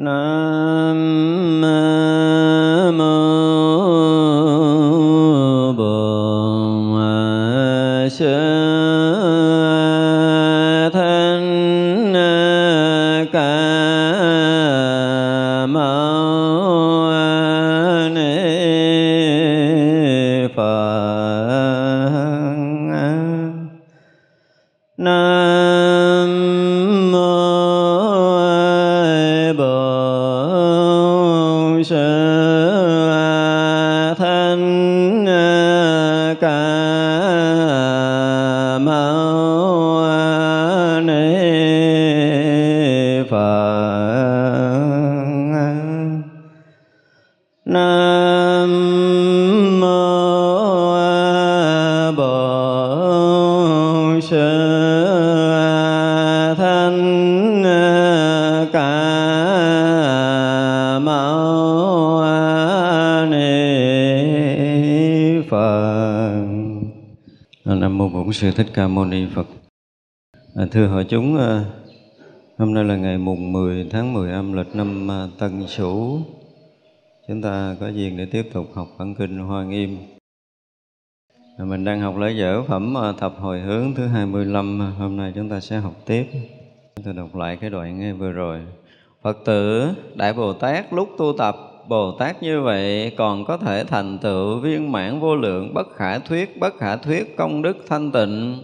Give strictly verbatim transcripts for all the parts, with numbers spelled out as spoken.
Nam mô Bổn Sư Thanh Ca Mâu Ni Phật. Nam Bổn Sư Thích Ca Mâu Ni Phật. À, thưa hội chúng, à, hôm nay là ngày mùng mười tháng mười âm lịch năm à, Tân Sửu. Chúng ta có duyên để tiếp tục học bản kinh Hoa Nghiêm. À, mình đang học lễ dở phẩm à, Thập Hồi Hướng thứ hai mươi lăm. À, hôm nay chúng ta sẽ học tiếp. Chúng ta đọc lại cái đoạn ngay vừa rồi. Phật tử, Đại Bồ Tát lúc tu tập Bồ Tát như vậy còn có thể thành tựu viên mãn vô lượng bất khả thuyết, bất khả thuyết công đức thanh tịnh,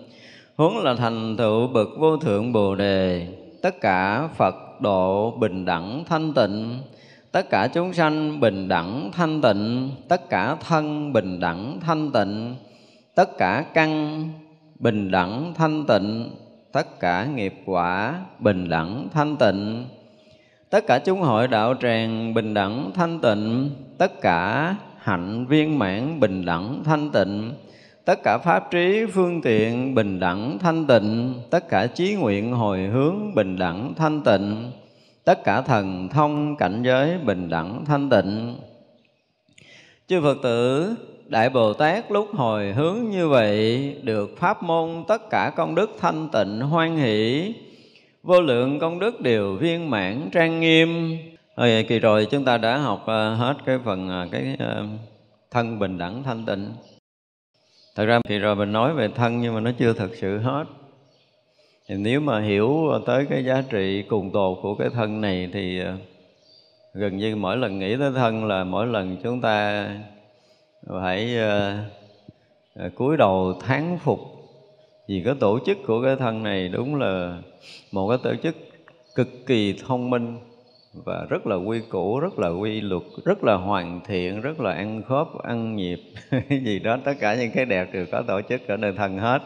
huống là thành tựu bậc vô thượng Bồ Đề. Tất cả Phật độ bình đẳng thanh tịnh, tất cả chúng sanh bình đẳng thanh tịnh, tất cả thân bình đẳng thanh tịnh, tất cả căn bình đẳng thanh tịnh, tất cả nghiệp quả bình đẳng thanh tịnh, tất cả chúng hội đạo tràng bình đẳng thanh tịnh, tất cả hạnh viên mãn bình đẳng thanh tịnh, tất cả pháp trí phương tiện bình đẳng thanh tịnh, tất cả chí nguyện hồi hướng bình đẳng thanh tịnh, tất cả thần thông cảnh giới bình đẳng thanh tịnh. Chư Phật tử, Đại Bồ Tát lúc hồi hướng như vậy được pháp môn tất cả công đức thanh tịnh hoan hỷ, vô lượng công đức đều viên mãn trang nghiêm. Hồi kỳ rồi chúng ta đã học hết cái phần cái thân bình đẳng thanh tịnh. Thật ra kỳ rồi mình nói về thân nhưng mà nó chưa thật sự hết. Thì nếu mà hiểu tới cái giá trị cùng tột của cái thân này thì gần như mỗi lần nghĩ tới thân là mỗi lần chúng ta phải cúi đầu thán phục. Vì cái tổ chức của cái thân này đúng là một cái tổ chức cực kỳ thông minh và rất là quy củ, rất là quy luật, rất là hoàn thiện, rất là ăn khớp, ăn nhịp. Cái gì đó, tất cả những cái đẹp đều có tổ chức ở nơi thân hết.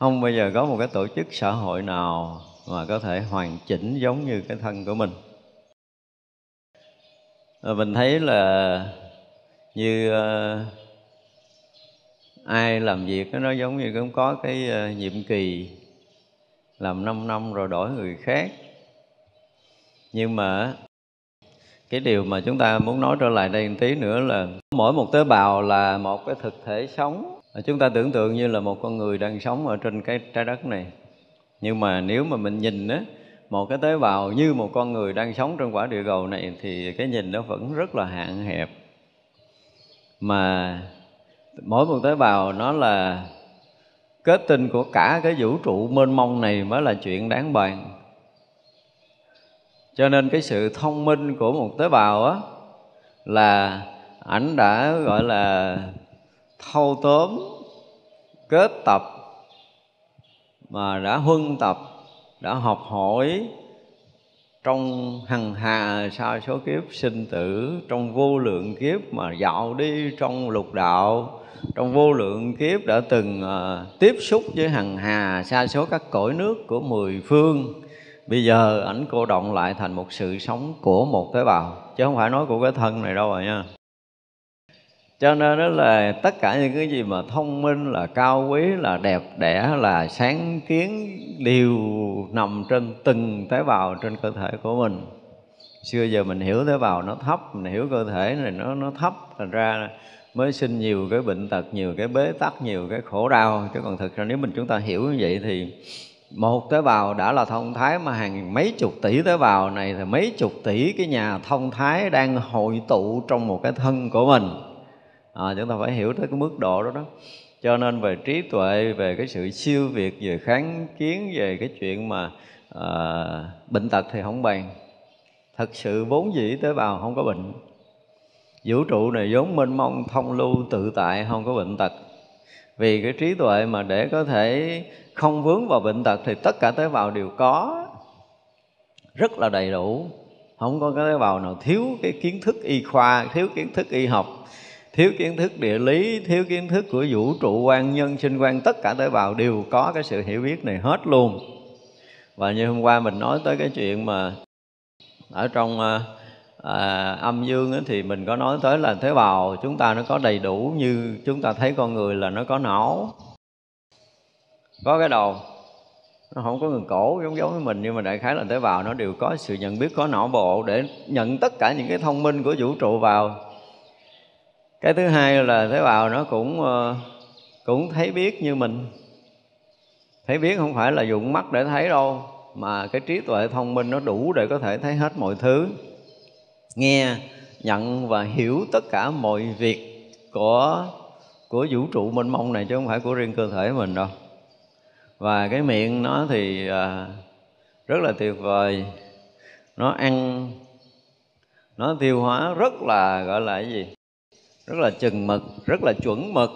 Không bao giờ có một cái tổ chức xã hội nào mà có thể hoàn chỉnh giống như cái thân của mình. Và mình thấy là như... Uh, ai làm việc nó giống như cũng có cái uh, nhiệm kỳ làm năm năm rồi đổi người khác. Nhưng mà cái điều mà chúng ta muốn nói trở lại đây một tí nữa là mỗi một tế bào là một cái thực thể sống. Chúng ta tưởng tượng như là một con người đang sống ở trên cái trái đất này. Nhưng mà nếu mà mình nhìn á, một cái tế bào như một con người đang sống trên quả địa cầu này thì cái nhìn nó vẫn rất là hạn hẹp. Mà mỗi một tế bào nó là kết tinh của cả cái vũ trụ mênh mông này mới là chuyện đáng bàn. Cho nên cái sự thông minh của một tế bào á là ảnh đã gọi là thâu tóm, kết tập, mà đã huân tập, đã học hỏi trong hằng hà sa số kiếp sinh tử, trong vô lượng kiếp mà dạo đi trong lục đạo, trong vô lượng kiếp đã từng uh, tiếp xúc với hằng hà sa số các cõi nước của mười phương. Bây giờ ảnh cô động lại thành một sự sống của một tế bào, chứ không phải nói của cái thân này đâu rồi nha. Cho nên đó là tất cả những cái gì mà thông minh, là cao quý, là đẹp đẽ, là sáng kiến đều nằm trên từng tế bào trên cơ thể của mình. Xưa giờ mình hiểu tế bào nó thấp, mình hiểu cơ thể này nó nó thấp, thành ra mới sinh nhiều cái bệnh tật, nhiều cái bế tắc, nhiều cái khổ đau. Chứ còn thực ra nếu mình chúng ta hiểu như vậy thì một tế bào đã là thông thái, mà hàng mấy chục tỷ tế bào này thì mấy chục tỷ cái nhà thông thái đang hội tụ trong một cái thân của mình. À, chúng ta phải hiểu tới cái mức độ đó đó. Cho nên về trí tuệ, về cái sự siêu việt, về kháng kiến, về cái chuyện mà à, bệnh tật thì không bàn. Thật sự vốn dĩ tế bào không có bệnh. Vũ trụ này vốn mênh mông, thông lưu, tự tại, không có bệnh tật. Vì cái trí tuệ mà để có thể không vướng vào bệnh tật thì tất cả tế bào đều có, rất là đầy đủ. Không có cái tế bào nào thiếu cái kiến thức y khoa, thiếu kiến thức y học, thiếu kiến thức địa lý, thiếu kiến thức của vũ trụ quan, nhân sinh quan. Tất cả tế bào đều có cái sự hiểu biết này hết luôn. Và như hôm qua mình nói tới cái chuyện mà ở trong à, âm dương thì mình có nói tới là tế bào chúng ta nó có đầy đủ. Như chúng ta thấy con người là nó có não, có cái đầu, nó không có ngần cổ giống giống với mình, nhưng mà đại khái là tế bào nó đều có sự nhận biết, có não bộ để nhận tất cả những cái thông minh của vũ trụ vào. Cái thứ hai là tế bào nó cũng cũng thấy biết như mình. Thấy biết không phải là dùng mắt để thấy đâu, mà cái trí tuệ thông minh nó đủ để có thể thấy hết mọi thứ, nghe, nhận và hiểu tất cả mọi việc của của vũ trụ mênh mông này, chứ không phải của riêng cơ thể mình đâu. Và cái miệng nó thì à, rất là tuyệt vời. Nó ăn, nó tiêu hóa rất là gọi là cái gì? Rất là chừng mực, rất là chuẩn mực.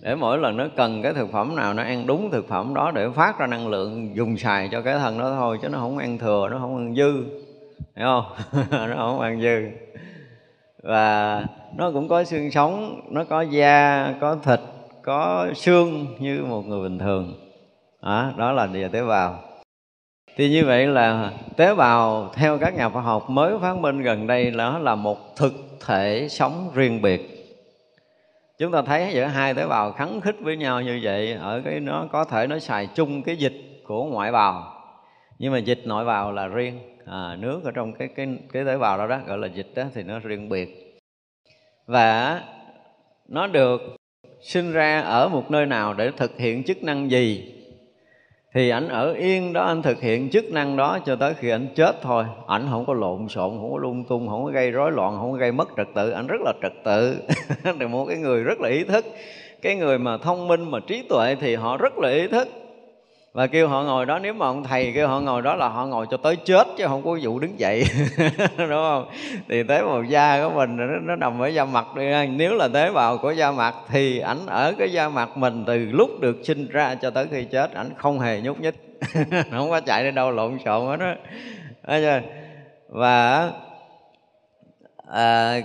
Để mỗi lần nó cần cái thực phẩm nào, nó ăn đúng thực phẩm đó để phát ra năng lượng dùng xài cho cái thân đó thôi, chứ nó không ăn thừa, nó không ăn dư. Hiểu không? Nó không ăn dư. Và nó cũng có xương sống, nó có da, có thịt, có xương như một người bình thường. À, đó là địa tế bào. Thì như vậy là tế bào theo các nhà khoa học mới phát minh gần đây là, là một thực thể sống riêng biệt. Chúng ta thấy giữa hai tế bào kháng khích với nhau như vậy, ở cái nó có thể nó xài chung cái dịch của ngoại bào, nhưng mà dịch nội bào là riêng. À, nước ở trong cái, cái, cái tế bào đó, đó gọi là dịch đó, thì nó riêng biệt. Và nó được sinh ra ở một nơi nào để thực hiện chức năng gì, thì ảnh ở yên đó, anh thực hiện chức năng đó cho tới khi ảnh chết thôi. Ảnh không có lộn xộn, không có lung tung, không có gây rối loạn, không có gây mất trật tự. Ảnh rất là trật tự. Thì một cái người rất là ý thức. Cái người mà thông minh, mà trí tuệ thì họ rất là ý thức. Và kêu họ ngồi đó, nếu mà ông thầy kêu họ ngồi đó là họ ngồi cho tới chết, chứ không có vụ đứng dậy. Đúng không? Thì tế bào da của mình nó, nó nằm ở da mặt đi. Nếu là tế bào của da mặt thì ảnh ở cái da mặt mình từ lúc được sinh ra cho tới khi chết, ảnh không hề nhúc nhích. Không có chạy đi đâu lộn xộn hết đó. Và à,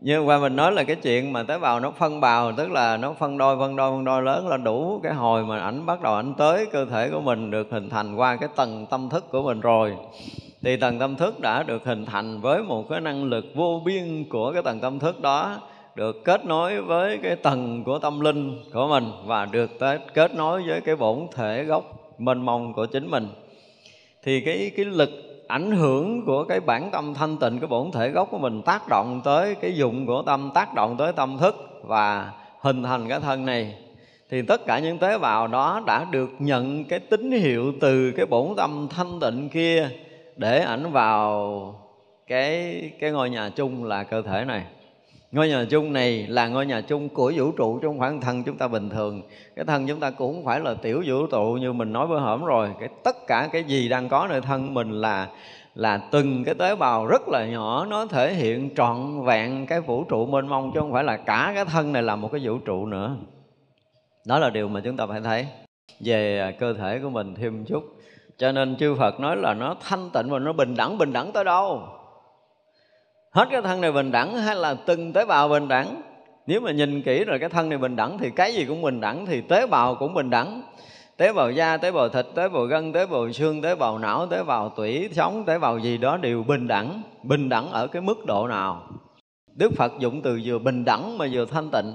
như qua mình nói là cái chuyện mà tế bào nó phân bào, tức là nó phân đôi, phân đôi, phân đôi lớn là đủ cái hồi mà ảnh bắt đầu ảnh tới cơ thể của mình được hình thành qua cái tầng tâm thức của mình rồi. Thì tầng tâm thức đã được hình thành với một cái năng lực vô biên của cái tầng tâm thức đó, được kết nối với cái tầng của tâm linh của mình và được tới kết nối với cái bổn thể gốc mênh mông của chính mình. Thì cái, cái lực ảnh hưởng của cái bản tâm thanh tịnh, cái bổn thể gốc của mình tác động tới cái dụng của tâm, tác động tới tâm thức và hình thành cái thân này. Thì tất cả những tế bào đó đã được nhận cái tín hiệu từ cái bổn tâm thanh tịnh kia để ảnh vào cái, cái ngôi nhà chung là cơ thể này. Ngôi nhà chung này là ngôi nhà chung của vũ trụ, chứ không phải thân chúng ta bình thường. Cái thân chúng ta cũng không phải là tiểu vũ trụ như mình nói bữa hổm rồi. Cái tất cả cái gì đang có nơi thân mình là là từng cái tế bào rất là nhỏ, nó thể hiện trọn vẹn cái vũ trụ mênh mông, chứ không phải là cả cái thân này là một cái vũ trụ nữa. Đó là điều mà chúng ta phải thấy về cơ thể của mình thêm một chút. Cho nên chư Phật nói là nó thanh tịnh và nó bình đẳng. Bình đẳng tới đâu? Hết cái thân này bình đẳng hay là từng tế bào bình đẳng? Nếu mà nhìn kỹ rồi cái thân này bình đẳng thì cái gì cũng bình đẳng, thì tế bào cũng bình đẳng. Tế bào da, tế bào thịt, tế bào gân, tế bào xương, tế bào não, tế bào tủy, sống, tế bào gì đó đều bình đẳng. Bình đẳng ở cái mức độ nào? Đức Phật dụng từ vừa bình đẳng mà vừa thanh tịnh.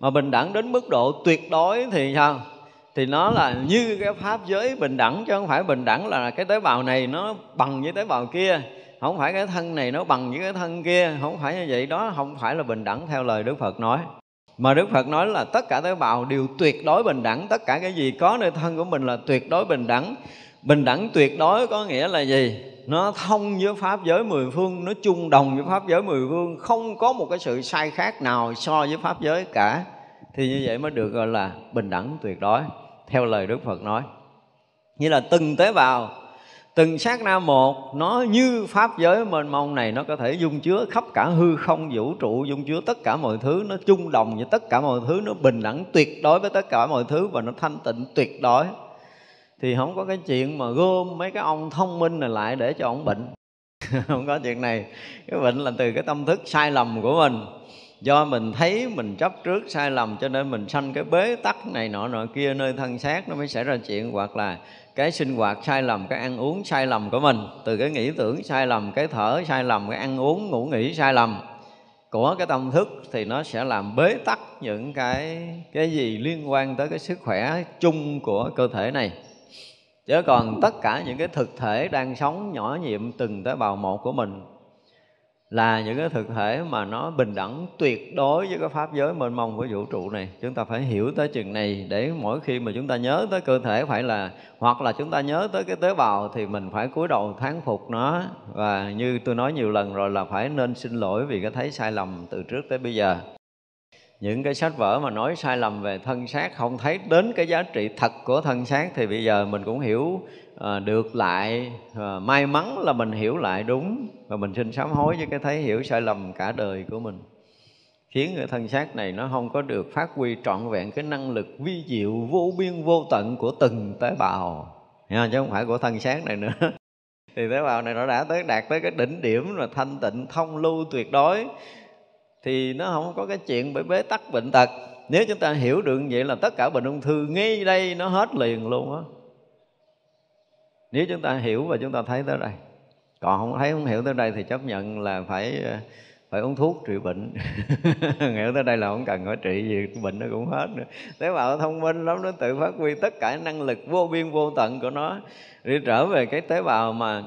Mà bình đẳng đến mức độ tuyệt đối thì sao? Thì nó là như cái pháp giới bình đẳng, chứ không phải bình đẳng là cái tế bào này nó bằng với tế bào kia, không phải cái thân này nó bằng với cái thân kia, không phải như vậy. Đó không phải là bình đẳng theo lời Đức Phật nói. Mà Đức Phật nói là tất cả tế bào đều tuyệt đối bình đẳng. Tất cả cái gì có nơi thân của mình là tuyệt đối bình đẳng. Bình đẳng tuyệt đối có nghĩa là gì? Nó thông với Pháp giới mười phương, nó chung đồng với Pháp giới mười phương, không có một cái sự sai khác nào so với Pháp giới cả. Thì như vậy mới được gọi là bình đẳng tuyệt đối, theo lời Đức Phật nói. Như là từng tế bào, từng sát na một, nó như Pháp giới mênh mông này, nó có thể dung chứa khắp cả hư không vũ trụ, dung chứa tất cả mọi thứ, nó chung đồng với tất cả mọi thứ, nó bình đẳng tuyệt đối với tất cả mọi thứ và nó thanh tịnh tuyệt đối. Thì không có cái chuyện mà gom mấy cái ông thông minh này lại để cho ông bệnh. Không có chuyện này. Cái bệnh là từ cái tâm thức sai lầm của mình. Do mình thấy mình chấp trước sai lầm cho nên mình sanh cái bế tắc này nọ nọ kia nơi thân xác, nó mới xảy ra chuyện. Hoặc là cái sinh hoạt sai lầm, cái ăn uống sai lầm của mình, từ cái nghĩ tưởng sai lầm, cái thở sai lầm, cái ăn uống ngủ nghỉ sai lầm của cái tâm thức, thì nó sẽ làm bế tắc những cái cái gì liên quan tới cái sức khỏe chung của cơ thể này. Chứ còn tất cả những cái thực thể đang sống nhỏ nhiệm từng tế bào một của mình là những cái thực thể mà nó bình đẳng tuyệt đối với cái Pháp giới mênh mông của vũ trụ này. Chúng ta phải hiểu tới chừng này để mỗi khi mà chúng ta nhớ tới cơ thể phải là, hoặc là chúng ta nhớ tới cái tế bào thì mình phải cúi đầu thán phục nó. Và như tôi nói nhiều lần rồi là phải nên xin lỗi vì cái thấy sai lầm từ trước tới bây giờ. Những cái sách vở mà nói sai lầm về thân xác, không thấy đến cái giá trị thật của thân xác, thì bây giờ mình cũng hiểu à, được lại à, may mắn là mình hiểu lại đúng. Và mình xin sám hối với cái thấy hiểu sai lầm cả đời của mình, khiến cái thân xác này nó không có được phát huy trọn vẹn cái năng lực vi diệu vô biên vô tận của từng tế bào, chứ không phải của thân xác này nữa. Thì tế bào này nó đã tới đạt tới cái đỉnh điểm là thanh tịnh thông lưu tuyệt đối, thì nó không có cái chuyện bởi bế tắc bệnh tật. Nếu chúng ta hiểu được vậy là tất cả bệnh ung thư ngay đây nó hết liền luôn á. Nếu chúng ta hiểu và chúng ta thấy tới đây. Còn không thấy, không hiểu tới đây thì chấp nhận là phải phải uống thuốc trị bệnh. Hiểu tới đây là không cần phải trị gì, bệnh nó cũng hết nữa. Tế bào thông minh lắm, nó tự phát huy tất cả năng lực vô biên vô tận của nó. Để trở về cái tế bào mà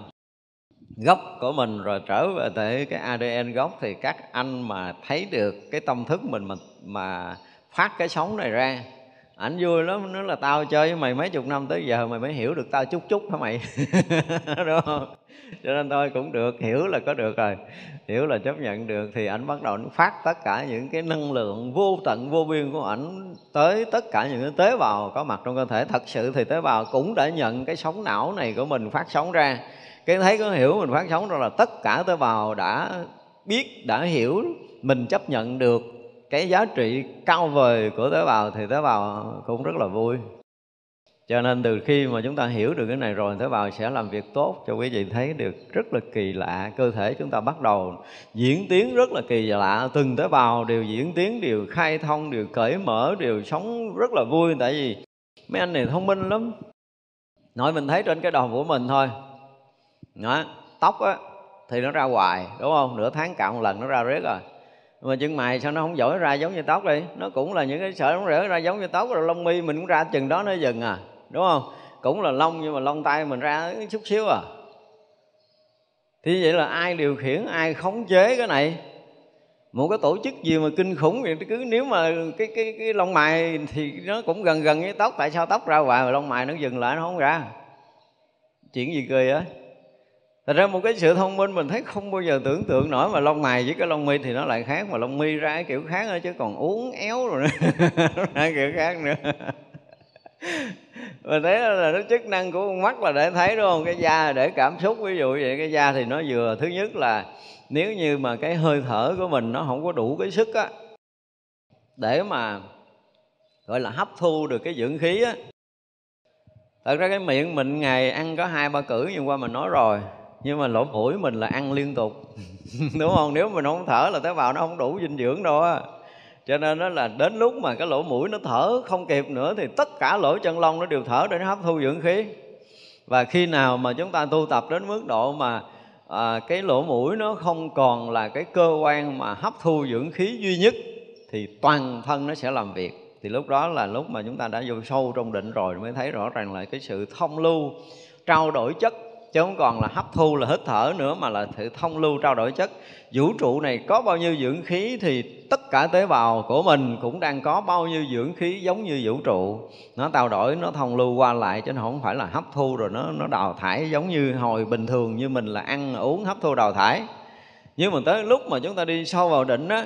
gốc của mình, rồi trở về tới cái a đê en gốc, thì các anh mà thấy được cái tâm thức mình mà, mà phát cái sóng này ra, ảnh vui lắm. Nó là tao chơi với mày mấy chục năm tới giờ mày mới hiểu được tao chút chút hả mày? Đúng không? Cho nên thôi cũng được, hiểu là có được rồi, hiểu là chấp nhận được. Thì ảnh bắt đầu nó phát tất cả những cái năng lượng vô tận vô biên của ảnh tới tất cả những cái tế bào có mặt trong cơ thể. Thật sự thì tế bào cũng đã nhận cái sóng não này của mình phát sóng ra. Cái thấy có hiểu mình phát sóng ra là tất cả tế bào đã biết, đã hiểu, mình chấp nhận được cái giá trị cao vời của tế bào thì tế bào cũng rất là vui. Cho nên từ khi mà chúng ta hiểu được cái này rồi, tế bào sẽ làm việc tốt. Cho quý vị thấy được rất là kỳ lạ, cơ thể chúng ta bắt đầu diễn tiến rất là kỳ lạ. Từng tế bào đều diễn tiến, đều khai thông, đều cởi mở, đều sống rất là vui. Tại vì mấy anh này thông minh lắm. Nói mình thấy trên cái đầu của mình thôi. Đó, tóc á, thì nó ra hoài, đúng không? Nửa tháng cạo một lần nó ra riết rồi. Mà chân mày sao nó không giỏi ra giống như tóc đi? Nó cũng là những cái sợi nó rễ ra giống như tóc. Rồi lông mi mình cũng ra chừng đó nó dừng à, đúng không? Cũng là lông nhưng mà lông tay mình ra chút xíu à. Thì vậy là ai điều khiển, ai khống chế cái này? Một cái tổ chức gì mà kinh khủng vậy? Cứ nếu mà cái cái cái lông mày thì nó cũng gần gần với tóc, tại sao tóc ra hoài mà lông mày nó dừng lại nó không ra? Chuyện gì cười á? Thật ra một cái sự thông minh mình thấy không bao giờ tưởng tượng nổi. Mà lông mày với cái lông mi thì nó lại khác. Mà lông mi ra cái kiểu khác nữa, chứ còn uống éo rồi nữa. Nó ra kiểu khác nữa. Mình thấy là nó chức năng của con mắt là để thấy, đúng không? Cái da để cảm xúc, ví dụ vậy. Cái da thì nó vừa, thứ nhất là nếu như mà cái hơi thở của mình nó không có đủ cái sức á, để mà gọi là hấp thu được cái dưỡng khí á. Thật ra cái miệng mình ngày ăn có hai ba cử nhưng qua mình nói rồi. Nhưng mà lỗ mũi mình là ăn liên tục. Đúng không? Nếu mình không thở là tế bào nó không đủ dinh dưỡng đâu á. Cho nên đó là đến lúc mà cái lỗ mũi nó thở không kịp nữa thì tất cả lỗ chân lông nó đều thở để nó hấp thu dưỡng khí. Và khi nào mà chúng ta tu tập đến mức độ mà à, cái lỗ mũi nó không còn là cái cơ quan mà hấp thu dưỡng khí duy nhất, thì toàn thân nó sẽ làm việc. Thì lúc đó là lúc mà chúng ta đã vô sâu trong định rồi mới thấy rõ ràng là cái sự thông lưu, trao đổi chất chứ không còn là hấp thu là hít thở nữa, mà là sự thông lưu trao đổi chất. Vũ trụ này có bao nhiêu dưỡng khí thì tất cả tế bào của mình cũng đang có bao nhiêu dưỡng khí giống như vũ trụ. Nó trao đổi, nó thông lưu qua lại, chứ nó không phải là hấp thu rồi nó nó đào thải giống như hồi bình thường như mình là ăn uống hấp thu đào thải. Nhưng mà tới lúc mà chúng ta đi sâu vào định á,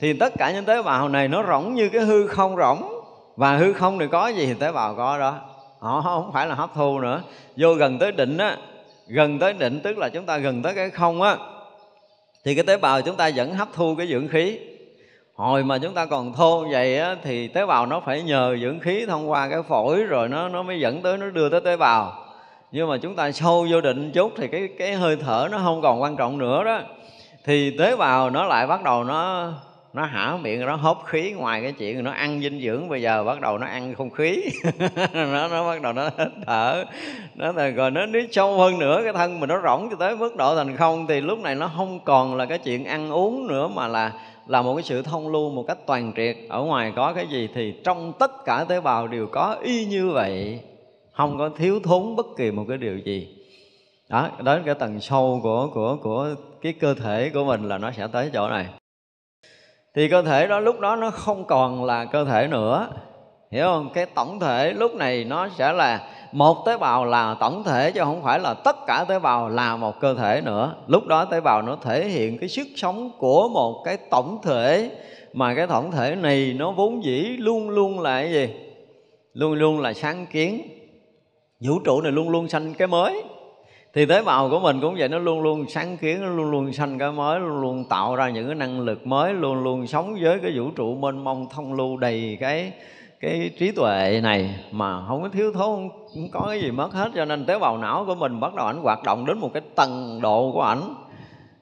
thì tất cả những tế bào này nó rỗng như cái hư không rỗng. Và hư không thì có gì thì tế bào có đó, họ không phải là hấp thu nữa. Vô gần tới định á, gần tới định tức là chúng ta gần tới cái không á, thì cái tế bào chúng ta vẫn hấp thu cái dưỡng khí. Hồi mà chúng ta còn thô vậy á, thì tế bào nó phải nhờ dưỡng khí thông qua cái phổi rồi nó nó mới dẫn tới, nó đưa tới tế bào. Nhưng mà chúng ta sâu vô định chút thì cái cái hơi thở nó không còn quan trọng nữa đó, thì tế bào nó lại bắt đầu nó nó hả miệng, nó hốt khí. Ngoài cái chuyện nó ăn dinh dưỡng, bây giờ bắt đầu nó ăn không khí nó, nó bắt đầu nó hít thở nó, rồi nó đi sâu hơn nữa, cái thân mình nó rỗng cho tới mức độ thành không. Thì lúc này nó không còn là cái chuyện ăn uống nữa, mà là là một cái sự thông lưu một cách toàn triệt. Ở ngoài có cái gì thì trong tất cả tế bào đều có y như vậy, không có thiếu thốn bất kỳ một cái điều gì. Đó, đến cái tầng sâu của, của, của cái cơ thể của mình là nó sẽ tới chỗ này. Thì cơ thể đó lúc đó nó không còn là cơ thể nữa, hiểu không? Cái tổng thể lúc này nó sẽ là một tế bào là tổng thể, chứ không phải là tất cả tế bào là một cơ thể nữa. Lúc đó tế bào nó thể hiện cái sức sống của một cái tổng thể, mà cái tổng thể này nó vốn dĩ luôn luôn là cái gì? Luôn luôn là sáng kiến. Vũ trụ này luôn luôn sanh cái mới, thì tế bào của mình cũng vậy, nó luôn luôn sáng kiến, nó luôn luôn sanh cái mới, luôn luôn tạo ra những cái năng lực mới, luôn luôn sống với cái vũ trụ mênh mông thông lưu đầy cái cái trí tuệ này mà không có thiếu thốn, không có cái gì mất hết. Cho nên tế bào não của mình bắt đầu ảnh hoạt động đến một cái tầng độ của ảnh,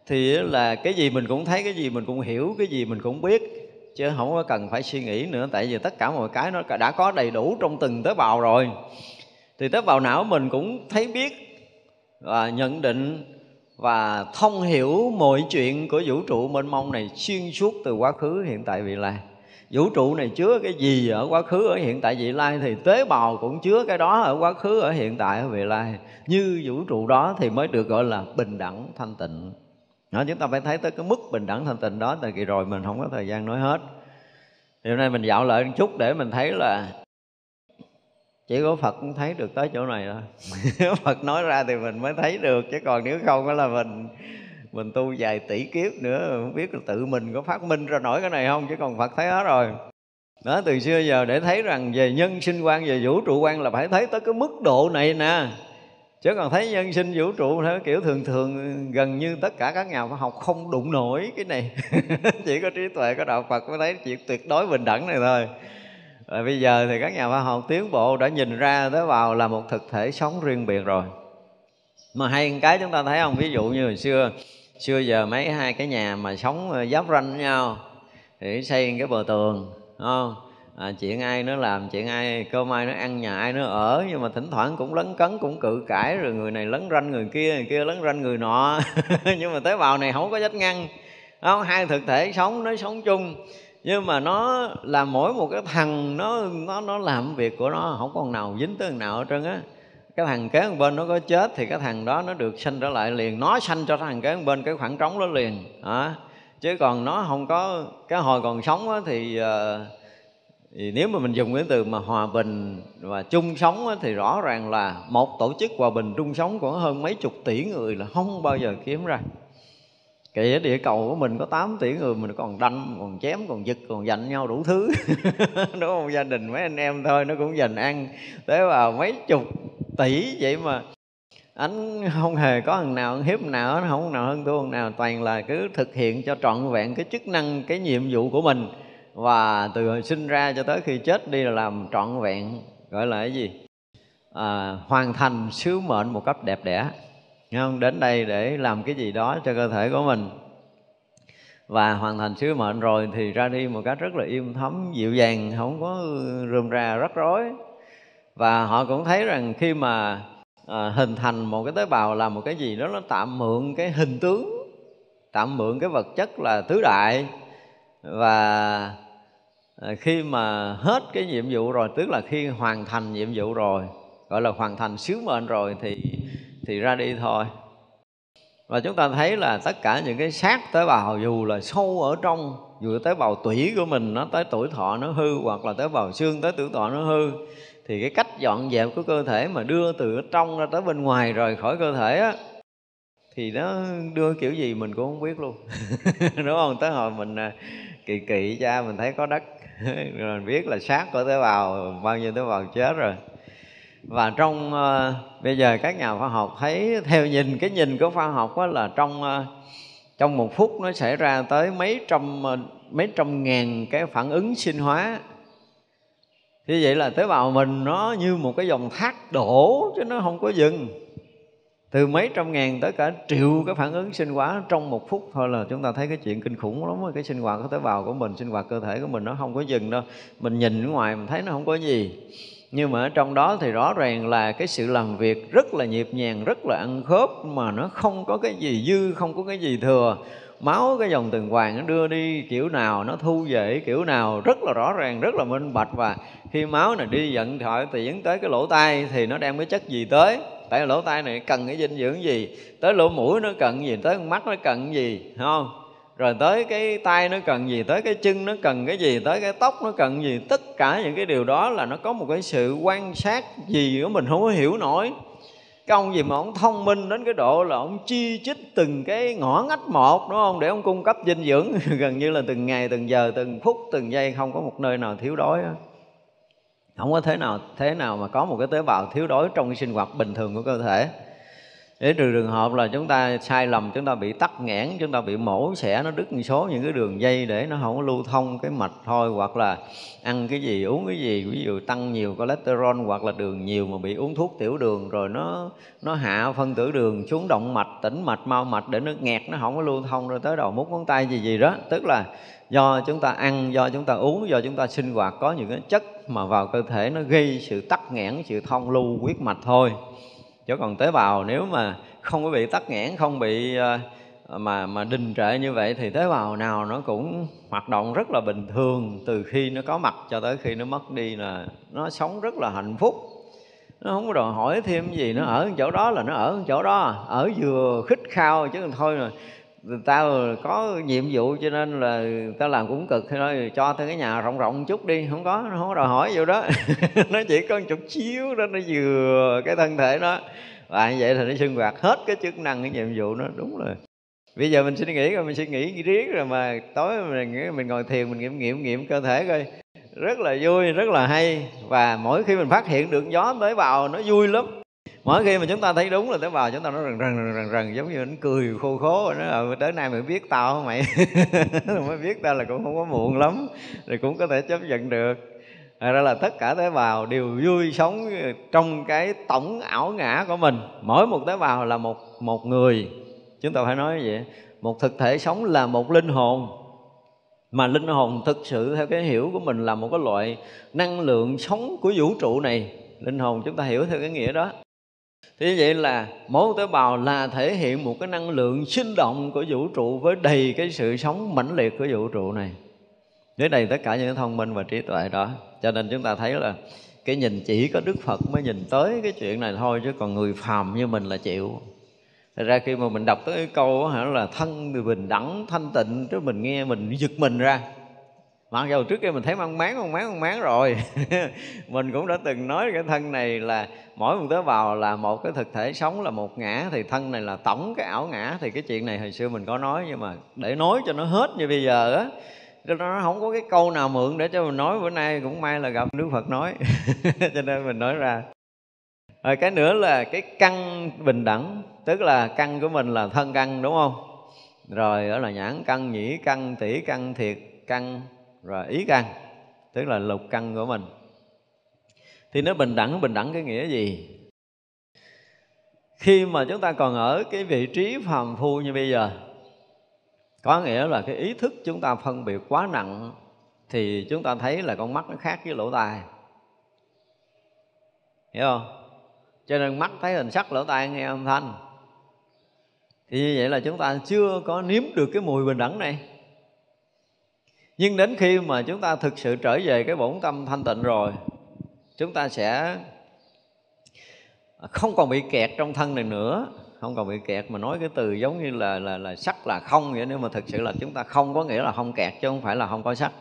thì là cái gì mình cũng thấy, cái gì mình cũng hiểu, cái gì mình cũng biết, chứ không có cần phải suy nghĩ nữa, tại vì tất cả mọi cái nó đã có đầy đủ trong từng tế bào rồi. Thì tế bào não mình cũng thấy biết và nhận định và thông hiểu mọi chuyện của vũ trụ mênh mông này xuyên suốt từ quá khứ, hiện tại, vị lai. Vũ trụ này chứa cái gì ở quá khứ, ở hiện tại, vị lai, thì tế bào cũng chứa cái đó ở quá khứ, ở hiện tại, ở vị lai. Như vũ trụ đó thì mới được gọi là bình đẳng thanh tịnh. Đó, chúng ta phải thấy tới cái mức bình đẳng thanh tịnh đó. Tại kỳ rồi mình không có thời gian nói hết, thì hôm nay mình dạo lại một chút để mình thấy là chỉ có Phật cũng thấy được tới chỗ này thôi. Phật nói ra thì mình mới thấy được, chứ còn nếu không đó là mình mình tu vài tỷ kiếp nữa, không biết là tự mình có phát minh ra nổi cái này không, chứ còn Phật thấy hết rồi. Đó, từ xưa giờ để thấy rằng về nhân sinh quan, về vũ trụ quan là phải thấy tới cái mức độ này nè. Chứ còn thấy nhân sinh vũ trụ kiểu thường thường, gần như tất cả các nhà khoa học không đụng nổi cái này. Chỉ có trí tuệ, có đạo Phật mới thấy chuyện tuyệt đối bình đẳng này thôi. Và bây giờ thì các nhà khoa học tiến bộ đã nhìn ra tế bào là một thực thể sống riêng biệt rồi. Mà hay một cái chúng ta thấy không, ví dụ như hồi xưa, xưa giờ mấy hai cái nhà mà sống giáp ranh với nhau thì xây cái bờ tường, đúng không? À, chuyện ai nó làm, chuyện ai cơm ai nó ăn, nhà ai nó ở, nhưng mà thỉnh thoảng cũng lấn cấn, cũng cự cãi, rồi người này lấn ranh người kia, người kia lấn ranh người nọ. Nhưng mà tế bào này không có vách ngăn, đúng không? Hai thực thể sống, nó sống chung, nhưng mà nó là mỗi một cái thằng nó nó nó làm việc của nó, không còn nào dính tới thằng nào hết trơn á. Cái thằng kế bên nó có chết thì cái thằng đó nó được sanh trở lại liền, nó sanh cho thằng kế bên cái khoảng trống đó liền à. Chứ còn nó không có, cái hồi còn sống á, thì, thì nếu mà mình dùng cái từ mà hòa bình và chung sống á, thì rõ ràng là một tổ chức hòa bình chung sống của hơn mấy chục tỷ người là không bao giờ kiếm ra. Cái địa cầu của mình có tám tỷ người, mình còn đâm, còn chém, còn giật, còn giành nhau đủ thứ. Đúng không? Gia đình mấy anh em thôi nó cũng giành ăn tới vào mấy chục tỷ vậy mà anh không hề có thằng nào, thằng hiếp nào, nó không nào hơn thua thằng nào, toàn là cứ thực hiện cho trọn vẹn cái chức năng, cái nhiệm vụ của mình. Và từ hồi sinh ra cho tới khi chết đi là làm trọn vẹn, gọi là cái gì? À, hoàn thành sứ mệnh một cách đẹp đẽ. Không? Đến đây để làm cái gì đó cho cơ thể của mình và hoàn thành sứ mệnh rồi thì ra đi một cách rất là im thấm, dịu dàng, không có rườm rà rắc rối. Và họ cũng thấy rằng khi mà à, hình thành một cái tế bào là một cái gì đó, nó tạm mượn cái hình tướng, tạm mượn cái vật chất là tứ đại. Và à, khi mà hết cái nhiệm vụ rồi, tức là khi hoàn thành nhiệm vụ rồi, gọi là hoàn thành sứ mệnh rồi, thì thì ra đi thôi. Và chúng ta thấy là tất cả những cái xác tế bào, dù là sâu ở trong, dù là tế bào tủy của mình nó tới tuổi thọ nó hư, hoặc là tế bào xương tới tuổi thọ nó hư, thì cái cách dọn dẹp của cơ thể mà đưa từ trong ra tới bên ngoài rời khỏi cơ thể á, thì nó đưa kiểu gì mình cũng không biết luôn. Đúng không? Tới hồi mình kỳ kỳ cha mình thấy có đất, rồi mình biết là xác của tế bào, bao nhiêu tế bào chết rồi. Và trong uh, bây giờ các nhà khoa học thấy, theo nhìn cái nhìn của khoa học á, là trong uh, trong một phút nó xảy ra tới mấy trăm uh, mấy trăm ngàn cái phản ứng sinh hóa. Như vậy là tế bào mình nó như một cái dòng thác đổ chứ nó không có dừng. Từ mấy trăm ngàn tới cả triệu cái phản ứng sinh hóa trong một phút thôi, là chúng ta thấy cái chuyện kinh khủng lắm. Cái sinh hoạt của tế bào của mình, sinh hoạt cơ thể của mình nó không có dừng đâu. Mình nhìn ở ngoài mình thấy nó không có gì, nhưng mà ở trong đó thì rõ ràng là cái sự làm việc rất là nhịp nhàng, rất là ăn khớp, mà nó không có cái gì dư, không có cái gì thừa. Máu cái dòng tuần hoàn nó đưa đi kiểu nào, nó thu về kiểu nào, rất là rõ ràng, rất là minh bạch. Và khi máu này đi dẫn thoại thì dẫn tới cái lỗ tai thì nó đem cái chất gì tới, tại lỗ tai này cần cái dinh dưỡng gì, tới lỗ mũi nó cần gì, tới mắt nó cần gì, không? Rồi tới cái tay nó cần gì, tới cái chân nó cần cái gì, tới cái tóc nó cần gì. Tất cả những cái điều đó là nó có một cái sự quan sát gì của mình không có hiểu nổi. Cái ông gì mà ông thông minh đến cái độ là ông chi chít từng cái ngõ ngách một, đúng không? Để ông cung cấp dinh dưỡng gần như là từng ngày, từng giờ, từng phút, từng giây, không có một nơi nào thiếu đói. Không có thế nào thế nào mà có một cái tế bào thiếu đói trong cái sinh hoạt bình thường của cơ thể. Để trừ trường hợp là chúng ta sai lầm, chúng ta bị tắc nghẽn, chúng ta bị mổ xẻ, nó đứt một số những cái đường dây để nó không có lưu thông cái mạch thôi. Hoặc là ăn cái gì, uống cái gì, ví dụ tăng nhiều cholesterol hoặc là đường nhiều mà bị uống thuốc tiểu đường, rồi nó nó hạ phân tử đường xuống động mạch, tĩnh mạch, mau mạch để nó nghẹt, nó không có lưu thông rồi tới đầu mút ngón tay gì gì đó. Tức là do chúng ta ăn, do chúng ta uống, do chúng ta sinh hoạt có những cái chất mà vào cơ thể nó gây sự tắc nghẽn, sự thông lưu huyết mạch thôi. Chứ còn tế bào nếu mà không có bị tắc nghẽn, không bị mà mà đình trệ như vậy thì tế bào nào nó cũng hoạt động rất là bình thường, từ khi nó có mặt cho tới khi nó mất đi là nó sống rất là hạnh phúc. Nó không có đòi hỏi thêm gì, nó ở chỗ đó là nó ở chỗ đó, ở vừa khít khao chứ thôi rồi. Tao có nhiệm vụ cho nên là tao làm cũng cực, hay nói cho tao cái nhà rộng rộng chút đi, không có, nó không có đòi hỏi vô đó. Nó chỉ có một chút xíu đó, nó vừa cái thân thể nó. Và như vậy thì nó sinh hoạt hết cái chức năng, cái nhiệm vụ nó, đúng rồi. Bây giờ mình suy nghĩ rồi, mình suy nghĩ riết rồi mà tối mình, mình ngồi thiền, mình nghiệm nghiệm nghiệm cơ thể coi. Rất là vui, rất là hay. Và mỗi khi mình phát hiện được gió tới vào nó vui lắm. Mỗi khi mà chúng ta thấy đúng là tế bào chúng ta nó rần rần rần rần, rần giống như nó cười khô khố, nó tới nay mày biết tao không mày? Mới biết tao là cũng không có muộn lắm, rồi cũng có thể chấp nhận được. Thật ra là tất cả tế bào đều vui sống trong cái tổng ảo ngã của mình. Mỗi một tế bào là một một người, chúng ta phải nói như vậy. Một thực thể sống là một linh hồn, mà linh hồn thực sự theo cái hiểu của mình là một cái loại năng lượng sống của vũ trụ này. Linh hồn chúng ta hiểu theo cái nghĩa đó. Thế vậy là mỗi tế bào là thể hiện một cái năng lượng sinh động của vũ trụ với đầy cái sự sống mãnh liệt của vũ trụ này. Với đầy tất cả những thông minh và trí tuệ đó. Cho nên chúng ta thấy là cái nhìn chỉ có Đức Phật mới nhìn tới cái chuyện này thôi, chứ còn người phàm như mình là chịu. Thật ra khi mà mình đọc tới cái câu đó, là thân thì bình đẳng, thanh tịnh, chứ mình nghe mình giật mình ra. Mặc dù trước kia mình thấy mang máng, mang máng, mang máng rồi. Mình cũng đã từng nói cái thân này là mỗi một tế bào là một cái thực thể sống, là một ngã. Thì thân này là tổng cái ảo ngã. Thì cái chuyện này hồi xưa mình có nói, nhưng mà để nói cho nó hết như bây giờ á, nó không có cái câu nào mượn để cho mình nói. Bữa nay cũng may là gặp Đức Phật nói. Cho nên mình nói ra. Rồi cái nữa là cái căn bình đẳng. Tức là căn của mình là thân căn, đúng không? Rồi đó là nhãn căn, nhĩ căn, tỷ căn, thiệt căn, rồi ý căn, tức là lục căn của mình. Thì nó bình đẳng, bình đẳng cái nghĩa gì? Khi mà chúng ta còn ở cái vị trí phàm phu như bây giờ, có nghĩa là cái ý thức chúng ta phân biệt quá nặng, thì chúng ta thấy là con mắt nó khác với lỗ tai. Hiểu không? Cho nên mắt thấy hình sắc, lỗ tai nghe âm thanh. Thì như vậy là chúng ta chưa có nếm được cái mùi bình đẳng này. Nhưng đến khi mà chúng ta thực sự trở về cái bổn tâm thanh tịnh rồi, chúng ta sẽ không còn bị kẹt trong thân này nữa, không còn bị kẹt. Mà nói cái từ giống như là là, là sắc là không vậy, nếu mà thực sự là chúng ta không có nghĩa là không kẹt chứ không phải là không có sắc.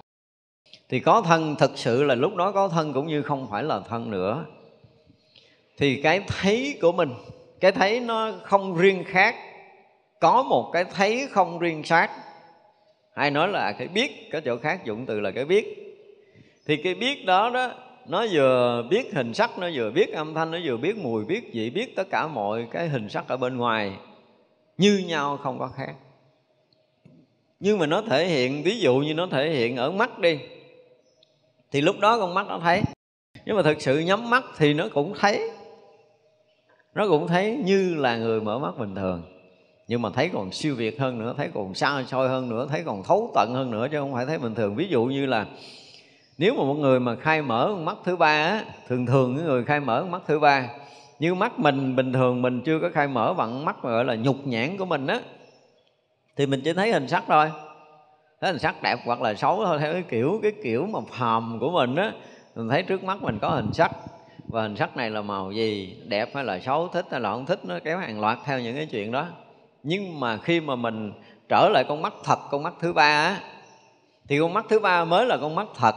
Thì có thân thực sự là lúc đó có thân cũng như không phải là thân nữa. Thì cái thấy của mình, cái thấy nó không riêng khác, có một cái thấy không riêng sát. Hay nói là cái biết, có chỗ khác dụng từ là cái biết. Thì cái biết đó đó, nó vừa biết hình sắc, nó vừa biết âm thanh, nó vừa biết mùi, biết vị, biết tất cả mọi cái hình sắc ở bên ngoài như nhau, không có khác. Nhưng mà nó thể hiện, ví dụ như nó thể hiện ở mắt đi, thì lúc đó con mắt nó thấy. Nhưng mà thực sự nhắm mắt thì nó cũng thấy, nó cũng thấy như là người mở mắt bình thường. Nhưng mà thấy còn siêu việt hơn nữa, thấy còn xa xôi hơn nữa, thấy còn thấu tận hơn nữa, chứ không phải thấy bình thường. Ví dụ như là nếu mà một người mà khai mở mắt thứ ba á, thường thường cái người khai mở mắt thứ ba, như mắt mình bình thường mình chưa có khai mở bằng mắt mà gọi là nhục nhãn của mình á, thì mình chỉ thấy hình sắc thôi, thấy hình sắc đẹp hoặc là xấu thôi, theo cái kiểu cái kiểu mà phàm của mình á. Mình thấy trước mắt mình có hình sắc, và hình sắc này là màu gì, đẹp hay là xấu, thích hay là không thích, nó kéo hàng loạt theo những cái chuyện đó. Nhưng mà khi mà mình trở lại con mắt thật, con mắt thứ ba á, thì con mắt thứ ba mới là con mắt thật.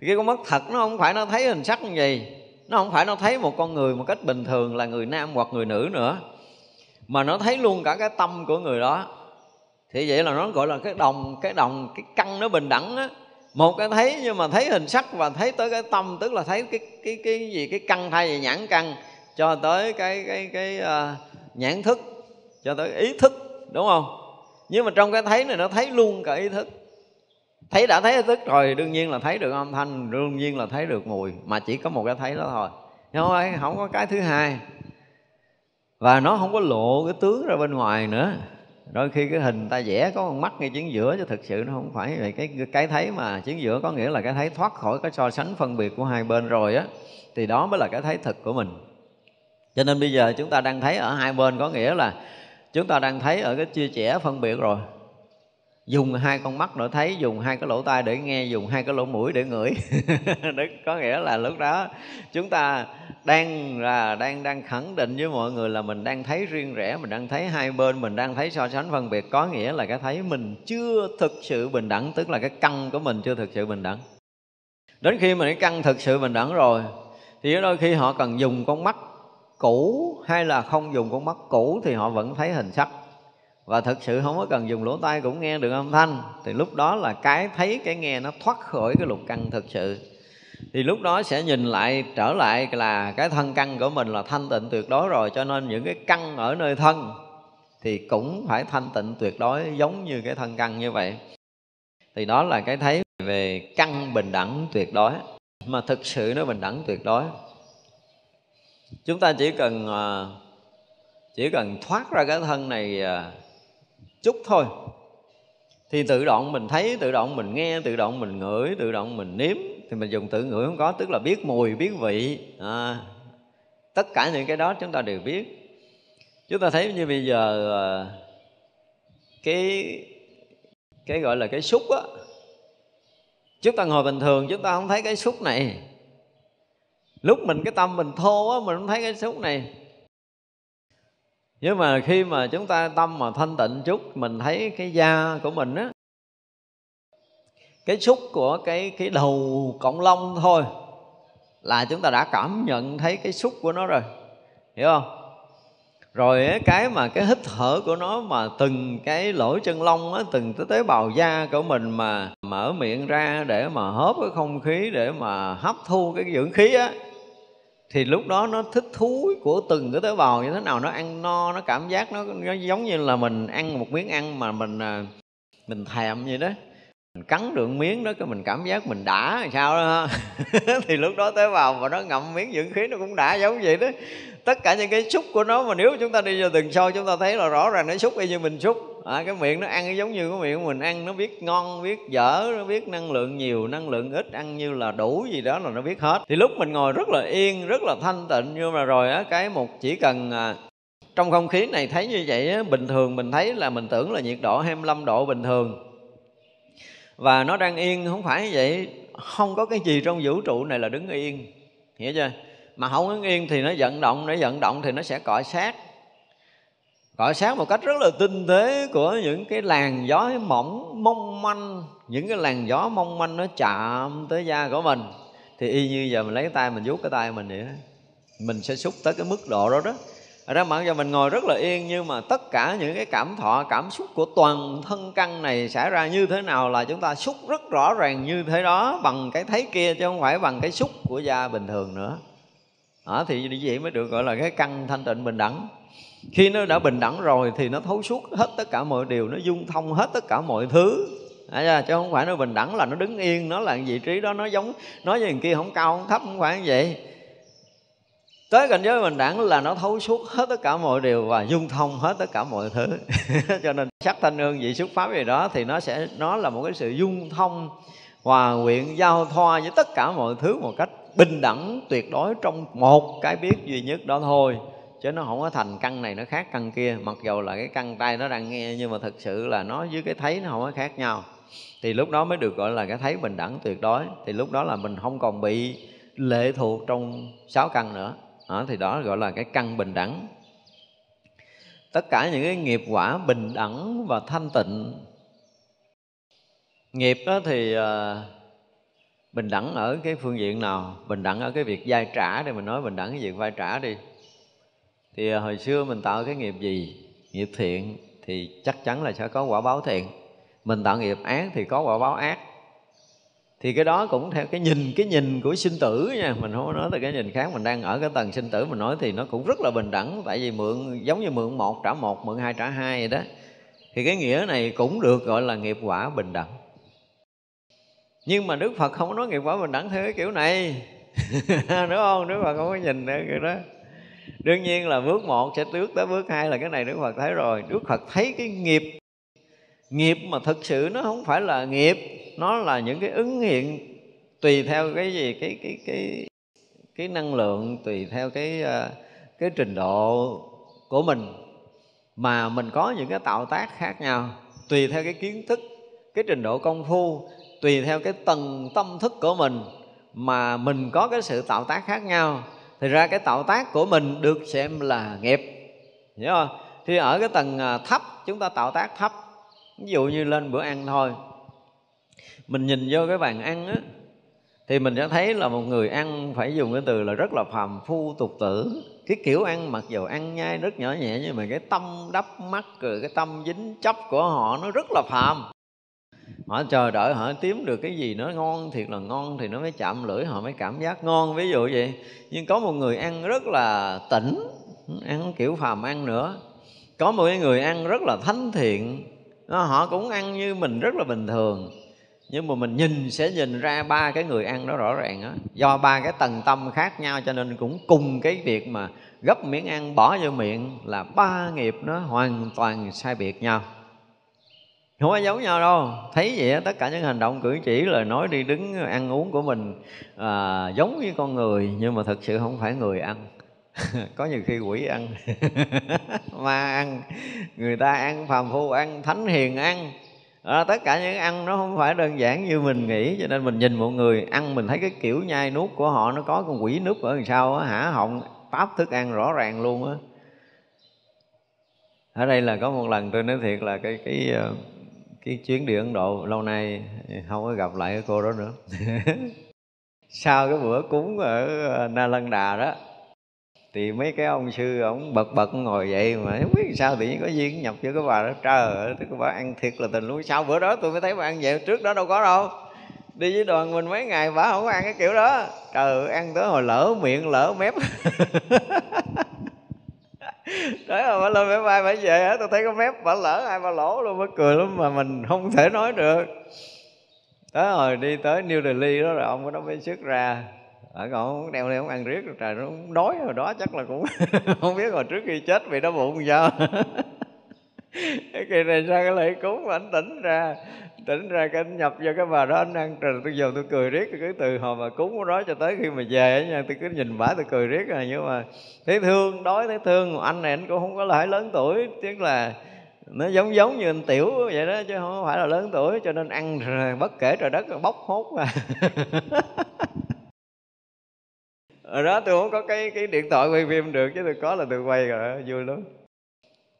Thì cái con mắt thật nó không phải nó thấy hình sắc như gì, nó không phải nó thấy một con người một cách bình thường là người nam hoặc người nữ nữa, mà nó thấy luôn cả cái tâm của người đó. Thì vậy là nó gọi là cái đồng, cái đồng, cái căn nó bình đẳng á. Một cái thấy, nhưng mà thấy hình sắc và thấy tới cái tâm, tức là thấy cái cái cái gì, cái căn, thay vì nhãn căn cho tới cái cái cái uh, nhãn thức, cho tới ý thức, đúng không? Nhưng mà trong cái thấy này nó thấy luôn cả ý thức. Thấy đã thấy ý thức rồi, đương nhiên là thấy được âm thanh, đương nhiên là thấy được mùi, mà chỉ có một cái thấy đó thôi. Nhưng không, không có cái thứ hai. Và nó không có lộ cái tướng ra bên ngoài nữa. Đôi khi cái hình ta vẽ có con mắt ngay chính giữa, chứ thực sự nó không phải vậy. Cái, cái thấy mà chính giữa có nghĩa là cái thấy thoát khỏi cái so sánh phân biệt của hai bên rồi á, thì đó mới là cái thấy thực của mình. Cho nên bây giờ chúng ta đang thấy ở hai bên, có nghĩa là chúng ta đang thấy ở cái chia chẻ phân biệt rồi. Dùng hai con mắt để thấy, dùng hai cái lỗ tai để nghe, dùng hai cái lỗ mũi để ngửi. Có nghĩa là lúc đó chúng ta đang là đang đang khẳng định với mọi người là mình đang thấy riêng rẽ, mình đang thấy hai bên, mình đang thấy so sánh phân biệt. Có nghĩa là cái thấy mình chưa thực sự bình đẳng, tức là cái căn của mình chưa thực sự bình đẳng. Đến khi mà cái căn thực sự bình đẳng rồi, thì đôi khi họ cần dùng con mắt cũ hay là không dùng con mắt cũ thì họ vẫn thấy hình sắc. Và thực sự không có cần dùng lỗ tai cũng nghe được âm thanh. Thì lúc đó là cái thấy cái nghe nó thoát khỏi cái lục căn thực sự. Thì lúc đó sẽ nhìn lại, trở lại là cái thân căn của mình là thanh tịnh tuyệt đối rồi. Cho nên những cái căn ở nơi thân thì cũng phải thanh tịnh tuyệt đối giống như cái thân căn như vậy. Thì đó là cái thấy về căn bình đẳng tuyệt đối. Mà thực sự nó bình đẳng tuyệt đối. Chúng ta chỉ cần chỉ cần thoát ra cái thân này chút thôi, thì tự động mình thấy, tự động mình nghe, tự động mình ngửi, tự động mình nếm. Thì mình dùng tự ngửi không có, tức là biết mùi, biết vị à, tất cả những cái đó chúng ta đều biết. Chúng ta thấy như bây giờ Cái cái gọi là cái xúc á, chúng ta ngồi bình thường chúng ta không thấy cái xúc này. Lúc mình cái tâm mình thô á, mình không thấy cái xúc này. Nhưng mà khi mà chúng ta tâm mà thanh tịnh chút, mình thấy cái da của mình á, cái xúc của cái, cái đầu cộng long thôi là chúng ta đã cảm nhận thấy cái xúc của nó rồi, hiểu không? Rồi cái mà cái hít thở của nó, mà từng cái lỗ chân lông á, từng cái tế bào da của mình mà mở miệng ra để mà hớp cái không khí, để mà hấp thu cái dưỡng khí á, thì lúc đó nó thích thú của từng cái tế bào như thế nào, nó ăn no, nó cảm giác nó, nó giống như là mình ăn một miếng ăn mà mình mình thèm vậy đó, mình cắn được miếng đó cái mình cảm giác mình đã làm sao đó. Thì lúc đó tế bào mà nó ngậm miếng dưỡng khí nó cũng đã giống vậy đó. Tất cả những cái xúc của nó mà nếu chúng ta đi vào từng sâu chúng ta thấy là rõ ràng nó xúc y như mình xúc à, cái miệng nó ăn giống như cái miệng của mình ăn, nó biết ngon, biết dở, nó biết năng lượng nhiều, năng lượng ít, ăn như là đủ gì đó là nó biết hết. Thì lúc mình ngồi rất là yên, rất là thanh tịnh như mà rồi á, cái một chỉ cần à, trong không khí này thấy như vậy á, bình thường mình thấy là mình tưởng là nhiệt độ hai mươi lăm độ bình thường và nó đang yên, không phải như vậy. Không có cái gì trong vũ trụ này là đứng yên, hiểu chưa? Mà không đứng yên thì nó vận động, nó vận động thì nó sẽ cọ sát. Cọ sát một cách rất là tinh tế của những cái làn gió mỏng, mong manh. Những cái làn gió mong manh nó chạm tới da của mình. Thì y như giờ mình lấy cái tay mình vuốt cái tay mình vậy đó. Mình sẽ xúc tới cái mức độ đó đó. Ở đó mặc dù mình ngồi rất là yên, nhưng mà tất cả những cái cảm thọ, cảm xúc của toàn thân căn này xảy ra như thế nào là chúng ta xúc rất rõ ràng như thế đó, bằng cái thấy kia chứ không phải bằng cái xúc của da bình thường nữa. À, thì như vậy mới được gọi là cái căn thanh tịnh bình đẳng. Khi nó đã bình đẳng rồi thì nó thấu suốt hết tất cả mọi điều, nó dung thông hết tất cả mọi thứ. À, chứ không phải nó bình đẳng là nó đứng yên, nó là vị trí đó, nó giống, nó với người kia không cao không thấp, không phải như vậy. Tới cảnh giới bình đẳng là nó thấu suốt hết tất cả mọi điều và dung thông hết tất cả mọi thứ. Cho nên sắc thanh hương vị xuất pháp gì đó thì nó sẽ nó là một cái sự dung thông, hòa quyện giao thoa với tất cả mọi thứ một cách bình đẳng tuyệt đối trong một cái biết duy nhất đó thôi. Chứ nó không có thành căn này nó khác căn kia. Mặc dù là cái căn tay nó đang nghe, nhưng mà thực sự là nó với cái thấy nó không có khác nhau. Thì lúc đó mới được gọi là cái thấy bình đẳng tuyệt đối. Thì lúc đó là mình không còn bị lệ thuộc trong sáu căn nữa. À, thì đó gọi là cái căn bình đẳng. Tất cả những cái nghiệp quả bình đẳng và thanh tịnh. Nghiệp đó thì uh, bình đẳng ở cái phương diện nào? Bình đẳng ở cái việc vai trả, để mình nói bình đẳng cái việc vai trả đi. Thì uh, hồi xưa mình tạo cái nghiệp gì? Nghiệp thiện thì chắc chắn là sẽ có quả báo thiện. Mình tạo nghiệp ác thì có quả báo ác. Thì cái đó cũng theo cái nhìn cái nhìn của sinh tử nha, mình không nói từ cái nhìn khác, mình đang ở cái tầng sinh tử mình nói thì nó cũng rất là bình đẳng, tại vì mượn giống như mượn một trả một, mượn hai trả hai vậy đó. Thì cái nghĩa này cũng được gọi là nghiệp quả bình đẳng. Nhưng mà Đức Phật không có nói nghiệp quả bình đẳng theo cái kiểu này. Đúng không? Đức Phật không có nhìn theo kiểu đó. Đương nhiên là bước một sẽ bước tới bước hai là cái này Đức Phật thấy rồi. Đức Phật thấy cái nghiệp nghiệp mà thực sự nó không phải là nghiệp, nó là những cái ứng hiện tùy theo cái gì cái cái cái cái năng lượng, tùy theo cái cái trình độ của mình mà mình có những cái tạo tác khác nhau, tùy theo cái kiến thức, cái trình độ công phu, tùy theo cái tầng tâm thức của mình mà mình có cái sự tạo tác khác nhau. Thì ra cái tạo tác của mình được xem là nghiệp, hiểu không? Thì ở cái tầng thấp chúng ta tạo tác thấp, ví dụ như lên bữa ăn thôi. Mình nhìn vô cái bàn ăn á, thì mình sẽ thấy là một người ăn phải dùng cái từ là rất là phàm phu tục tử. Cái kiểu ăn mặc dù ăn nhai rất nhỏ nhẹ, nhưng mà cái tâm đắp mắt rồi cái tâm dính chấp của họ nó rất là phàm. Họ chờ đợi họ kiếm được cái gì nó ngon, thiệt là ngon thì nó mới chạm lưỡi, họ mới cảm giác ngon, ví dụ vậy. Nhưng có một người ăn rất là tỉnh, ăn kiểu phàm ăn nữa. Có một người ăn rất là thánh thiện, họ cũng ăn như mình rất là bình thường. Nhưng mà mình nhìn sẽ nhìn ra ba cái người ăn đó rõ ràng đó. Do ba cái tầng tâm khác nhau cho nên cũng cùng cái việc mà gấp miếng ăn bỏ vô miệng là ba nghiệp nó hoàn toàn sai biệt nhau. Không có giống nhau đâu. Thấy vậy đó, tất cả những hành động cử chỉ, lời nói đi đứng, ăn uống của mình à, giống như con người. Nhưng mà thật sự không phải người ăn. Có nhiều khi quỷ ăn, ma ăn, người ta ăn, phàm phu ăn, thánh hiền ăn. À, tất cả những ăn nó không phải đơn giản như mình nghĩ. Cho nên mình nhìn mọi người ăn, mình thấy cái kiểu nhai nuốt của họ, nó có con quỷ núp ở đằng sau á, hả họng táp thức ăn rõ ràng luôn á. Ở đây là có một lần tôi nói thiệt là cái cái cái chuyến đi Ấn Độ lâu nay không có gặp lại cô đó nữa. Sau cái bữa cúng ở Na Lan Đà đó, thì mấy cái ông sư ổng bật bật ngồi vậy mà không biết sao tự nhiên có duyên nhập với cái bà đó. Trời ơi, cái bà ăn thiệt là tình luôn. Sau bữa đó tôi mới thấy bà ăn vậy, trước đó đâu có đâu. Đi với đoàn mình mấy ngày bà không có ăn cái kiểu đó. Trời ơi, ăn tới hồi lỡ miệng lỡ mép. Trời ơi, bà lên mép ai bà về á, tôi thấy có mép bà lỡ ai bà lỗ luôn, mới cười lắm mà mình không thể nói được. Tới hồi đi tới New Delhi đó rồi ông có đó mới xuất ra. Ở còn đeo lên không ăn riết, trời nó đói rồi đó, chắc là cũng không biết hồi trước khi chết bị đói bụng sao. Cái kỳ này ra cái lễ cúng mà anh tỉnh ra, tỉnh ra cái anh nhập vô cái bà đó anh ăn, trời tôi giờ tôi cười riết, cứ từ hồi mà cúng đó cho tới khi mà về nha, tôi cứ nhìn bả tôi cười riết rồi. Nhưng mà thấy thương, đói thấy thương, anh này anh cũng không có là lớn tuổi, tức là nó giống giống như anh Tiểu vậy đó chứ không phải là lớn tuổi, cho nên ăn rồi bất kể trời đất bốc hốt mà. Ở đó tôi không có cái cái điện thoại quay phim được, chứ tôi có là tôi quay rồi, vui lắm.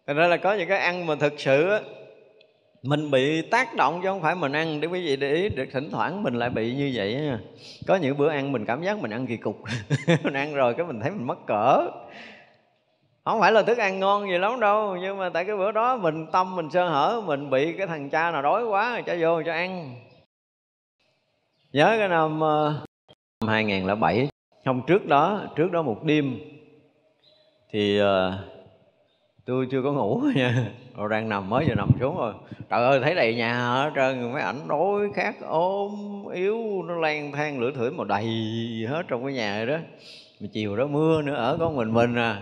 Thành ra là có những cái ăn mà thực sự á, mình bị tác động chứ không phải mình ăn. Để quý vị để ý, được thỉnh thoảng mình lại bị như vậy á. Có những bữa ăn mình cảm giác mình ăn kỳ cục. Mình ăn rồi cái mình thấy mình mắc cỡ. Không phải là thức ăn ngon gì lắm đâu, nhưng mà tại cái bữa đó mình tâm mình sơ hở, mình bị cái thằng cha nào đói quá rồi cho vô cho ăn. Nhớ cái năm, năm hai không không bảy, hôm trước đó, trước đó một đêm thì uh, tôi chưa có ngủ nha, rồi đang nằm, mới giờ nằm xuống rồi. Trời ơi, thấy đầy nhà hết trơn, mấy ảnh đói khát ốm yếu, nó lang thang lửa thửa mà đầy hết trong cái nhà đó. Mà chiều đó mưa nữa, ở có mình mình à.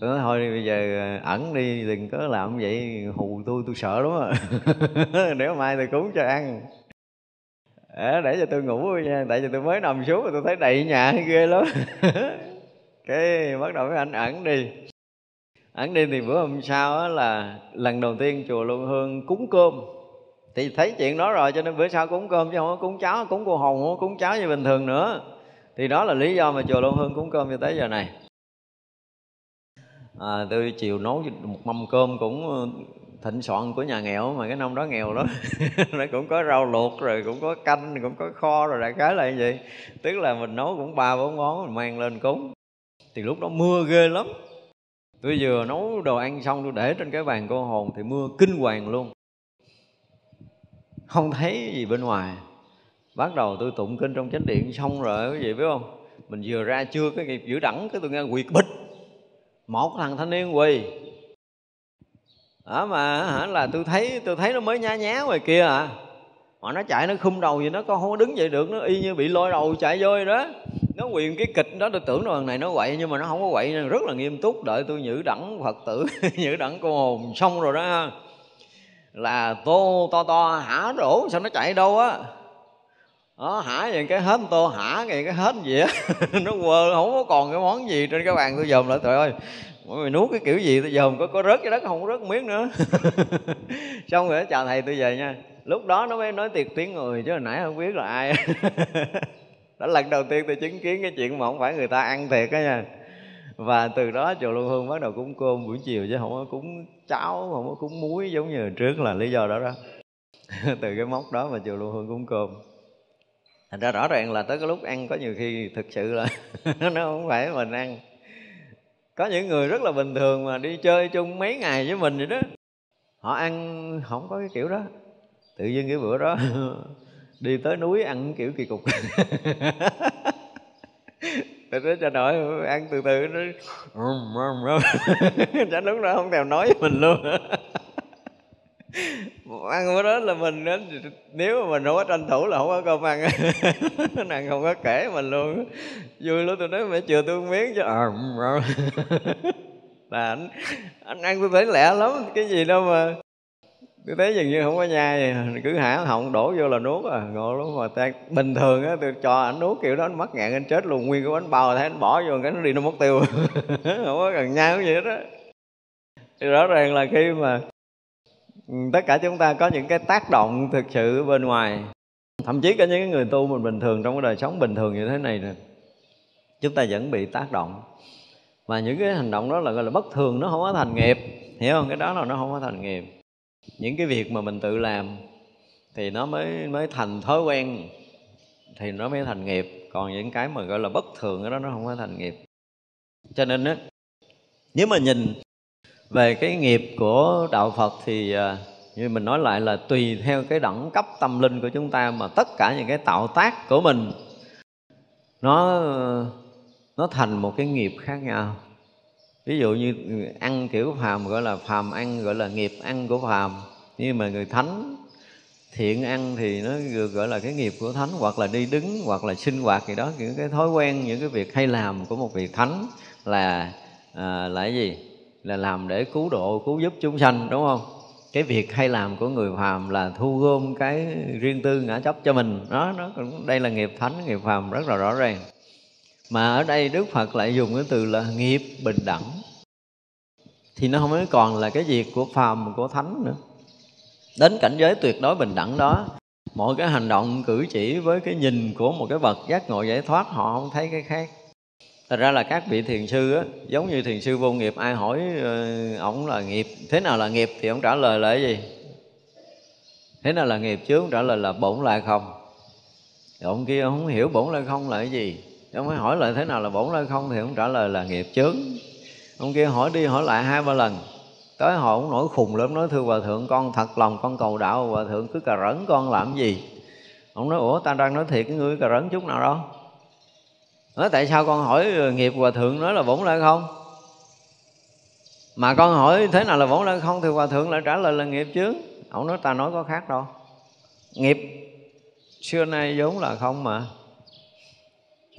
Tôi nói thôi bây giờ ẩn đi, đừng có làm vậy, hù tôi, tôi sợ lắm à. Để mai tôi cúng cho ăn, để cho tôi ngủ nha, tại vì tôi mới nằm xuống rồi tôi thấy đầy nhà ghê lắm. Cái bắt đầu mấy anh ẩn đi. Ẩn đi thì bữa hôm sau á là lần đầu tiên chùa Long Hương cúng cơm. Thì thấy chuyện đó rồi cho nên bữa sau cúng cơm chứ không có cúng cháo, cúng cô hồn, không có cúng cháo như bình thường nữa. Thì đó là lý do mà chùa Long Hương cúng cơm cho tới giờ này. À, tôi chiều nấu một mâm cơm cũng thịnh soạn của nhà nghèo, mà cái năm đó nghèo lắm. Nó cũng có rau luộc rồi, cũng có canh, cũng có kho rồi, đại khái là như vậy. Tức là mình nấu cũng ba bốn món mình mang lên cúng. Thì lúc đó mưa ghê lắm. Tôi vừa nấu đồ ăn xong tôi để trên cái bàn cô hồn thì mưa kinh hoàng luôn. Không thấy gì bên ngoài. Bắt đầu tôi tụng kinh trong chánh điện xong rồi, quý vị biết không? Mình vừa ra chưa cái kịp giữ đẳng, cái tôi nghe quỳ bịch. Một thằng thanh niên quỳ. Đó mà hả, là tôi thấy tôi thấy nó mới nhá nhá ngoài kia à. Mà nó chạy nó khum đầu gì, nó không có đứng dậy được, nó y như bị lôi đầu chạy vô đó. Nó quyền cái kịch đó, tôi tưởng nó thằng này nó quậy, nhưng mà nó không có quậy, nên rất là nghiêm túc. Đợi tôi nhử đẳng Phật tử, nhử đẳng cô hồn xong rồi đó ha, là tô to to hả đổ, sao nó chạy đâu á. Đó, hả vậy cái hết tô, hả vậy cái hết gì á. Nó quơ, không có còn cái món gì trên cái bàn. Tôi dòm lại, trời ơi, mọi người nuốt cái kiểu gì, tôi dòm có, có rớt cái đất, không rớt miếng nữa. Xong rồi chào thầy tôi về nha. Lúc đó nó mới nói tiệt tiếng người, chứ hồi nãy không biết là ai. Đó lần đầu tiên tôi chứng kiến cái chuyện mà không phải người ta ăn thiệt đó nha. Và từ đó chùa Long Hương bắt đầu cúng cơm buổi chiều, chứ không có cúng cháo, không có cúng muối giống như hồi trước, là lý do đó đó. Từ cái mốc đó mà chùa Long Hương cúng cơm. Thành ra rõ ràng là tới cái lúc ăn có nhiều khi thực sự là nó không phải mình ăn. Có những người rất là bình thường mà đi chơi chung mấy ngày với mình vậy đó, họ ăn không có cái kiểu đó. Tự nhiên cái bữa đó đi tới núi ăn kiểu kỳ cục. Tôi nói cho nội ăn từ từ, nó chả lúc đó không thèm nói với mình luôn. Ăn bữa đó là mình, nếu mà mình không có tranh thủ là không có cơm ăn. Nàng không có kể mình luôn, vui lắm. Tôi nói mẹ chừa tôi miếng chứ là anh, anh ăn tôi thấy lẹ lắm, cái gì đâu mà tôi thấy dường như không có nhai, cứ hả họng đổ vô là nuốt à, ngộ lắm. Mà ta bình thường á, tôi cho ảnh nuốt kiểu đó anh mắc ngạn anh chết luôn, nguyên cái bánh bao thấy anh bỏ vô cái nó đi, nó mất tiêu. Không có cần nhai cái gì hết đó. Thì rõ ràng là khi mà tất cả chúng ta có những cái tác động thực sự bên ngoài, thậm chí cả những người tu mình bình thường trong cái đời sống bình thường như thế này nè, chúng ta vẫn bị tác động. Mà những cái hành động đó là gọi là bất thường, nó không có thành nghiệp, hiểu không? Cái đó là nó không có thành nghiệp. Những cái việc mà mình tự làm thì nó mới mới thành thói quen, thì nó mới thành nghiệp. Còn những cái mà gọi là bất thường đó nó không có thành nghiệp. Cho nên đó, nếu mà nhìn về cái nghiệp của đạo Phật thì như mình nói lại là tùy theo cái đẳng cấp tâm linh của chúng ta mà tất cả những cái tạo tác của mình nó nó thành một cái nghiệp khác nhau. Ví dụ như ăn kiểu phàm gọi là phàm ăn, gọi là nghiệp ăn của phàm. Nhưng mà người thánh thiện ăn thì nó được gọi là cái nghiệp của thánh, hoặc là đi đứng, hoặc là sinh hoạt gì đó, những cái thói quen, những cái việc hay làm của một việc thánh là à, là cái gì? Là làm để cứu độ, cứu giúp chúng sanh, đúng không? Cái việc hay làm của người phàm là thu gom cái riêng tư ngã chấp cho mình. Đó, nó cũng đây là nghiệp thánh, nghiệp phàm rất là rõ ràng. Mà ở đây Đức Phật lại dùng cái từ là nghiệp bình đẳng. Thì nó không còn là cái việc của phàm, của thánh nữa. Đến cảnh giới tuyệt đối bình đẳng đó, mọi cái hành động cử chỉ với cái nhìn của một cái vật giác ngộ giải thoát, họ không thấy cái khác. Thật ra là các vị thiền sư á, giống như thiền sư vô nghiệp, ai hỏi ổng là nghiệp, thế nào là nghiệp thì ổng trả lời là cái gì? Thế nào là nghiệp chứ ổng trả lời là bổn lai không. Ổng kia không hiểu bổn lai không là cái gì, ổng mới hỏi lại thế nào là bổn lai không thì ổng trả lời là nghiệp chướng. Ông kia hỏi đi hỏi lại hai ba lần, tới hồi ổng nổi khùng lắm, nói thưa hòa thượng, con thật lòng con cầu đạo, hòa thượng cứ cà rỡn con làm gì. Ông nói ủa ta đang nói thiệt cái ngươi cà rỡn chút nào đâu. Nói tại sao con hỏi nghiệp hòa thượng nói là bổn lai không, mà con hỏi thế nào là bổn lai không thì hòa thượng lại trả lời là nghiệp chứ. Ông nói ta nói có khác đâu, nghiệp xưa nay vốn là không mà,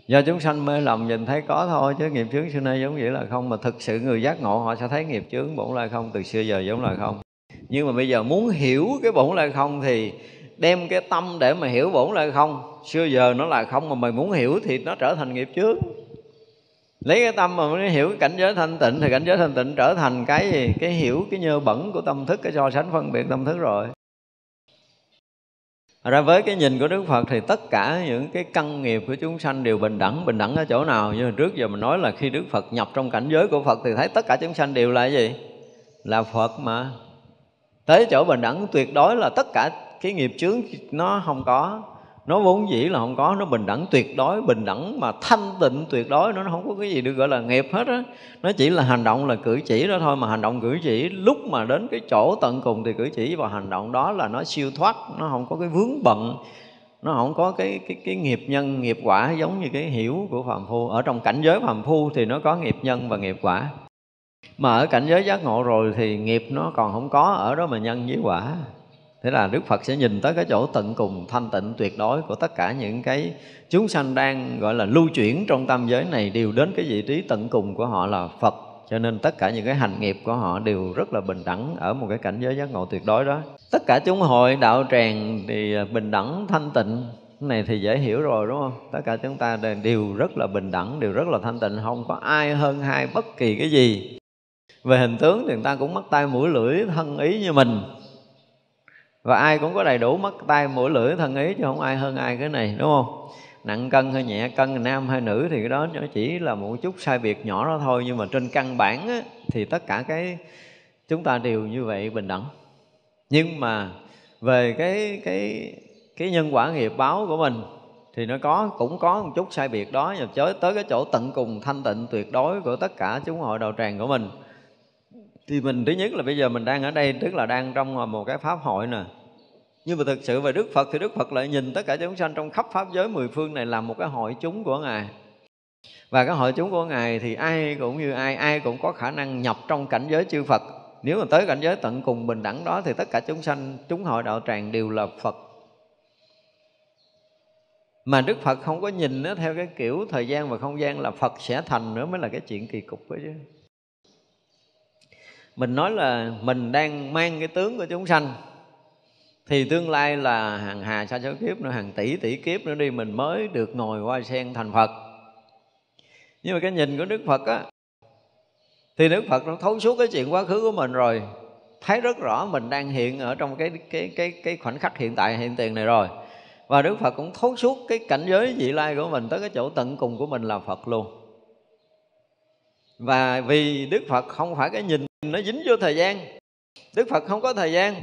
do chúng sanh mê lầm nhìn thấy có thôi, chứ nghiệp chướng xưa nay giống vậy là không. Mà thực sự người giác ngộ họ sẽ thấy nghiệp chướng bổn lai không, từ xưa giờ giống là không. Nhưng mà bây giờ muốn hiểu cái bổn lai không thì đem cái tâm để mà hiểu bổn lai không. Xưa giờ nó là không mà mình muốn hiểu thì nó trở thành nghiệp chướng. Lấy cái tâm mà mới hiểu cái cảnh giới thanh tịnh thì cảnh giới thanh tịnh trở thành cái gì? Cái hiểu cái nhơ bẩn của tâm thức, cái so sánh phân biệt tâm thức rồi. Ra với cái nhìn của Đức Phật thì tất cả những cái căn nghiệp của chúng sanh đều bình đẳng. Bình đẳng ở chỗ nào? Như trước giờ mình nói là khi Đức Phật nhập trong cảnh giới của Phật thì thấy tất cả chúng sanh đều là gì? Là Phật mà. Tới chỗ bình đẳng tuyệt đối là tất cả cái nghiệp chướng nó không có. Nó vốn dĩ là không có, nó bình đẳng tuyệt đối, bình đẳng mà thanh tịnh tuyệt đối. Nó không có cái gì được gọi là nghiệp hết á. Nó chỉ là hành động, là cử chỉ đó thôi. Mà hành động cử chỉ lúc mà đến cái chỗ tận cùng thì cử chỉ và hành động đó là nó siêu thoát. Nó không có cái vướng bận, nó không có cái cái cái nghiệp nhân, nghiệp quả giống như cái hiểu của phàm phu. Ở trong cảnh giới phàm phu thì nó có nghiệp nhân và nghiệp quả. Mà ở cảnh giới giác ngộ rồi thì nghiệp nó còn không có, ở đó mà nhân với quả. Thế là Đức Phật sẽ nhìn tới cái chỗ tận cùng thanh tịnh tuyệt đối của tất cả những cái chúng sanh đang gọi là lưu chuyển trong tam giới này, đều đến cái vị trí tận cùng của họ là Phật. Cho nên tất cả những cái hành nghiệp của họ đều rất là bình đẳng ở một cái cảnh giới giác ngộ tuyệt đối đó. Tất cả chúng hội đạo tràng thì bình đẳng thanh tịnh, cái này thì dễ hiểu rồi đúng không? Tất cả chúng ta đều rất là bình đẳng, đều rất là thanh tịnh, không có ai hơn hai bất kỳ cái gì. Về hình tướng thì người ta cũng mắt tai mũi lưỡi thân ý như mình. Và ai cũng có đầy đủ mắt tay mũi lưỡi thân ý, chứ không ai hơn ai cái này đúng không? Nặng cân hay nhẹ cân, nam hay nữ thì cái đó nó chỉ là một chút sai biệt nhỏ đó thôi. Nhưng mà trên căn bản á, thì tất cả cái chúng ta đều như vậy bình đẳng. Nhưng mà về cái cái cái nhân quả nghiệp báo của mình thì nó có cũng có một chút sai biệt đó. Nhập chới tới cái chỗ tận cùng thanh tịnh tuyệt đối của tất cả chúng hội đạo tràng của mình. Thì mình thứ nhất là bây giờ mình đang ở đây, tức là đang trong một cái pháp hội nè. Nhưng mà thực sự về Đức Phật thì Đức Phật lại nhìn tất cả chúng sanh trong khắp pháp giới mười phương này là một cái hội chúng của Ngài. Và cái hội chúng của Ngài thì ai cũng như ai, ai cũng có khả năng nhập trong cảnh giới chư Phật. Nếu mà tới cảnh giới tận cùng bình đẳng đó thì tất cả chúng sanh, chúng hội đạo tràng đều là Phật. Mà Đức Phật không có nhìn nó theo cái kiểu thời gian và không gian là Phật sẽ thành nữa, mới là cái chuyện kỳ cục đó chứ. Mình nói là mình đang mang cái tướng của chúng sanh thì tương lai là hàng hà sa số kiếp nữa, hàng tỷ tỷ kiếp nữa đi, mình mới được ngồi hoa sen thành Phật. Nhưng mà cái nhìn của Đức Phật á, thì Đức Phật nó thấu suốt cái chuyện quá khứ của mình rồi, thấy rất rõ mình đang hiện ở trong cái cái cái cái khoảnh khắc hiện tại hiện tiền này rồi. Và Đức Phật cũng thấu suốt cái cảnh giới vị lai của mình, tới cái chỗ tận cùng của mình là Phật luôn. Và vì Đức Phật không phải cái nhìn nó dính vô thời gian, Đức Phật không có thời gian,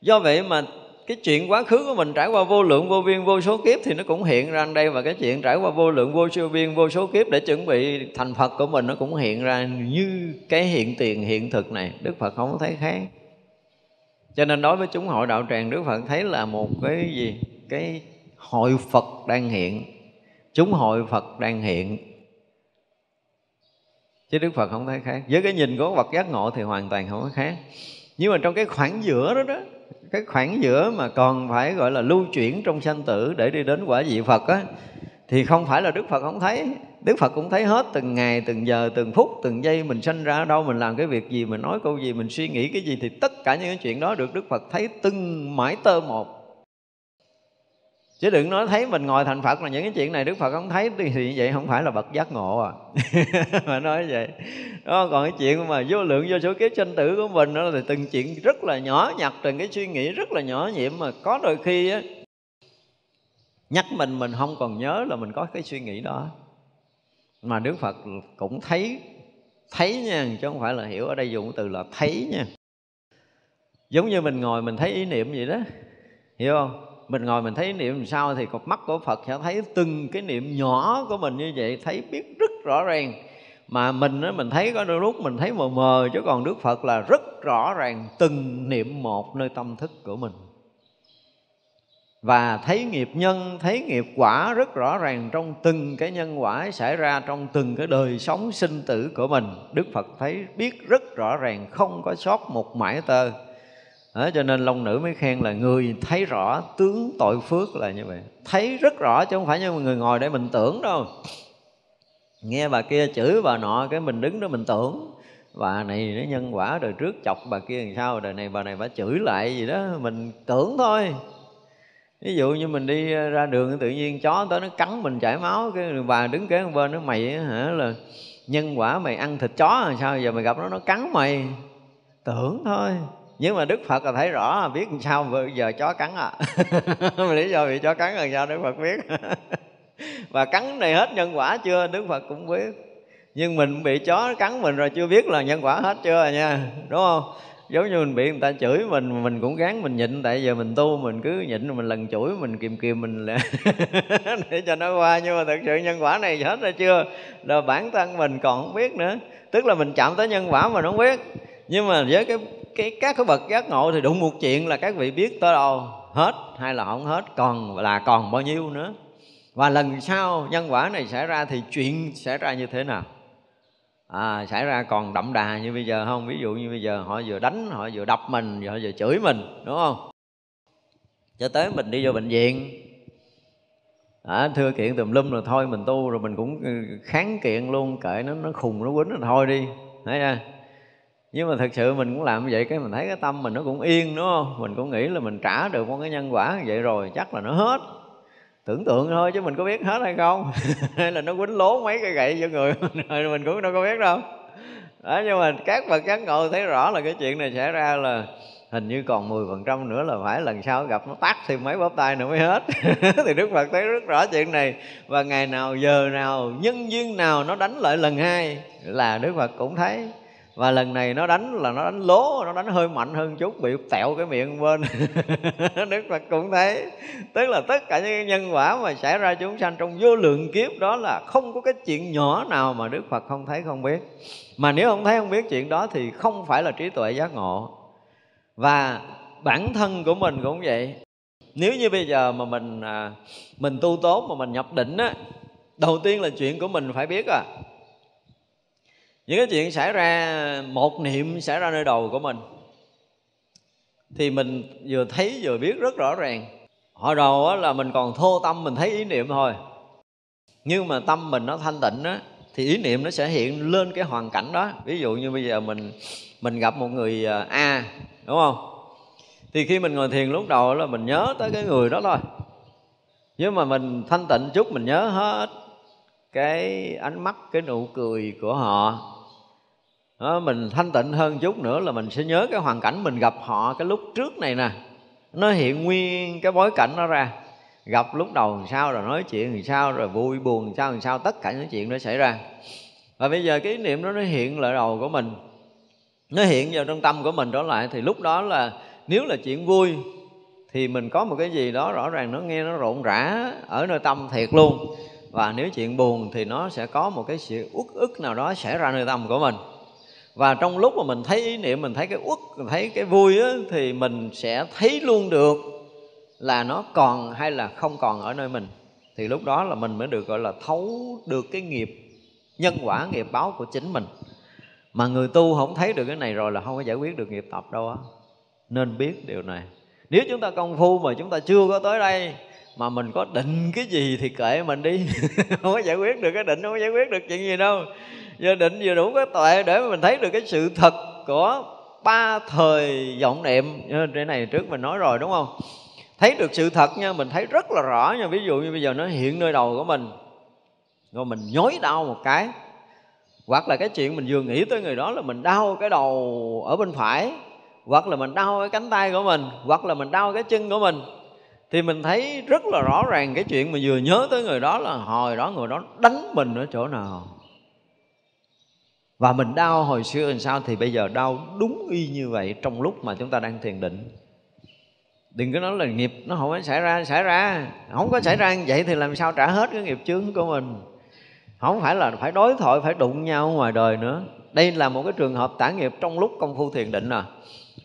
do vậy mà cái chuyện quá khứ của mình trải qua vô lượng vô biên vô số kiếp thì nó cũng hiện ra đây. Và cái chuyện trải qua vô lượng vô siêu biên vô số kiếp để chuẩn bị thành Phật của mình nó cũng hiện ra như cái hiện tiền hiện thực này. Đức Phật không có thấy khác. Cho nên đối với chúng hội đạo tràng, Đức Phật thấy là một cái gì? Cái hội Phật đang hiện, chúng hội Phật đang hiện, chứ Đức Phật không thấy khác. Với cái nhìn của bậc giác ngộ thì hoàn toàn không có khác. Nhưng mà trong cái khoảng giữa đó đó, cái khoảng giữa mà còn phải gọi là lưu chuyển trong sanh tử để đi đến quả vị Phật á, thì không phải là Đức Phật không thấy. Đức Phật cũng thấy hết, từng ngày, từng giờ, từng phút, từng giây. Mình sanh ra ở đâu, mình làm cái việc gì, mình nói câu gì, mình suy nghĩ cái gì, thì tất cả những cái chuyện đó được Đức Phật thấy từng mãi tơ một. Chứ đừng nói thấy mình ngồi thành Phật là những cái chuyện này Đức Phật không thấy, thì vậy không phải là bậc giác ngộ à. Mà nói vậy đó, còn cái chuyện mà vô lượng vô số kiếp sanh tử của mình đó, thì từng chuyện rất là nhỏ nhặt, từng cái suy nghĩ rất là nhỏ nhiệm, mà có đôi khi á, nhắc mình mình không còn nhớ là mình có cái suy nghĩ đó. mà Đức Phật cũng thấy, thấy nha, chứ không phải là hiểu. Ở đây dùng từ là thấy nha. Giống như mình ngồi mình thấy ý niệm vậy đó, hiểu không? Mình ngồi mình thấy ý niệm làm sao thì cặp mắt của Phật sẽ thấy từng cái niệm nhỏ của mình như vậy, thấy biết rất rõ ràng. Mà mình á, mình thấy có đôi lúc mình thấy mờ mờ, chứ còn Đức Phật là rất rõ ràng từng niệm một nơi tâm thức của mình. Và thấy nghiệp nhân, thấy nghiệp quả rất rõ ràng trong từng cái nhân quả xảy ra trong từng cái đời sống sinh tử của mình. Đức Phật thấy biết rất rõ ràng, không có sót một mảy tơ. Đó, cho nên Long Nữ mới khen là người thấy rõ tướng tội phước là như vậy. Thấy rất rõ chứ không phải như người ngồi để mình tưởng đâu. Nghe bà kia chửi bà nọ cái mình đứng đó mình tưởng bà này nó nhân quả, đời trước chọc bà kia làm sao, đời này bà này bà chửi lại gì đó, mình tưởng thôi. Ví dụ như mình đi ra đường tự nhiên chó tới nó cắn mình chảy máu, cái bà đứng kế bên nó mày hả là nhân quả mày ăn thịt chó làm sao, giờ mày gặp nó nó cắn mày, tưởng thôi. Nhưng mà Đức Phật là thấy rõ, biết làm sao giờ chó cắn à. Mà lý do bị chó cắn làm sao Đức Phật biết. Và cắn này hết nhân quả chưa, Đức Phật cũng biết. Nhưng mình bị chó cắn mình rồi chưa biết là nhân quả hết chưa nha, đúng không? Giống như mình bị người ta chửi mình, mình cũng gán mình nhịn. Tại giờ mình tu, mình cứ nhịn, mình lần chửi, mình kìm kìm mình là để cho nó qua. Nhưng mà thực sự nhân quả này hết rồi chưa, là bản thân mình còn không biết nữa. Tức là mình chạm tới nhân quả mà nó không biết. Nhưng mà với cái, cái các cái bậc giác ngộ thì đụng một chuyện là các vị biết tới đâu, hết hay là không hết, còn là còn bao nhiêu nữa. Và lần sau nhân quả này xảy ra thì chuyện xảy ra như thế nào? À, xảy ra còn đậm đà như bây giờ không? Ví dụ như bây giờ họ vừa đánh, họ vừa đập mình, họ vừa chửi mình, đúng không? Cho tới mình đi vô bệnh viện, à, thưa kiện tùm lum rồi thôi mình tu rồi mình cũng kháng kiện luôn, kệ nó nó khùng, nó quýnh rồi thôi đi, thấy chưa? Nhưng mà thật sự mình cũng làm vậy, cái mình thấy cái tâm mình nó cũng yên, đúng không? Mình cũng nghĩ là mình trả được một cái nhân quả như vậy rồi, chắc là nó hết. Tưởng tượng thôi chứ mình có biết hết hay không. Hay là nó quýnh lố mấy cái gậy cho người rồi mình cũng đâu có biết đâu. Đó, nhưng mà các bậc giác ngộ thấy rõ là cái chuyện này xảy ra là hình như còn mười phần trăm nữa là phải lần sau gặp nó tát thêm mấy bóp tay nữa mới hết. Thì Đức Phật thấy rất rõ chuyện này. Và ngày nào, giờ nào, nhân duyên nào nó đánh lại lần hai là Đức Phật cũng thấy. Và lần này nó đánh là nó đánh lố, nó đánh hơi mạnh hơn chút, bị tẹo cái miệng bên. Đức Phật cũng thấy. Tức là tất cả những nhân quả mà xảy ra chúng sanh trong vô lượng kiếp đó là không có cái chuyện nhỏ nào mà Đức Phật không thấy không biết. Mà nếu không thấy không biết chuyện đó thì không phải là trí tuệ giác ngộ. Và bản thân của mình cũng vậy. Nếu như bây giờ mà mình mình tu tốt mà mình nhập định á, đầu tiên là chuyện của mình phải biết à. Những cái chuyện xảy ra, một niệm xảy ra nơi đầu của mình thì mình vừa thấy vừa biết rất rõ ràng. Hồi đầu là mình còn thô tâm, mình thấy ý niệm thôi. Nhưng mà tâm mình nó thanh tịnh đó, thì ý niệm nó sẽ hiện lên cái hoàn cảnh đó. Ví dụ như bây giờ mình mình gặp một người A, đúng không? Thì khi mình ngồi thiền lúc đầu là mình nhớ tới cái người đó thôi. Nhưng mà mình thanh tịnh chút, mình nhớ hết cái ánh mắt, cái nụ cười của họ. Đó, mình thanh tịnh hơn chút nữa là mình sẽ nhớ cái hoàn cảnh mình gặp họ cái lúc trước này nè. Nó hiện nguyên cái bối cảnh nó ra. Gặp lúc đầu làm sao, rồi nói chuyện làm sao, rồi vui buồn làm sao, làm sao. Tất cả những chuyện đó xảy ra. Và bây giờ cái ý niệm đó nó hiện lại đầu của mình. Nó hiện vào trong tâm của mình trở lại. Thì lúc đó là nếu là chuyện vui thì mình có một cái gì đó rõ ràng nó nghe nó rộn rã ở nơi tâm thiệt luôn. Và nếu chuyện buồn thì nó sẽ có một cái sự uất ức nào đó xảy ra nơi tâm của mình. Và trong lúc mà mình thấy ý niệm, mình thấy cái uất, mình thấy cái vui á, thì mình sẽ thấy luôn được là nó còn hay là không còn ở nơi mình. Thì lúc đó là mình mới được gọi là thấu được cái nghiệp, nhân quả, nghiệp báo của chính mình. Mà người tu không thấy được cái này rồi là không có giải quyết được nghiệp tập đâu á. Nên biết điều này. Nếu chúng ta công phu mà chúng ta chưa có tới đây, mà mình có định cái gì thì kệ mình đi. Không có giải quyết được cái định, không có giải quyết được chuyện gì đâu. Giờ định vừa đủ cái tuệ để mình thấy được cái sự thật của ba thời vọng niệm. Cái này trước mình nói rồi, đúng không? Thấy được sự thật nha, mình thấy rất là rõ nha. Ví dụ như bây giờ nó hiện nơi đầu của mình, rồi mình nhói đau một cái, hoặc là cái chuyện mình vừa nghĩ tới người đó là mình đau cái đầu ở bên phải, hoặc là mình đau cái cánh tay của mình, hoặc là mình đau cái chân của mình. Thì mình thấy rất là rõ ràng cái chuyện mà vừa nhớ tới người đó là hồi đó người đó đánh mình ở chỗ nào. Và mình đau hồi xưa làm sao thì bây giờ đau đúng y như vậy trong lúc mà chúng ta đang thiền định. Đừng có nói là nghiệp nó không có xảy ra, xảy ra. Không có xảy ra như vậy thì làm sao trả hết cái nghiệp chướng của mình. Không phải là phải đối thoại, phải đụng nhau ngoài đời nữa. Đây là một cái trường hợp tả nghiệp trong lúc công phu thiền định à.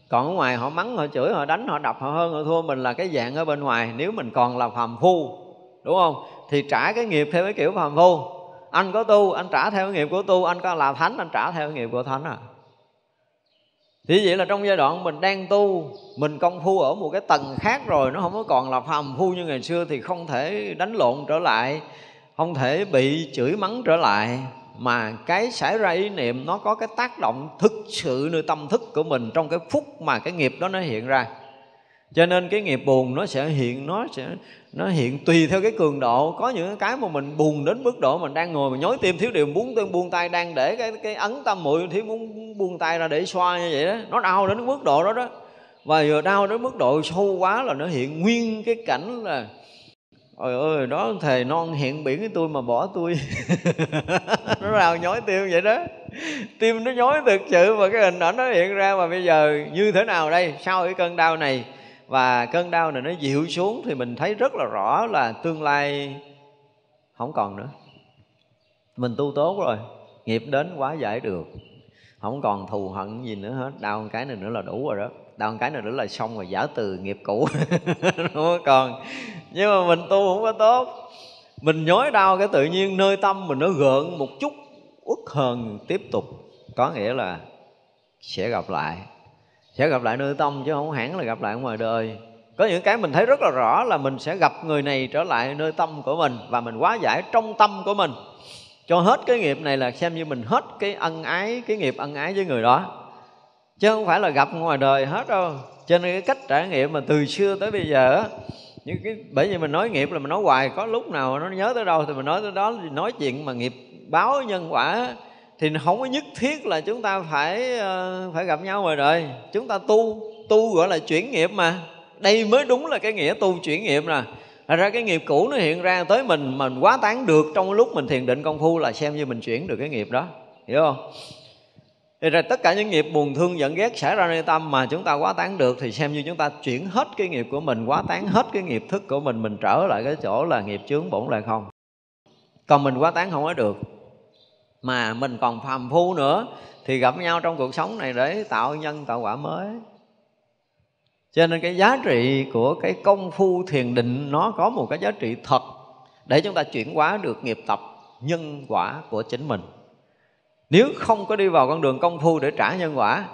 Còn ở ngoài họ mắng, họ chửi, họ đánh, họ đập, họ hơn, họ thua mình là cái dạng ở bên ngoài. Nếu mình còn là phàm phu, đúng không? Thì trả cái nghiệp theo cái kiểu phàm phu. Anh có tu, anh trả theo cái nghiệp của tu. Anh có là thánh, anh trả theo cái nghiệp của thánh à. Thì vậy là trong giai đoạn mình đang tu, mình công phu ở một cái tầng khác rồi, nó không có còn là phàm phu như ngày xưa, thì không thể đánh lộn trở lại, không thể bị chửi mắng trở lại. Mà cái xảy ra ý niệm nó có cái tác động thực sự nơi tâm thức của mình trong cái phút mà cái nghiệp đó nó hiện ra. Cho nên cái nghiệp buồn nó sẽ hiện, nó sẽ nó hiện tùy theo cái cường độ. Có những cái mà mình buồn đến mức độ mình đang ngồi mình nhói tim thiếu điều muốn tương buông tay, đang để cái cái ấn tâm muội thiếu muốn buông tay ra để xoa như vậy đó, nó đau đến mức độ đó đó. Và vừa đau đến mức độ sâu quá là nó hiện nguyên cái cảnh là ôi ơi đó thề non hẹn biển với tôi mà bỏ tôi. Nó rào nhói tim vậy đó, tim nó nhói thực sự và cái hình ảnh nó hiện ra. Và bây giờ như thế nào đây sau cái cơn đau này? Và cơn đau này nó dịu xuống thì mình thấy rất là rõ là tương lai không còn nữa. Mình tu tốt rồi, nghiệp đến quá giải được, không còn thù hận gì nữa hết. Đau một cái này nữa là đủ rồi đó, đau một cái này nữa là xong rồi, giả từ nghiệp cũ. Đúng không? Còn nhưng mà mình tu không có tốt, mình nhói đau cái tự nhiên nơi tâm mình nó gợn một chút uất hờn, tiếp tục. Có nghĩa là sẽ gặp lại, sẽ gặp lại nơi tâm chứ không hẳn là gặp lại ngoài đời. Có những cái mình thấy rất là rõ là mình sẽ gặp người này trở lại nơi tâm của mình, và mình hóa giải trong tâm của mình cho hết cái nghiệp này, là xem như mình hết cái ân ái, cái nghiệp ân ái với người đó, chứ không phải là gặp ngoài đời hết đâu. Cho nên cái cách trả nghiệp mà từ xưa tới bây giờ, những cái bởi vì mình nói nghiệp là mình nói hoài, có lúc nào nó nhớ tới đâu thì mình nói tới đó. Nói chuyện mà nghiệp báo nhân quả thì không có nhất thiết là chúng ta phải phải gặp nhau ngoài đời. Chúng ta tu, tu gọi là chuyển nghiệp mà. Đây mới đúng là cái nghĩa tu chuyển nghiệp nè. Thật ra cái nghiệp cũ nó hiện ra tới mình, mình quá tán được trong lúc mình thiền định công phu là xem như mình chuyển được cái nghiệp đó. Hiểu không? Thì ra tất cả những nghiệp buồn thương giận ghét xảy ra nơi tâm mà chúng ta quá tán được thì xem như chúng ta chuyển hết cái nghiệp của mình, quá tán hết cái nghiệp thức của mình, mình trở lại cái chỗ là nghiệp chướng bổn lại không. Còn mình quá tán không có được, mà mình còn phàm phu nữa, thì gặp nhau trong cuộc sống này để tạo nhân tạo quả mới. Cho nên cái giá trị của cái công phu thiền định nó có một cái giá trị thật để chúng ta chuyển hóa được nghiệp tập nhân quả của chính mình. Nếu không có đi vào con đường công phu để trả nhân quả,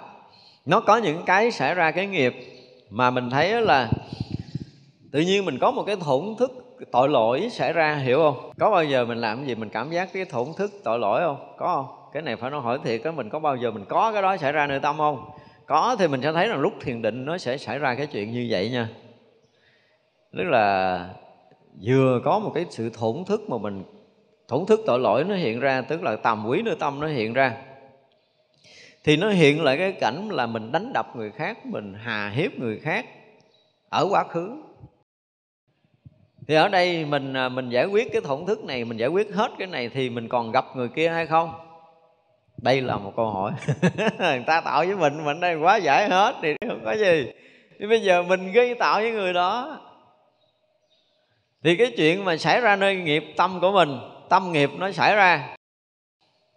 nó có những cái xảy ra cái nghiệp mà mình thấy là tự nhiên mình có một cái thổn thức tội lỗi xảy ra, hiểu không? Có bao giờ mình làm cái gì mình cảm giác cái thổn thức tội lỗi không? Có không? Cái này phải nói hỏi thiệt á, mình có bao giờ mình có cái đó xảy ra nơi tâm không? Có thì mình sẽ thấy rằng lúc thiền định nó sẽ xảy ra cái chuyện như vậy nha. Tức là vừa có một cái sự thổn thức mà mình, thổn thức tội lỗi nó hiện ra, tức là tàm quý nơi tâm nó hiện ra, thì nó hiện lại cái cảnh là mình đánh đập người khác, mình hà hiếp người khác ở quá khứ. Thì ở đây mình mình giải quyết cái thổn thức này, mình giải quyết hết cái này thì mình còn gặp người kia hay không? Đây là một câu hỏi. Người ta tạo với mình, mình đây quá giải hết thì không có gì. Thì bây giờ mình gây tạo với người đó, thì cái chuyện mà xảy ra nơi nghiệp tâm của mình, tâm nghiệp nó xảy ra,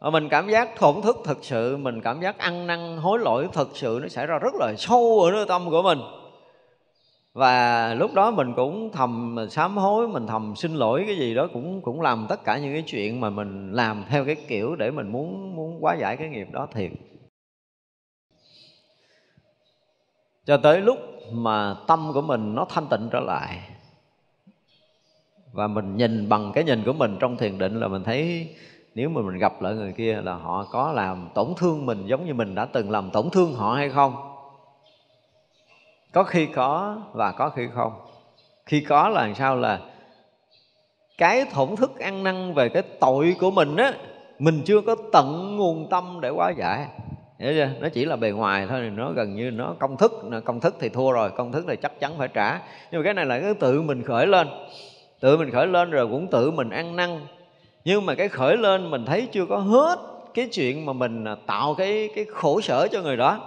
mình cảm giác thổn thức thực sự, mình cảm giác ăn năn hối lỗi thực sự nó xảy ra rất là sâu ở nơi tâm của mình. Và lúc đó mình cũng thầm sám hối, mình thầm xin lỗi cái gì đó, cũng cũng làm tất cả những cái chuyện mà mình làm theo cái kiểu để mình muốn muốn hóa giải cái nghiệp đó thiệt. Cho tới lúc mà tâm của mình nó thanh tịnh trở lại và mình nhìn bằng cái nhìn của mình trong thiền định là mình thấy nếu mà mình gặp lại người kia là họ có làm tổn thương mình giống như mình đã từng làm tổn thương họ hay không. Có khi có và có khi không. Khi có là sao là cái thổn thức ăn năn về cái tội của mình á, mình chưa có tận nguồn tâm để hóa giải, hiểu chưa? Nó chỉ là bề ngoài thôi, nó gần như nó công thức. Công thức thì thua rồi, công thức thì chắc chắn phải trả. Nhưng mà cái này là cái tự mình khởi lên, tự mình khởi lên rồi cũng tự mình ăn năn. Nhưng mà cái khởi lên mình thấy chưa có hết cái chuyện mà mình tạo cái cái khổ sở cho người đó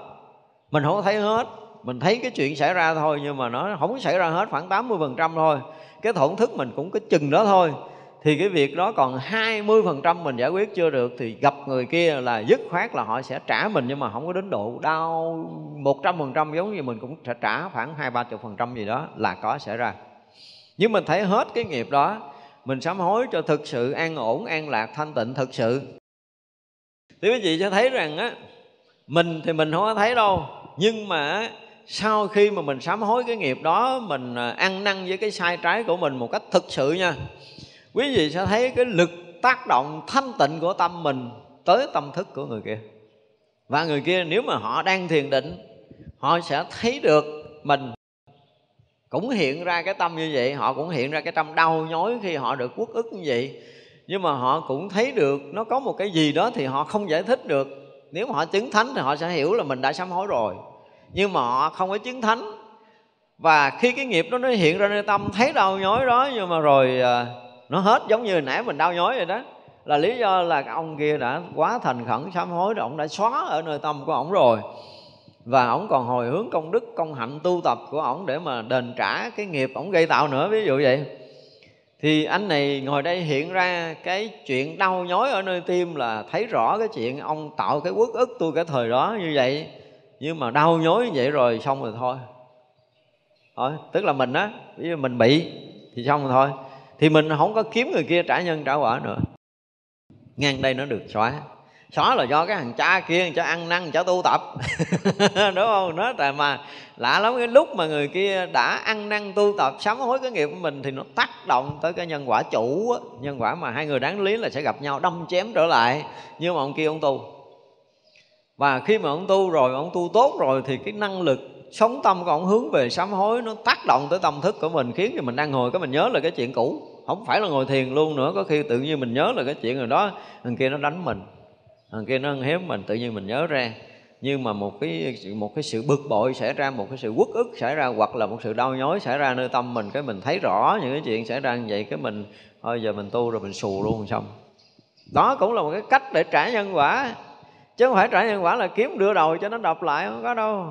mình không thấy hết, mình thấy cái chuyện xảy ra thôi nhưng mà nó không xảy ra hết, khoảng tám mươi phần trăm thôi, cái tổn thức mình cũng cái chừng đó thôi, thì cái việc đó còn hai mươi phần trăm mình giải quyết chưa được thì gặp người kia là dứt khoát là họ sẽ trả mình, nhưng mà không có đến độ đau một trăm phần trăm, giống như mình cũng sẽ trả khoảng hai ba mươi phần trăm gì đó là có xảy ra. Nhưng mình thấy hết cái nghiệp đó, mình sám hối cho thực sự an ổn, an lạc, thanh tịnh thực sự. Thì quý vị sẽ thấy rằng á, mình thì mình không có thấy đâu, nhưng mà sau khi mà mình sám hối cái nghiệp đó, mình ăn năn với cái sai trái của mình một cách thực sự nha, quý vị sẽ thấy cái lực tác động thanh tịnh của tâm mình tới tâm thức của người kia. Và người kia nếu mà họ đang thiền định, họ sẽ thấy được mình cũng hiện ra cái tâm như vậy, họ cũng hiện ra cái tâm đau nhói khi họ được uất ức như vậy. Nhưng mà họ cũng thấy được nó có một cái gì đó thì họ không giải thích được. Nếu mà họ chứng thánh thì họ sẽ hiểu là mình đã sám hối rồi. Nhưng mà họ không có chứng thánh. Và khi cái nghiệp đó nó hiện ra nơi tâm, thấy đau nhói đó, nhưng mà rồi nó hết, giống như hồi nãy mình đau nhói rồi đó. Là lý do là ông kia đã quá thành khẩn sám hối đó, ông đã xóa ở nơi tâm của ông rồi. Và ông còn hồi hướng công đức, công hạnh tu tập của ông để mà đền trả cái nghiệp ông gây tạo nữa, ví dụ vậy. Thì anh này ngồi đây hiện ra cái chuyện đau nhói ở nơi tim là thấy rõ cái chuyện ông tạo cái uất ức tôi cái thời đó như vậy. Nhưng mà đau nhói như vậy rồi xong rồi thôi. Thôi tức là mình á, ví dụ mình bị thì xong rồi thôi. Thì mình không có kiếm người kia trả nhân trả quả nữa. Ngang đây nó được xóa. Xóa là do cái thằng cha kia, thằng cha ăn năn, thằng cha tu tập. Đúng không? Nó là mà lạ lắm, cái lúc mà người kia đã ăn năn tu tập, sám hối cái nghiệp của mình thì nó tác động tới cái nhân quả chủ á. Nhân quả mà hai người đáng lý là sẽ gặp nhau đâm chém trở lại. Nhưng mà ông kia ông tu. Và khi mà ông tu rồi, ông tu tốt rồi thì cái năng lực sống tâm của ông hướng về sám hối, nó tác động tới tâm thức của mình, khiến cho mình đang ngồi cái mình nhớ là cái chuyện cũ. Không phải là ngồi thiền luôn nữa, có khi tự nhiên mình nhớ là cái chuyện rồi đó, thằng kia nó đánh mình, thằng kia nó ăn hiếp mình, tự nhiên mình nhớ ra. Nhưng mà một cái một cái sự bực bội xảy ra, một cái sự uất ức xảy ra, hoặc là một sự đau nhói xảy ra nơi tâm mình, cái mình thấy rõ những cái chuyện xảy ra như vậy, cái mình thôi giờ mình tu rồi mình xù luôn xong. Đó cũng là một cái cách để trả nhân quả, chứ không phải trả nhân quả là kiếm đưa đầu cho nó đập lại, không có đâu.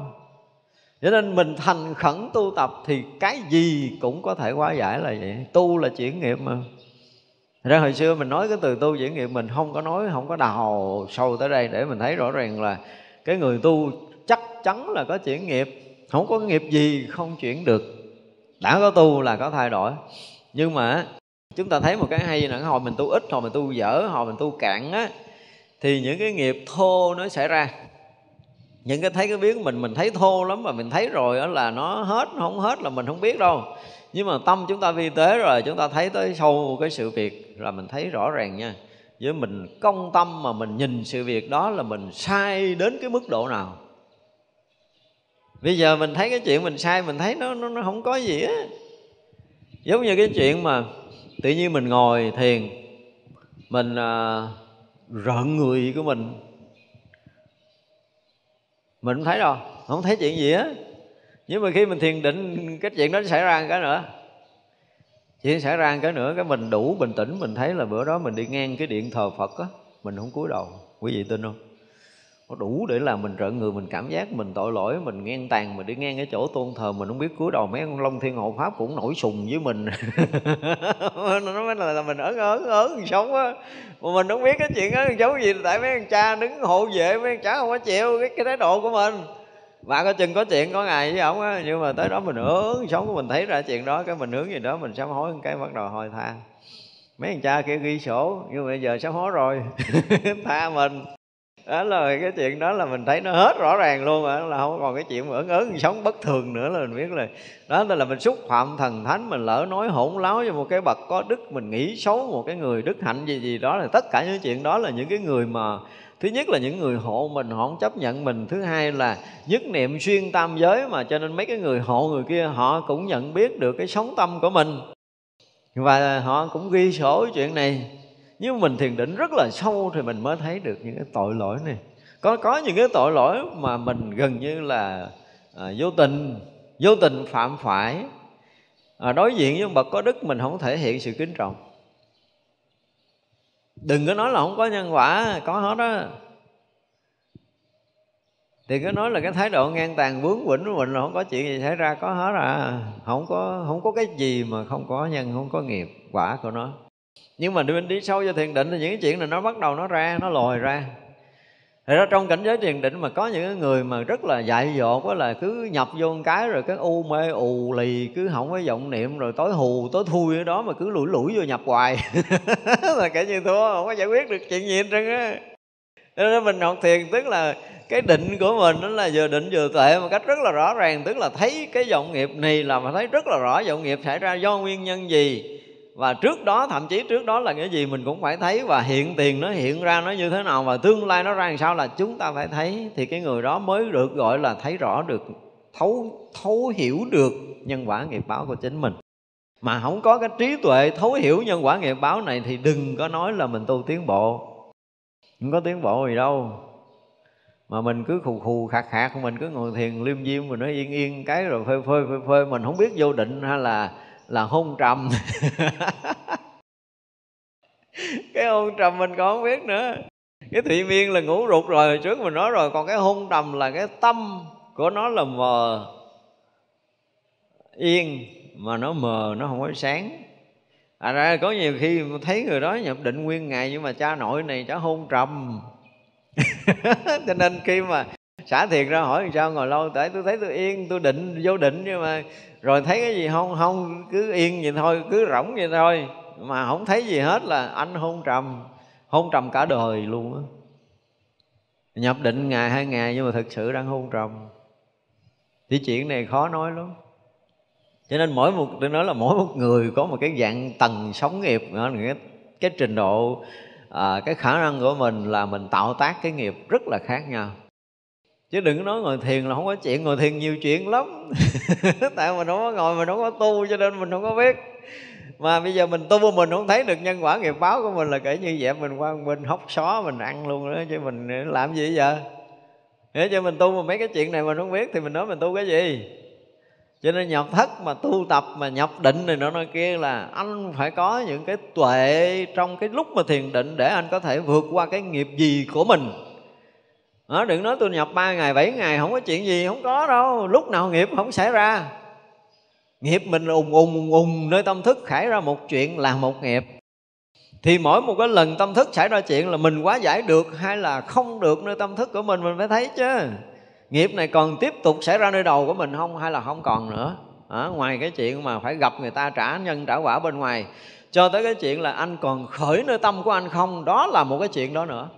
Cho nên mình thành khẩn tu tập thì cái gì cũng có thể hóa giải là vậy. Tu là chuyển nghiệp mà. Thật ra hồi xưa mình nói cái từ tu chuyển nghiệp, mình không có nói, không có đào sâu tới đây để mình thấy rõ ràng là cái người tu chắc chắn là có chuyển nghiệp. Không có nghiệp gì không chuyển được. Đã có tu là có thay đổi. Nhưng mà chúng ta thấy một cái hay là hồi mình tu ít, hồi mình tu dở, hồi mình tu cạn á, thì những cái nghiệp thô nó xảy ra. Những cái thấy cái biết mình, mình thấy thô lắm và mình thấy rồi đó là nó hết, không hết là mình không biết đâu. Nhưng mà tâm chúng ta vi tế rồi, chúng ta thấy tới sâu cái sự việc là mình thấy rõ ràng nha. Với mình công tâm mà mình nhìn sự việc đó là mình sai đến cái mức độ nào. Bây giờ mình thấy cái chuyện mình sai, mình thấy nó nó, nó không có gì á. Giống như cái chuyện mà tự nhiên mình ngồi thiền, mình uh, rợn người của mình. Mình không thấy đâu, không thấy chuyện gì á. Nhưng mà khi mình thiền định, cái chuyện đó xảy ra cái nữa. Chuyện xảy ra cái nữa, cái mình đủ bình tĩnh. Mình thấy là bữa đó mình đi ngang cái điện thờ Phật á, mình không cúi đầu. Quý vị tin không? Nó đủ để làm mình rợn người, mình cảm giác mình tội lỗi. Mình ngang tàn, mình đi ngang cái chỗ tôn thờ, mình không biết cúi đầu. Mấy ông Long Thiên Hộ Pháp cũng nổi sùng với mình. Nó mới là mình ớn ớn ớn sống á. Mà mình không biết cái chuyện đó giống gì. Tại mấy thằng cha đứng hộ vệ, mấy thằng cha không có chịu cái, cái thái độ của mình. Và có chừng có chuyện có ngày với ổng á. Nhưng mà tới đó mình ớn sống của mình thấy ra chuyện đó. Cái mình hướng gì đó mình sám hối, cái bắt đầu hồi tha. Mấy thằng cha kia ghi sổ, nhưng mà giờ sám hối rồi. Tha mình. Đó là cái chuyện đó là mình thấy nó hết rõ ràng luôn mà, là không còn cái chuyện mà ớn ớn sống bất thường nữa là mình biết rồi. Đó là mình xúc phạm thần thánh, mình lỡ nói hỗn láo cho một cái bậc có đức, mình nghĩ xấu một cái người đức hạnh gì gì đó, là tất cả những chuyện đó là những cái người mà thứ nhất là những người hộ mình họ không chấp nhận mình, thứ hai là nhất niệm xuyên tam giới mà, cho nên mấy cái người hộ người kia họ cũng nhận biết được cái sống tâm của mình và họ cũng ghi sổ chuyện này. Nhưng mà mình thiền định rất là sâu thì mình mới thấy được những cái tội lỗi này. Có có những cái tội lỗi mà mình gần như là à, vô tình, vô tình phạm phải. À, đối diện với bậc có đức mình không thể hiện sự kính trọng. Đừng có nói là không có nhân quả, có hết á. Thì cứ nói là cái thái độ ngang tàn bướng bỉnh của mình là không có chuyện gì xảy ra, có hết à. Không có không có cái gì mà không có nhân, không có nghiệp quả của nó. Nhưng mà đi, đi sâu vô thiền định thì những cái chuyện này nó bắt đầu nó ra, nó lòi ra. Thì ra trong cảnh giới thiền định mà có những người mà rất là dại dột đó, là cứ nhập vô một cái rồi cái u mê ù lì, cứ không có vọng niệm, rồi tối hù tối thui ở đó mà cứ lủi lủi vô nhập hoài là kể như thua, không có giải quyết được chuyện gì hết trơn á. Nên mình học thiền tức là cái định của mình nó là vừa định vừa tuệ một cách rất là rõ ràng, tức là thấy cái vọng nghiệp này là mà thấy rất là rõ vọng nghiệp xảy ra do nguyên nhân gì. Và trước đó, thậm chí trước đó là cái gì mình cũng phải thấy, và hiện tiền nó hiện ra nó như thế nào và tương lai nó ra làm sao là chúng ta phải thấy. Thì cái người đó mới được gọi là thấy rõ được, thấu, thấu hiểu được nhân quả nghiệp báo của chính mình. Mà không có cái trí tuệ thấu hiểu nhân quả nghiệp báo này thì đừng có nói là mình tu tiến bộ. Không có tiến bộ gì đâu. Mà mình cứ khù khù khạc khạc, mình cứ ngồi thiền liêm diêm, mình nói yên yên cái rồi phơi phơi phơi phơi. Mình không biết vô định hay là là hôn trầm cái hôn trầm mình còn không biết nữa. Cái thụy miên là ngủ rụt rồi, hồi trước mình nói rồi. Còn cái hôn trầm là cái tâm của nó là mờ yên, mà nó mờ, nó không có sáng. À ra có nhiều khi thấy người đó nhập định nguyên ngày, nhưng mà cha nội này cha hôn trầm cho nên khi mà xả thiệt ra hỏi sao ngồi lâu, tại tôi thấy tôi yên, tôi định, vô định, nhưng mà rồi thấy cái gì không, không, cứ yên vậy thôi, cứ rỗng vậy thôi, mà không thấy gì hết là anh hôn trầm, hôn trầm cả đời luôn á. Nhập định ngày hai ngày nhưng mà thực sự đang hôn trầm. Thì chuyện này khó nói lắm. Cho nên mỗi một, tôi nói là mỗi một người có một cái dạng tầng sóng nghiệp, cái, cái trình độ, à, cái khả năng của mình là mình tạo tác cái nghiệp rất là khác nhau. Chứ đừng nói ngồi thiền là không có chuyện, ngồi thiền nhiều chuyện lắm tại mình không có ngồi, mình không có tu cho nên mình không có biết. Mà bây giờ mình tu mình không thấy được nhân quả nghiệp báo của mình là kể như vậy mình qua bên hóc xó mình ăn luôn đó, chứ mình làm gì giờ? Để cho mình tu mà mấy cái chuyện này mình không biết thì mình nói mình tu cái gì? Cho nên nhập thất mà tu tập mà nhập định này nọ kia là anh phải có những cái tuệ trong cái lúc mà thiền định để anh có thể vượt qua cái nghiệp gì của mình. Đó, đừng nói tôi nhập ba ngày, bảy ngày không có chuyện gì, không có đâu. Lúc nào nghiệp không xảy ra. Nghiệp mình là ùng ùng ùng ùng, nơi tâm thức khải ra một chuyện là một nghiệp. Thì mỗi một cái lần tâm thức xảy ra chuyện là mình quá giải được hay là không được nơi tâm thức của mình, mình phải thấy chứ. Nghiệp này còn tiếp tục xảy ra nơi đầu của mình không hay là không còn nữa. Đó, ngoài cái chuyện mà phải gặp người ta trả nhân trả quả bên ngoài, cho tới cái chuyện là anh còn khởi nơi tâm của anh không, đó là một cái chuyện đó nữa.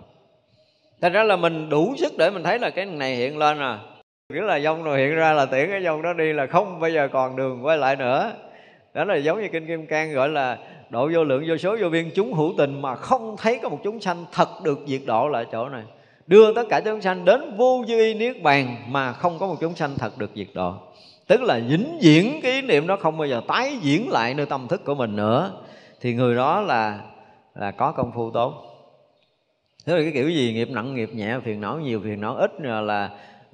Thành ra là mình đủ sức để mình thấy là cái này hiện lên à. Nghĩa là dông rồi hiện ra là tiễn cái dông đó đi, là không bây giờ còn đường quay lại nữa. Đó là giống như Kinh Kim Cang gọi là độ vô lượng vô số vô biên chúng hữu tình mà không thấy có một chúng sanh thật được diệt độ là chỗ này. Đưa tất cả chúng sanh đến vô dư y Niết Bàn mà không có một chúng sanh thật được diệt độ. Tức là vĩnh viễn cái ý niệm đó không bao giờ tái diễn lại nơi tâm thức của mình nữa. Thì người đó là, là có công phu tốt. Thế là cái kiểu gì nghiệp nặng nghiệp nhẹ, phiền não nhiều phiền não ít, là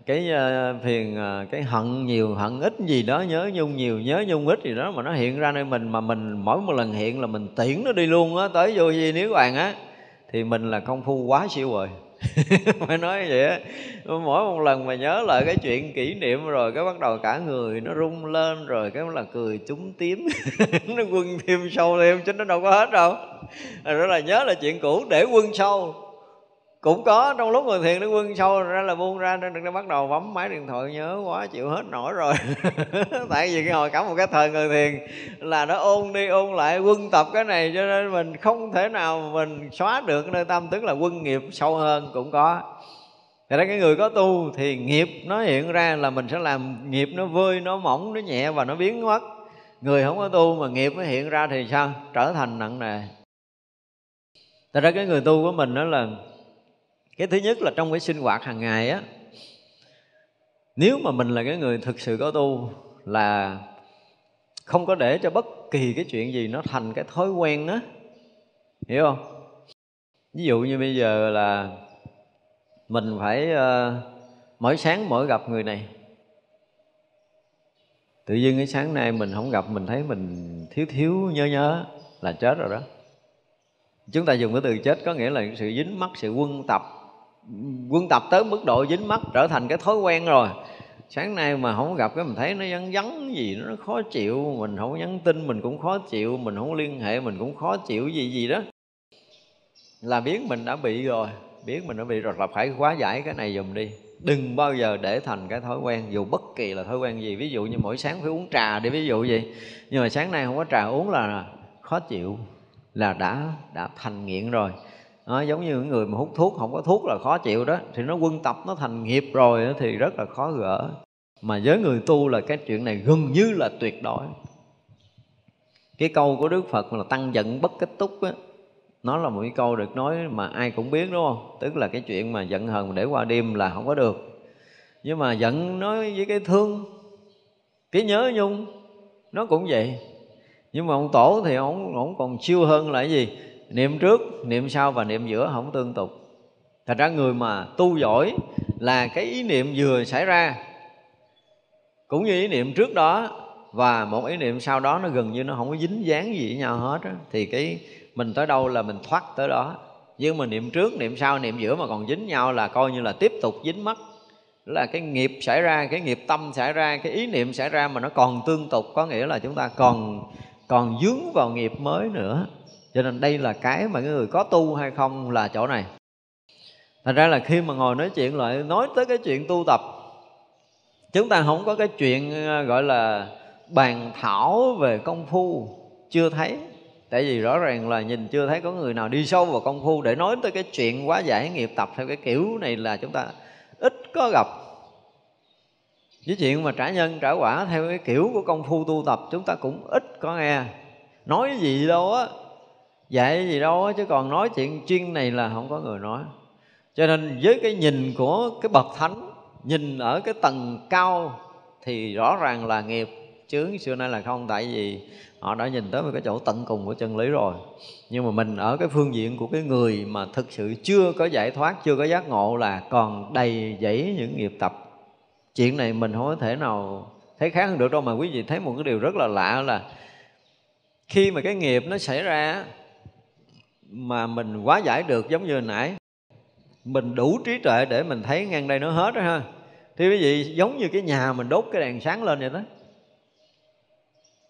cái uh, phiền uh, cái hận nhiều hận ít gì đó, nhớ nhung nhiều nhớ nhung ít gì đó mà nó hiện ra nơi mình, mà mình mỗi một lần hiện là mình tiễn nó đi luôn á, tới vô vi Niết Bàn á, thì mình là công phu quá siêu rồi phải nói vậy á. Mỗi một lần mà nhớ lại cái chuyện kỷ niệm rồi cái bắt đầu cả người nó rung lên, rồi cái là cười trúng tím nó quân thêm sâu thêm chứ nó đâu có hết đâu. Rồi là nhớ là chuyện cũ để quân sâu cũng có, trong lúc ngồi thiền nó quân sâu ra là buông ra, nên nó bắt đầu bấm máy điện thoại nhớ quá chịu hết nổi rồi tại vì cái hồi cả một cái thời ngồi thiền là nó ôn đi ôn lại quân tập cái này, cho nên mình không thể nào mình xóa được nơi tâm, tức là quân nghiệp sâu hơn cũng có. Thì đó, cái người có tu thì nghiệp nó hiện ra là mình sẽ làm nghiệp nó vơi, nó mỏng, nó nhẹ và nó biến mất. Người không có tu mà nghiệp nó hiện ra thì sao? Trở thành nặng nề. Thật ra cái người tu của mình đó là cái thứ nhất là trong cái sinh hoạt hàng ngày á, nếu mà mình là cái người thực sự có tu là không có để cho bất kỳ cái chuyện gì nó thành cái thói quen á, hiểu không? Ví dụ như bây giờ là mình phải uh, mỗi sáng mỗi gặp người này, tự dưng cái sáng nay mình không gặp, mình thấy mình thiếu thiếu nhớ nhớ là chết rồi đó. Chúng ta dùng cái từ chết có nghĩa là sự dính mắc, sự quân tập. Quân tập tới mức độ dính mắc trở thành cái thói quen rồi. Sáng nay mà không gặp cái mình thấy nó vắng vắng gì, nó khó chịu. Mình không nhắn tin mình cũng khó chịu, mình không liên hệ mình cũng khó chịu gì gì đó. Là biết mình đã bị rồi, biết mình đã bị rồi là phải hóa giải cái này dùm đi. Đừng bao giờ để thành cái thói quen, dù bất kỳ là thói quen gì. Ví dụ như mỗi sáng phải uống trà đi, ví dụ gì. Nhưng mà sáng nay không có trà uống là khó chịu, là đã đã thành nghiện rồi. À, giống như những người mà hút thuốc, không có thuốc là khó chịu đó. Thì nó quân tập, nó thành nghiệp rồi đó, thì rất là khó gỡ. Mà với người tu là cái chuyện này gần như là tuyệt đối. Cái câu của Đức Phật là tăng giận bất kết thúc á, nó là một cái câu được nói mà ai cũng biết đúng không? Tức là cái chuyện mà giận hờn để qua đêm là không có được. Nhưng mà giận nói với cái thương, cái nhớ nhung, nó cũng vậy. Nhưng mà ông Tổ thì ông, ông còn siêu hơn là cái gì? Niệm trước, niệm sau và niệm giữa không tương tục. Thật ra người mà tu giỏi là cái ý niệm vừa xảy ra cũng như ý niệm trước đó và một ý niệm sau đó nó gần như nó không có dính dáng gì với nhau hết đó. Thì cái mình tới đâu là mình thoát tới đó. Nhưng mà niệm trước, niệm sau, niệm giữa mà còn dính nhau là coi như là tiếp tục dính mắc. Đó là cái nghiệp xảy ra, cái nghiệp tâm xảy ra, cái ý niệm xảy ra mà nó còn tương tục, có nghĩa là chúng ta còn còn dướng vào nghiệp mới nữa. Cho nên đây là cái mà người có tu hay không là chỗ này. Thật ra là khi mà ngồi nói chuyện lại, nói tới cái chuyện tu tập, chúng ta không có cái chuyện gọi là bàn thảo về công phu, chưa thấy. Tại vì rõ ràng là nhìn chưa thấy có người nào đi sâu vào công phu để nói tới cái chuyện hóa giải nghiệp tập theo cái kiểu này là chúng ta ít có gặp. Với chuyện mà trả nhân trả quả theo cái kiểu của công phu tu tập chúng ta cũng ít có nghe. Nói gì đâu á, dạy gì đâu á, chứ còn nói chuyện chuyên này là không có người nói. Cho nên với cái nhìn của cái bậc thánh, nhìn ở cái tầng cao thì rõ ràng là nghiệp chướng xưa nay là không. Tại vì họ đã nhìn tới một cái chỗ tận cùng của chân lý rồi. Nhưng mà mình ở cái phương diện của cái người mà thực sự chưa có giải thoát, chưa có giác ngộ là còn đầy dẫy những nghiệp tập. Chuyện này mình không có thể nào thấy khác hơn được đâu. Mà quý vị thấy một cái điều rất là lạ là khi mà cái nghiệp nó xảy ra mà mình hóa giải được, giống như hồi nãy mình đủ trí tuệ để mình thấy ngang đây nó hết đó ha. Thì quý vị giống như cái nhà mình đốt cái đèn sáng lên vậy đó.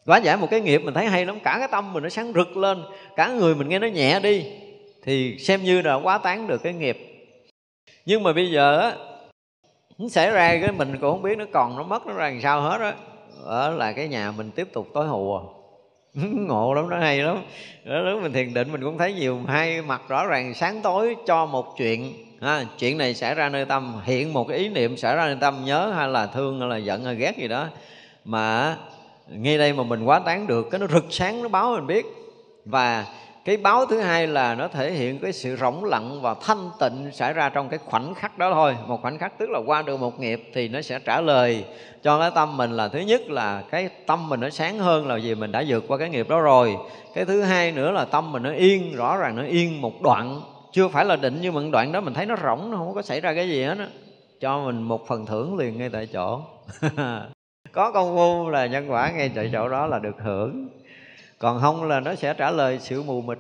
Hóa giải một cái nghiệp mình thấy hay lắm, cả cái tâm mình nó sáng rực lên, cả người mình nghe nó nhẹ đi, thì xem như là hóa tán được cái nghiệp. Nhưng mà bây giờ á, nó xảy ra cái mình cũng không biết nó còn nó mất nó ra làm sao hết á. Ở là cái nhà mình tiếp tục tối hùa. Ngộ lắm, nó hay lắm. Lúc mình thiền định mình cũng thấy nhiều hai mặt rõ ràng sáng tối cho một chuyện ha. Chuyện này xảy ra nơi tâm, hiện một cái ý niệm xảy ra nơi tâm, nhớ hay là thương hay là giận hay ghét gì đó. Mà ngay đây mà mình quá tán được cái nó rực sáng, nó báo mình biết. Và cái báo thứ hai là nó thể hiện cái sự rỗng lặng và thanh tịnh xảy ra trong cái khoảnh khắc đó thôi. Một khoảnh khắc tức là qua được một nghiệp thì nó sẽ trả lời cho cái tâm mình là thứ nhất là cái tâm mình nó sáng hơn là vì mình đã vượt qua cái nghiệp đó rồi. Cái thứ hai nữa là tâm mình nó yên, rõ ràng nó yên một đoạn, chưa phải là định nhưng mà một đoạn đó mình thấy nó rỗng, nó không có xảy ra cái gì hết á. Cho mình một phần thưởng liền ngay tại chỗ. Có công phu là nhân quả ngay tại chỗ đó là được hưởng. Còn không là nó sẽ trả lời sự mù mịt,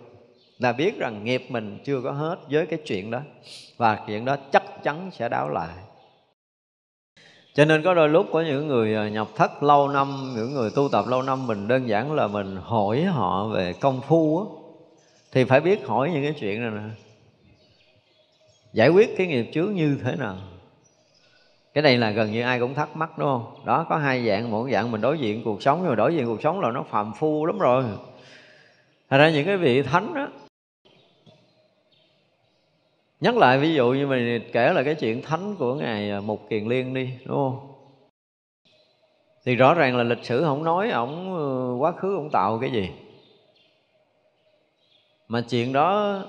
là biết rằng nghiệp mình chưa có hết với cái chuyện đó. Và chuyện đó chắc chắn sẽ đáo lại. Cho nên có đôi lúc của những người nhập thất lâu năm, những người tu tập lâu năm, mình đơn giản là mình hỏi họ về công phu á, thì phải biết hỏi những cái chuyện này nè. Giải quyết cái nghiệp chướng như thế nào? Cái này là gần như ai cũng thắc mắc đúng không? Đó có hai dạng, một dạng mình đối diện cuộc sống, nhưng mà đối diện cuộc sống là nó phàm phu lắm rồi. Thật ra những cái vị thánh đó, nhắc lại ví dụ như mình kể là cái chuyện thánh của Ngài Mục Kiền Liên đi đúng không? Thì rõ ràng là lịch sử không nói, ổng quá khứ ổng tạo cái gì. Mà chuyện đó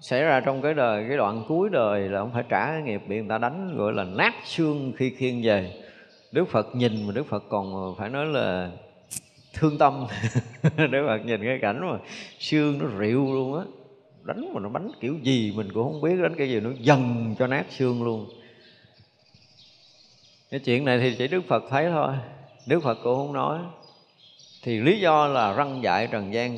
xảy ra trong cái đời, cái đoạn cuối đời là ông phải trả cái nghiệp bị người ta đánh gọi là nát xương khi khiêng về. Đức Phật nhìn mà Đức Phật còn phải nói là thương tâm. Đức Phật nhìn cái cảnh mà xương nó rịu luôn á, đánh mà nó bánh kiểu gì mình cũng không biết, đánh cái gì nó dần cho nát xương luôn. Cái chuyện này thì chỉ Đức Phật thấy thôi, Đức Phật cũng không nói. Thì lý do là răn dạy trần gian,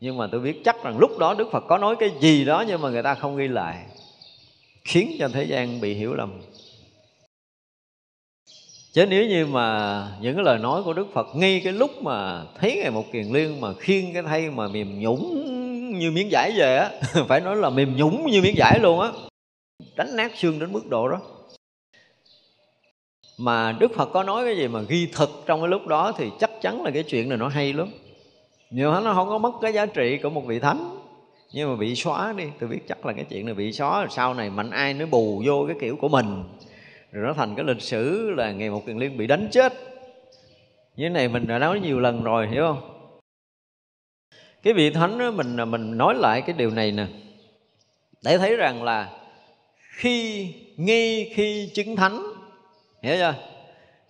Nhưng mà tôi biết chắc rằng lúc đó Đức Phật có nói cái gì đó, nhưng mà người ta không ghi lại, khiến cho thế gian bị hiểu lầm. Chứ nếu như mà những cái lời nói của Đức Phật ngay cái lúc mà thấy Ngài Mục Kiền Liên mà khiêng cái thay mà mềm nhũng như miếng vải về á, phải nói là mềm nhũng như miếng vải luôn á, đánh nát xương đến mức độ đó, mà Đức Phật có nói cái gì mà ghi thực trong cái lúc đó, thì chắc chắn là cái chuyện này nó hay lắm. Nhiều nó không có mất cái giá trị của một vị thánh, nhưng mà bị xóa đi. Tôi biết chắc là cái chuyện này bị xóa, sau này mạnh ai nó bù vô cái kiểu của mình, rồi nó thành cái lịch sử là Ngài Mục Kiền Liên bị đánh chết. Như thế này mình đã nói nhiều lần rồi, hiểu không? Cái vị thánh đó, mình mình nói lại cái điều này nè, để thấy rằng là khi nghi khi chứng thánh, hiểu chưa,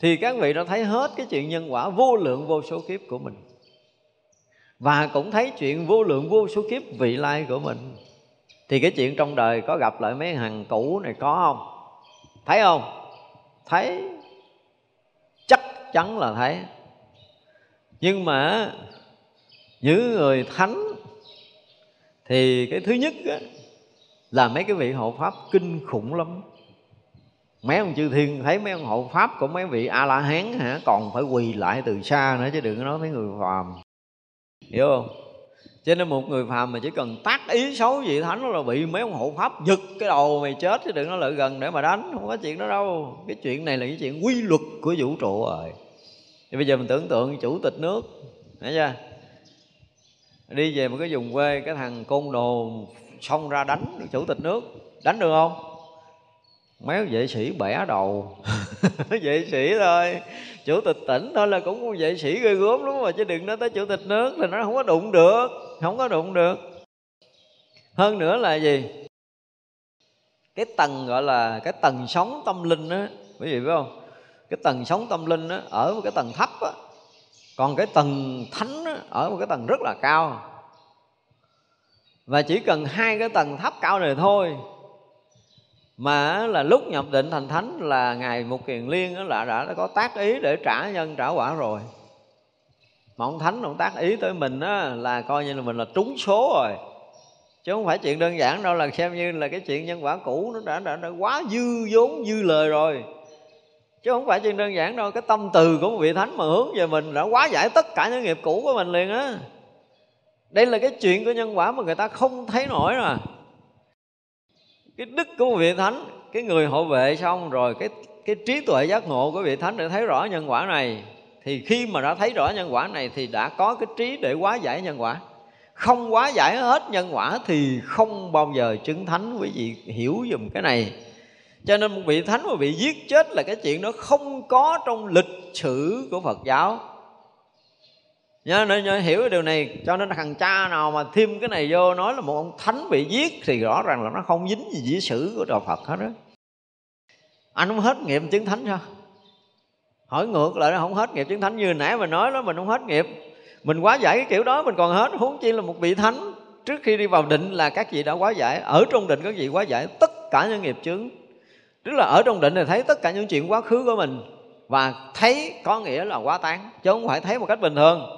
thì các vị đã thấy hết cái chuyện nhân quả vô lượng vô số kiếp của mình, và cũng thấy chuyện vô lượng vô số kiếp vị lai của mình. Thì cái chuyện trong đời có gặp lại mấy hàng cũ này có không? Thấy không? Thấy, chắc chắn là thấy. Nhưng mà những người thánh thì cái thứ nhất á, là mấy cái vị hộ pháp kinh khủng lắm. Mấy ông chư thiên thấy mấy ông hộ pháp của mấy vị A-la-hán hả, còn phải quỳ lại từ xa nữa, chứ đừng có nói mấy người phàm, hiểu không? Cho nên một người phàm mà chỉ cần tác ý xấu vị thánh là bị mấy ông hộ pháp giật cái đầu mày chết, chứ đừng có lợi gần để mà đánh. Không có chuyện đó đâu. Cái chuyện này là cái chuyện quy luật của vũ trụ rồi. Thì bây giờ mình tưởng tượng chủ tịch nước, hiểu chưa, đi về một cái vùng quê, cái thằng côn đồ xông ra đánh được chủ tịch nước, đánh được không? Mấy vệ sĩ bẻ đầu vệ sĩ thôi, chủ tịch tỉnh thôi là cũng có vệ sĩ ghê gớm lắm mà, chứ đừng nói tới chủ tịch nước thì nó không có đụng được, không có đụng được. Hơn nữa là gì? Cái tầng gọi là cái tầng sống tâm linh á, quý vị biết không? Cái tầng sống tâm linh á ở một cái tầng thấp á, còn cái tầng thánh á, ở một cái tầng rất là cao. Và chỉ cần hai cái tầng thấp cao này thôi mà là lúc nhập định thành thánh là Ngài Mục Kiền Liên là đã có tác ý để trả nhân trả quả rồi. Mà ông thánh ông tác ý tới mình á, là coi như là mình là trúng số rồi. Chứ không phải chuyện đơn giản đâu, là xem như là cái chuyện nhân quả cũ nó đã, đã, đã quá dư vốn dư lời rồi, chứ không phải chuyện đơn giản đâu. Cái tâm từ của một vị thánh mà hướng về mình đã quá giải tất cả những nghiệp cũ của mình liền á. Đây là cái chuyện của nhân quả mà người ta không thấy nổi rồi. Cái đức của một vị thánh, cái người hộ vệ xong rồi cái cái trí tuệ giác ngộ của vị thánh để thấy rõ nhân quả này. Thì khi mà đã thấy rõ nhân quả này thì đã có cái trí để hóa giải nhân quả. Không hóa giải hết nhân quả thì không bao giờ chứng thánh, quý vị hiểu dùm cái này. Cho nên một vị thánh mà bị giết chết là cái chuyện đó không có trong lịch sử của Phật giáo. Nhớ, nhớ hiểu cái điều này. Cho nên thằng cha nào mà thêm cái này vô nói là một ông thánh bị giết thì rõ ràng là nó không dính gì với sử của đạo Phật hết đó. Anh không hết nghiệp chứng thánh sao? Hỏi ngược lại, nó không hết nghiệp chứng thánh. Như nãy mình nói đó, mình không hết nghiệp, mình quá giải cái kiểu đó mình còn hết, huống chi là một vị thánh. Trước khi đi vào định là các vị đã quá giải. Ở trong định các vị quá giải tất cả những nghiệp chướng, tức là ở trong định thì thấy tất cả những chuyện quá khứ của mình. Và thấy có nghĩa là quá tán, chứ không phải thấy một cách bình thường.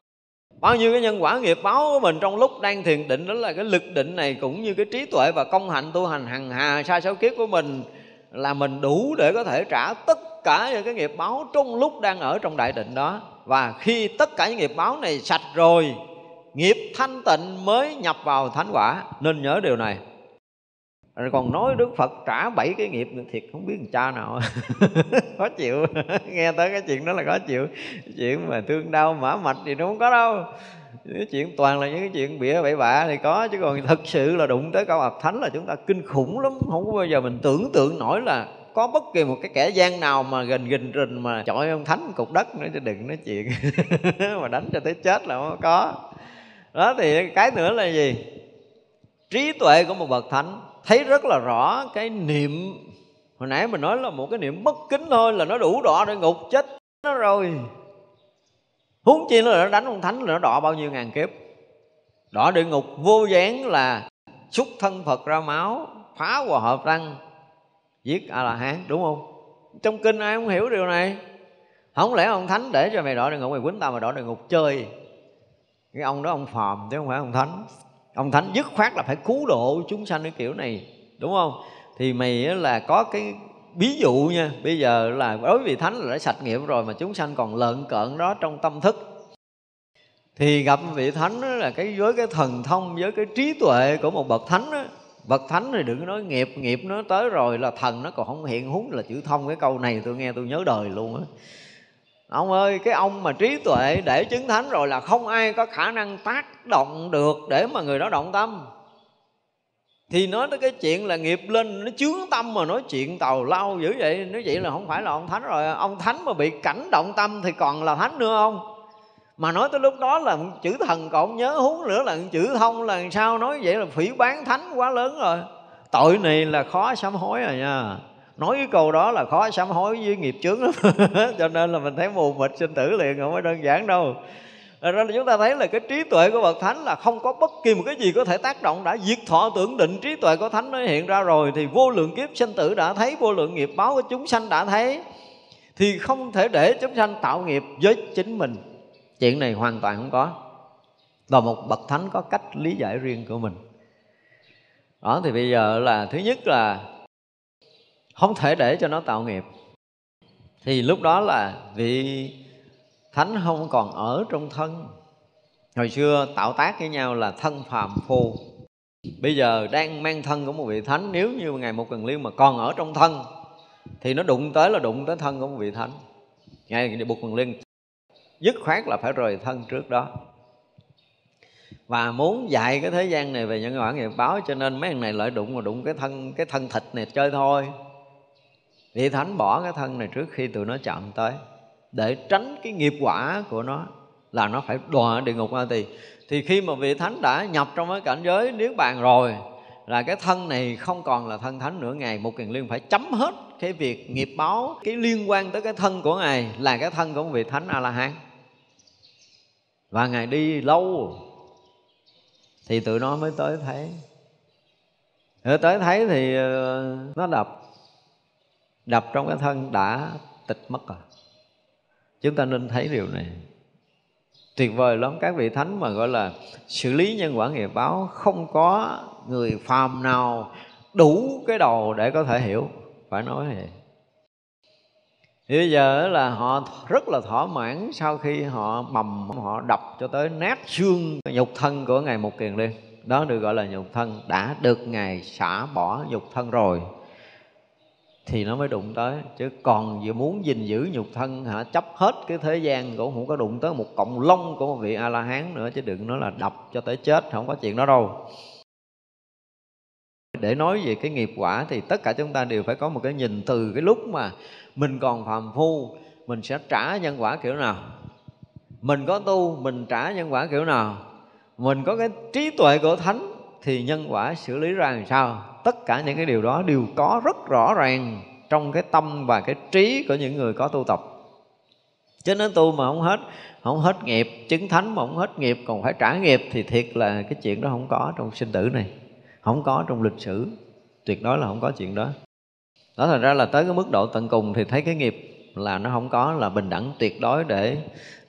Bao nhiêu cái nhân quả nghiệp báo của mình trong lúc đang thiền định, đó là cái lực định này cũng như cái trí tuệ và công hạnh tu hành hằng hà sa số kiếp của mình, là mình đủ để có thể trả tất cả những cái nghiệp báo trong lúc đang ở trong đại định đó. Và khi tất cả những nghiệp báo này sạch rồi, nghiệp thanh tịnh mới nhập vào thánh quả. Nên nhớ điều này. Rồi còn nói Đức Phật trả bảy cái nghiệp, thiệt không biết thằng cha nào khó chịu. Nghe tới cái chuyện đó là khó chịu. Chuyện mà thương đau mã mạch thì nó không có đâu. Cái chuyện toàn là những cái chuyện bịa bậy bạ thì có, chứ còn thật sự là đụng tới câu học thánh là chúng ta kinh khủng lắm. Không có bao giờ mình tưởng tượng nổi là có bất kỳ một cái kẻ gian nào mà gình gình rình mà chọi ông thánh cục đất nữa, chứ đừng nói chuyện mà đánh cho tới chết là không có. Đó, thì cái nữa là gì? Trí tuệ của một bậc thánh thấy rất là rõ cái niệm. Hồi nãy mình nói là một cái niệm bất kính thôi là nó đủ đọa để ngục chết nó rồi, huống chi nó đã đánh ông thánh là nó đọa bao nhiêu ngàn kiếp. Đọa địa ngục vô gián là xúc thân Phật ra máu, phá hòa hợp răng, giết A-la-hán, đúng không? Trong kinh ai không hiểu điều này? Không lẽ ông thánh để cho mày đọa địa ngục, mày quýnh tao mà đọa địa ngục chơi? Cái ông đó ông phàm chứ không phải ông thánh. Ông thánh dứt khoát là phải cứu độ chúng sanh cái kiểu này, đúng không? Thì mày là có cái ví dụ nha. Bây giờ là đối với thánh là đã sạch nghiệm rồi, mà chúng sanh còn lợn cợn đó trong tâm thức, thì gặp vị thánh đó là cái với cái thần thông, với cái trí tuệ của một bậc thánh đó. Bậc thánh thì đừng nói nghiệp, nghiệp nó tới rồi là thần nó còn không hiện húng là chữ thông. Cái câu này tôi nghe tôi nhớ đời luôn á. Ông ơi, cái ông mà trí tuệ để chứng thánh rồi là không ai có khả năng tác động được để mà người đó động tâm. Thì nói tới cái chuyện là nghiệp linh nó chướng tâm mà nói chuyện tào lao dữ vậy, nói vậy là không phải là ông thánh rồi. Ông thánh mà bị cảnh động tâm thì còn là thánh nữa không? Mà nói tới lúc đó là chữ thần còn nhớ húng nữa là chữ thông là sao, nói vậy là phỉ bán thánh quá lớn rồi. Tội này là khó sám hối rồi nha. Nói cái câu đó là khó sám hối với nghiệp chướng lắm. Cho nên là mình thấy mù mịt sinh tử liền, không phải đơn giản đâu. Rồi ra là chúng ta thấy là cái trí tuệ của bậc thánh là không có bất kỳ một cái gì có thể tác động. Đã diệt thọ tưởng định, trí tuệ của thánh nó hiện ra rồi, thì vô lượng kiếp sinh tử đã thấy, vô lượng nghiệp báo của chúng sanh đã thấy, thì không thể để chúng sanh tạo nghiệp với chính mình. Chuyện này hoàn toàn không có. Và một bậc thánh có cách lý giải riêng của mình. Đó, thì bây giờ là thứ nhất là không thể để cho nó tạo nghiệp. Thì lúc đó là vị thánh không còn ở trong thân. Hồi xưa tạo tác với nhau là thân phàm phu. Bây giờ đang mang thân của một vị thánh, nếu như Ngài Mục Kiền Liên mà còn ở trong thân thì nó đụng tới là đụng tới thân của một vị thánh. Ngài Mục Kiền Liên dứt khoát là phải rời thân trước đó. Và muốn dạy cái thế gian này về nhân quả nghiệp báo, cho nên mấy thằng này lại đụng mà đụng cái thân cái thân thịt này chơi thôi. Vị thánh bỏ cái thân này trước khi tụi nó chạm tới, để tránh cái nghiệp quả của nó là nó phải đọa địa ngục A Tỳ. Thì khi mà vị thánh đã nhập trong cái cảnh giới Niết Bàn rồi, là cái thân này không còn là thân thánh nữa. Ngài Mục Kiền Liên phải chấm hết cái việc nghiệp báo, cái liên quan tới cái thân của Ngài là cái thân của vị thánh A-la-hán. Và Ngài đi lâu thì tụi nó mới tới thấy. Rồi tới thấy thì nó đập Đập trong cái thân đã tịch mất rồi. Chúng ta nên thấy điều này. Tuyệt vời lắm, các vị thánh mà gọi là xử lý nhân quả nghiệp báo, không có người phàm nào đủ cái đầu để có thể hiểu. Phải nói vậy. Bây giờ là họ rất là thỏa mãn sau khi họ bầm, họ đập cho tới nát xương nhục thân của Ngài Mục Kiền Liên. Đó được gọi là nhục thân. Đã được Ngài xả bỏ nhục thân rồi thì nó mới đụng tới. Chứ còn vừa muốn gìn giữ nhục thân hả, chấp hết cái thế gian cũng không có đụng tới một cọng lông của một vị A-la-hán nữa. Chứ đừng nói là đập cho tới chết, không có chuyện đó đâu. Để nói về cái nghiệp quả thì tất cả chúng ta đều phải có một cái nhìn từ cái lúc mà mình còn phàm phu, mình sẽ trả nhân quả kiểu nào. Mình có tu, mình trả nhân quả kiểu nào. Mình có cái trí tuệ của thánh thì nhân quả xử lý ra làm sao. Tất cả những cái điều đó đều có rất rõ ràng trong cái tâm và cái trí của những người có tu tập. Cho nên tu mà không hết, không hết nghiệp, chứng thánh mà không hết nghiệp còn phải trả nghiệp thì thiệt là cái chuyện đó không có trong sinh tử này, không có trong lịch sử, tuyệt đối là không có chuyện đó. Đó, thành ra là tới cái mức độ tận cùng thì thấy cái nghiệp là nó không có, là bình đẳng tuyệt đối để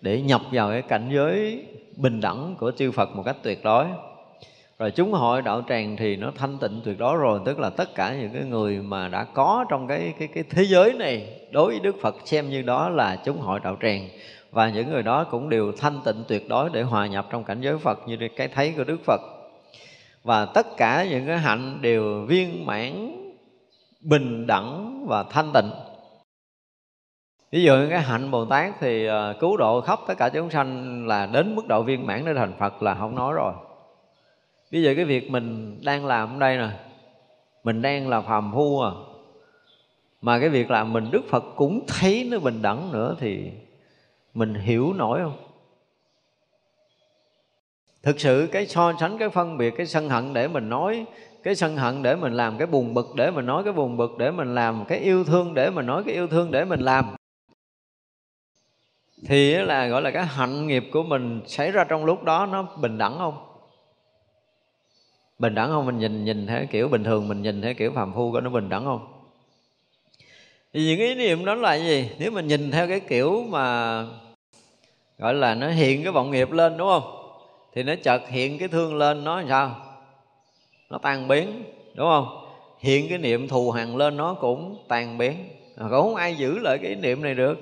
để nhập vào cái cảnh giới bình đẳng của chư Phật một cách tuyệt đối. Rồi chúng hội đạo tràng thì nó thanh tịnh tuyệt đối rồi, tức là tất cả những cái người mà đã có trong cái cái cái thế giới này đối với Đức Phật xem như đó là chúng hội đạo tràng, và những người đó cũng đều thanh tịnh tuyệt đối để hòa nhập trong cảnh giới Phật như cái thấy của Đức Phật. Và tất cả những cái hạnh đều viên mãn, bình đẳng và thanh tịnh. Ví dụ cái hạnh Bồ Tát thì cứu độ khắp tất cả chúng sanh là đến mức độ viên mãn để thành Phật là không nói rồi. Bây giờ cái việc mình đang làm ở đây nè, mình đang là phàm phu à, mà cái việc làm mình Đức Phật cũng thấy nó bình đẳng nữa thì mình hiểu nổi không? Thực sự cái so sánh, cái phân biệt, cái sân hận để mình nói, cái sân hận để mình làm, cái buồn bực để mình nói, cái buồn bực để mình làm, cái yêu thương để mình nói, cái yêu thương để mình làm, thì là gọi là cái hạnh nghiệp của mình xảy ra trong lúc đó nó bình đẳng không? Bình đẳng không? Mình nhìn nhìn theo kiểu bình thường, mình nhìn theo kiểu phàm phu của nó bình đẳng không? Thì những ý niệm đó là gì? Nếu mình nhìn theo cái kiểu mà gọi là nó hiện cái vọng nghiệp lên, đúng không? thì nó chợt hiện cái thương lên nó sao? Nó tan biến, đúng không? Hiện cái niệm thù hằn lên nó cũng tan biến. Còn không ai giữ lại cái niệm này được.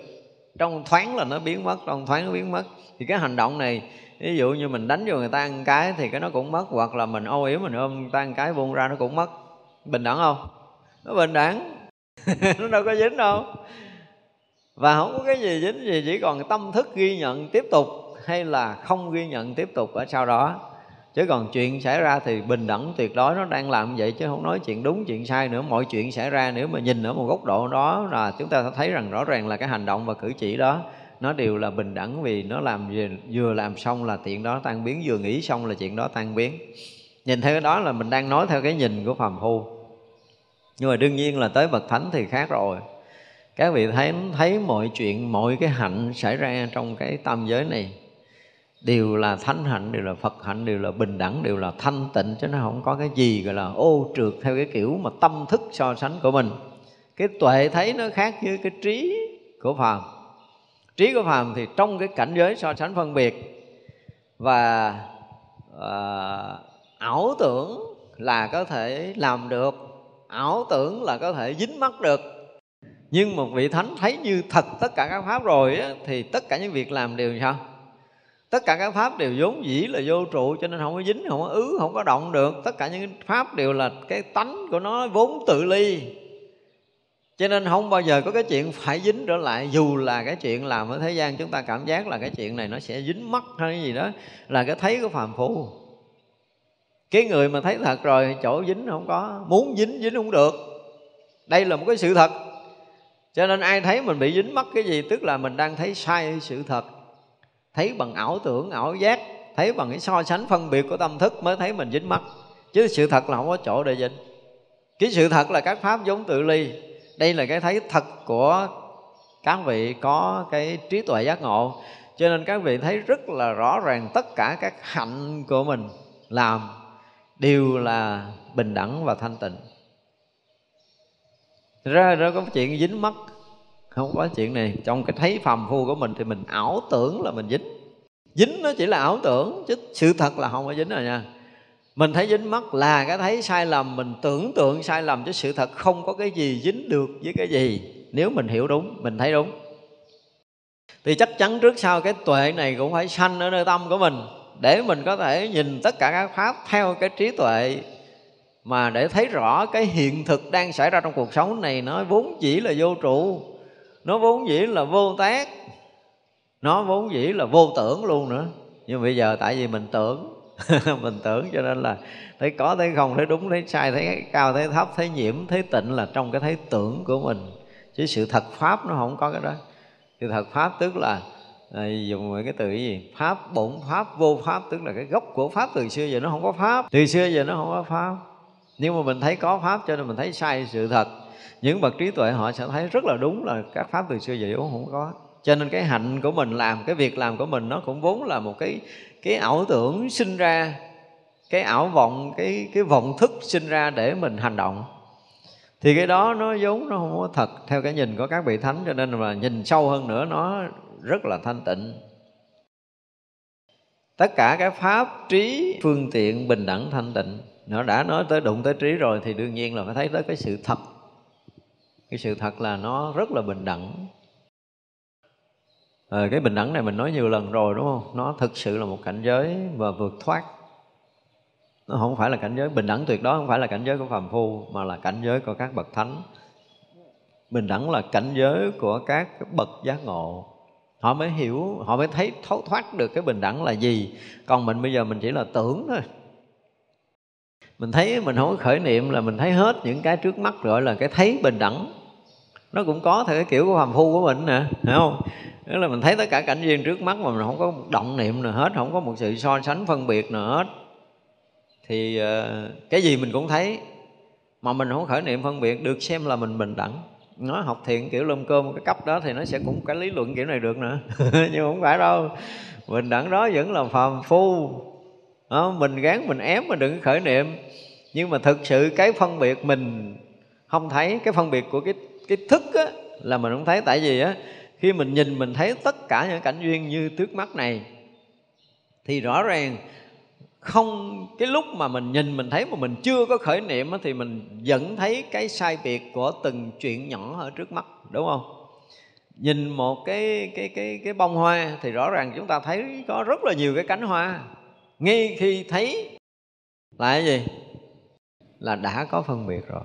Trong thoáng là nó biến mất, trong thoáng nó biến mất. Thì cái hành động này, ví dụ như mình đánh vô người ta ăn cái thì cái nó cũng mất, hoặc là mình ô yếm mình ôm người ta ăn cái buông ra nó cũng mất. Bình đẳng không? Nó bình đẳng. Nó đâu có dính đâu. Và không có cái gì dính gì, chỉ còn tâm thức ghi nhận tiếp tục hay là không ghi nhận tiếp tục ở sau đó. Chứ còn chuyện xảy ra thì bình đẳng tuyệt đối, nó đang làm vậy chứ không nói chuyện đúng chuyện sai nữa. Mọi chuyện xảy ra nếu mà nhìn ở một góc độ đó là chúng ta thấy rằng rõ ràng là cái hành động và cử chỉ đó nó đều là bình đẳng, vì nó làm vừa, vừa làm xong là chuyện đó tan biến, vừa nghĩ xong là chuyện đó tan biến. Nhìn theo cái đó là mình đang nói theo cái nhìn của phàm phu. Nhưng mà đương nhiên là tới bậc thánh thì khác rồi. Các vị thấy, thấy mọi chuyện, mọi cái hạnh xảy ra trong cái tam giới này đều là thánh hạnh, đều là Phật hạnh, đều là bình đẳng, đều là thanh tịnh. Chứ nó không có cái gì gọi là ô trượt theo cái kiểu mà tâm thức so sánh của mình. Cái tuệ thấy nó khác với cái trí của phàm. Trí của phàm thì trong cái cảnh giới so sánh phân biệt và uh, ảo tưởng là có thể làm được, ảo tưởng là có thể dính mắc được. Nhưng một vị thánh thấy như thật tất cả các pháp rồi á, thì tất cả những việc làm đều sao? Tất cả các pháp đều vốn dĩ là vô trụ, cho nên không có dính, không có ứ, không có động được. Tất cả những pháp đều là cái tánh của nó vốn tự ly, cho nên không bao giờ có cái chuyện phải dính trở lại. Dù là cái chuyện làm ở thế gian chúng ta cảm giác là cái chuyện này nó sẽ dính mắc hay cái gì đó, là cái thấy của phàm phu. Cái người mà thấy thật rồi, chỗ dính không có, muốn dính dính không được. Đây là một cái sự thật. Cho nên ai thấy mình bị dính mắc cái gì, tức là mình đang thấy sai sự thật. Thấy bằng ảo tưởng, ảo giác, thấy bằng cái so sánh phân biệt của tâm thức mới thấy mình dính mắc. Chứ sự thật là không có chỗ để dính. Cái sự thật là các pháp vốn tự ly. Đây là cái thấy thật của các vị có cái trí tuệ giác ngộ. Cho nên các vị thấy rất là rõ ràng tất cả các hạnh của mình làm đều là bình đẳng và thanh tịnh. Thật ra nó có chuyện dính mắc, không có chuyện này. Trong cái thấy phàm phu của mình thì mình ảo tưởng là mình dính. Dính nó chỉ là ảo tưởng, chứ sự thật là không có dính rồi nha. Mình thấy dính mắc là cái thấy sai lầm, mình tưởng tượng sai lầm, chứ sự thật không có cái gì dính được với cái gì. Nếu mình hiểu đúng, mình thấy đúng, thì chắc chắn trước sau cái tuệ này cũng phải sanh ở nơi tâm của mình, để mình có thể nhìn tất cả các pháp theo cái trí tuệ, mà để thấy rõ cái hiện thực đang xảy ra trong cuộc sống này. Nó vốn chỉ là vô trụ, nó vốn dĩ là vô tác, nó vốn dĩ là vô tưởng luôn nữa. Nhưng bây giờ tại vì mình tưởng, mình tưởng cho nên là thấy có, thấy không, thấy đúng, thấy sai, thấy cao, thấy thấp, thấy nhiễm, thấy tịnh là trong cái thấy tưởng của mình. Chứ sự thật pháp nó không có cái đó. Sự thật pháp tức là dùng cái từ cái gì? Pháp, bổn pháp, vô pháp, tức là cái gốc của pháp. Từ xưa giờ nó không có pháp, từ xưa giờ nó không có pháp. Nhưng mà mình thấy có pháp cho nên mình thấy sai sự thật. Những bậc trí tuệ họ sẽ thấy rất là đúng là các pháp từ xưa giờ cũng không có. Cho nên cái hạnh của mình làm, cái việc làm của mình nó cũng vốn là một cái cái ảo tưởng sinh ra, cái ảo vọng, cái cái vọng thức sinh ra để mình hành động. Thì cái đó nó vốn nó không có thật theo cái nhìn của các vị thánh, cho nên mà nhìn sâu hơn nữa nó rất là thanh tịnh. Tất cả các pháp, trí, phương tiện, bình đẳng, thanh tịnh. Nó đã nói tới đụng tới trí rồi thì đương nhiên là phải thấy tới cái sự thật. Cái sự thật là nó rất là bình đẳng. À, cái bình đẳng này mình nói nhiều lần rồi đúng không? Nó thực sự là một cảnh giới và vượt thoát. Nó không phải là cảnh giới bình đẳng tuyệt đối, không phải là cảnh giới của phàm phu, mà là cảnh giới của các bậc thánh. Bình đẳng là cảnh giới của các bậc giác ngộ. Họ mới hiểu, họ mới thấy thấu thoát được cái bình đẳng là gì. Còn mình bây giờ mình chỉ là tưởng thôi. Mình thấy mình không có khởi niệm là mình thấy hết những cái trước mắt, gọi là cái thấy bình đẳng. Nó cũng có theo cái kiểu của phàm phu của mình nè, hiểu không? Tức là mình thấy tất cả cảnh duyên trước mắt mà mình không có động niệm nào hết, không có một sự so sánh phân biệt nào hết. Thì cái gì mình cũng thấy mà mình không khởi niệm phân biệt được xem là mình bình đẳng. Nó học thiện kiểu lôm cơm cái cấp đó thì nó sẽ cũng cái lý luận kiểu này được nữa. Nhưng không phải đâu, bình đẳng đó vẫn là phàm phu. Đó, mình gán, mình ém, mình đừng khởi niệm. Nhưng mà thực sự cái phân biệt mình không thấy. Cái phân biệt của cái, cái thức á, là mình không thấy. Tại vì á, khi mình nhìn mình thấy tất cả những cảnh duyên như trước mắt này thì rõ ràng không, cái lúc mà mình nhìn mình thấy mà mình chưa có khởi niệm thì mình vẫn thấy cái sai biệt của từng chuyện nhỏ ở trước mắt, đúng không? Nhìn một cái cái cái cái bông hoa thì rõ ràng chúng ta thấy có rất là nhiều cái cánh hoa. Ngay khi thấy là cái gì? Là đã có phân biệt rồi.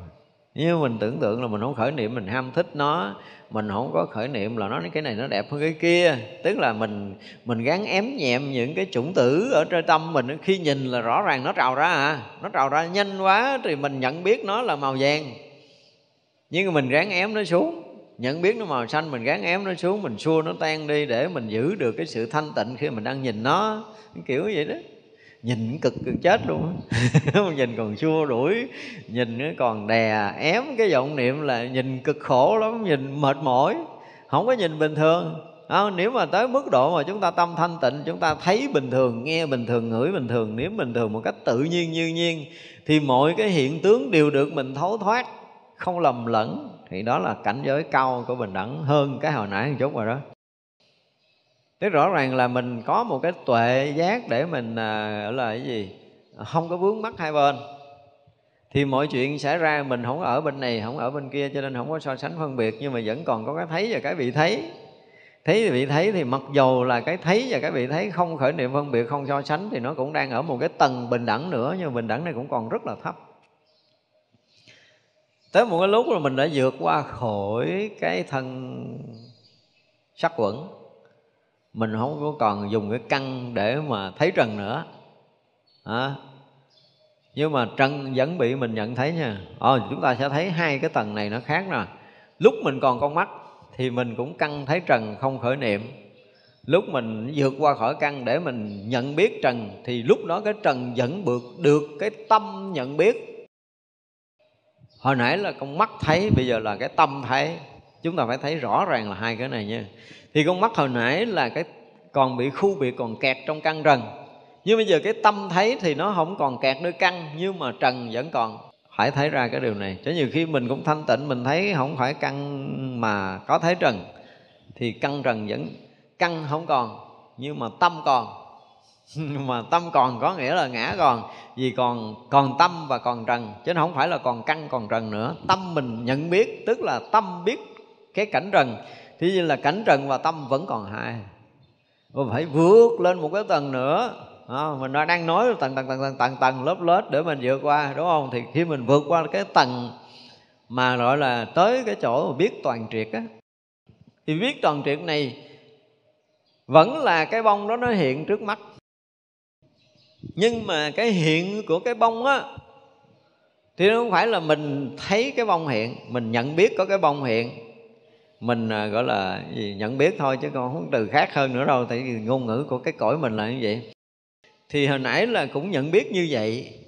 Nếu mình tưởng tượng là mình không khởi niệm, mình ham thích nó, mình không có khởi niệm là nó cái này nó đẹp hơn cái kia, tức là mình mình gán ém nhẹm những cái chủng tử ở trên tâm mình. Khi nhìn là rõ ràng nó trào ra à, nó trào ra nhanh quá thì mình nhận biết nó là màu vàng, nhưng mà mình gán ém nó xuống. Nhận biết nó màu xanh, mình gán ém nó xuống, mình xua nó tan đi để mình giữ được cái sự thanh tịnh khi mình đang nhìn nó, kiểu vậy đó. Nhìn cực cực chết luôn. Nhìn còn xua đuổi, nhìn còn đè ém, cái vọng niệm là nhìn cực khổ lắm, nhìn mệt mỏi, không có nhìn bình thường. À, nếu mà tới mức độ mà chúng ta tâm thanh tịnh, chúng ta thấy bình thường, nghe bình thường, ngửi bình thường, nếm bình thường một cách tự nhiên như nhiên, thì mọi cái hiện tướng đều được mình thấu thoát, không lầm lẫn. Thì đó là cảnh giới cao của bình đẳng, hơn cái hồi nãy một chút rồi đó. Thế rõ ràng là mình có một cái tuệ giác để mình à, là cái gì? Không có vướng mắc hai bên. Thì mọi chuyện xảy ra mình không ở bên này, không ở bên kia, cho nên không có so sánh phân biệt, nhưng mà vẫn còn có cái thấy và cái bị thấy. Thấy và bị thấy thì mặc dù là cái thấy và cái bị thấy không khởi niệm phân biệt, không so sánh, thì nó cũng đang ở một cái tầng bình đẳng nữa, nhưng mà bình đẳng này cũng còn rất là thấp. Tới một cái lúc là mình đã vượt qua khỏi cái thân sắc quẩn, mình không có còn dùng cái căn để mà thấy trần nữa à. Nhưng mà trần vẫn bị mình nhận thấy nha. Ờ, chúng ta sẽ thấy hai cái tầng này nó khác nè. Lúc mình còn con mắt thì mình cũng căn thấy trần không khởi niệm. Lúc mình vượt qua khỏi căn để mình nhận biết trần thì lúc đó cái trần vẫn vượt được cái tâm nhận biết. Hồi nãy là con mắt thấy, bây giờ là cái tâm thấy. Chúng ta phải thấy rõ ràng là hai cái này nha. Thì con mắt hồi nãy là cái còn bị khu biệt, còn kẹt trong căn trần. Nhưng bây giờ cái tâm thấy thì nó không còn kẹt nơi căn, nhưng mà trần vẫn còn. Phải thấy ra cái điều này. Chứ nhiều khi mình cũng thanh tịnh, mình thấy không phải căn mà có thấy trần, thì căn trần vẫn, căn không còn nhưng mà tâm còn. Mà tâm còn có nghĩa là ngã còn, vì còn còn tâm và còn trần, chứ không phải là còn căn còn trần nữa. Tâm mình nhận biết, tức là tâm biết cái cảnh trần, thì như là cảnh trần và tâm vẫn còn hai. Mình phải vượt lên một cái tầng nữa à, mình đang nói tầng tầng tầng tầng tầng tầng lớp lớp để mình vượt qua, đúng không? Thì khi mình vượt qua cái tầng mà gọi là tới cái chỗ biết toàn triệt á, thì biết toàn triệt này vẫn là cái bông đó nó hiện trước mắt, nhưng mà cái hiện của cái bông á thì nó không phải là mình thấy cái bông hiện, mình nhận biết có cái bông hiện, mình gọi là gì, nhận biết thôi, chứ còn không từ khác hơn nữa đâu, tại vì ngôn ngữ của cái cõi mình là như vậy. Thì hồi nãy là cũng nhận biết như vậy,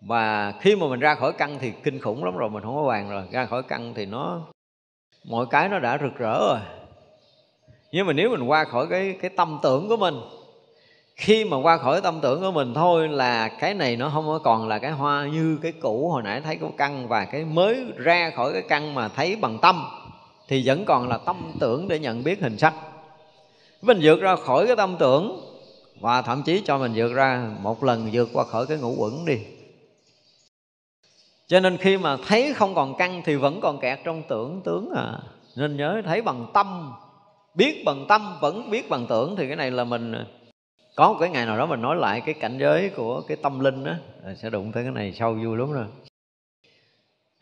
và khi mà mình ra khỏi căn thì kinh khủng lắm rồi, mình không có bàn rồi. Ra khỏi căn thì nó mọi cái nó đã rực rỡ rồi. Nhưng mà nếu mình qua khỏi cái cái tâm tưởng của mình, khi mà qua khỏi tâm tưởng của mình thôi là cái này nó không còn là cái hoa như cái cũ hồi nãy thấy của căn, và cái mới ra khỏi cái căn mà thấy bằng tâm thì vẫn còn là tâm tưởng để nhận biết hình sắc. Mình vượt ra khỏi cái tâm tưởng, và thậm chí cho mình vượt ra một lần, vượt qua khỏi cái ngũ uẩn đi. Cho nên khi mà thấy không còn căn thì vẫn còn kẹt trong tưởng tướng à. Nên nhớ thấy bằng tâm, biết bằng tâm, vẫn biết bằng tưởng. Thì cái này là mình có một cái ngày nào đó mình nói lại cái cảnh giới của cái tâm linh á, sẽ đụng tới cái này sâu vui lắm rồi.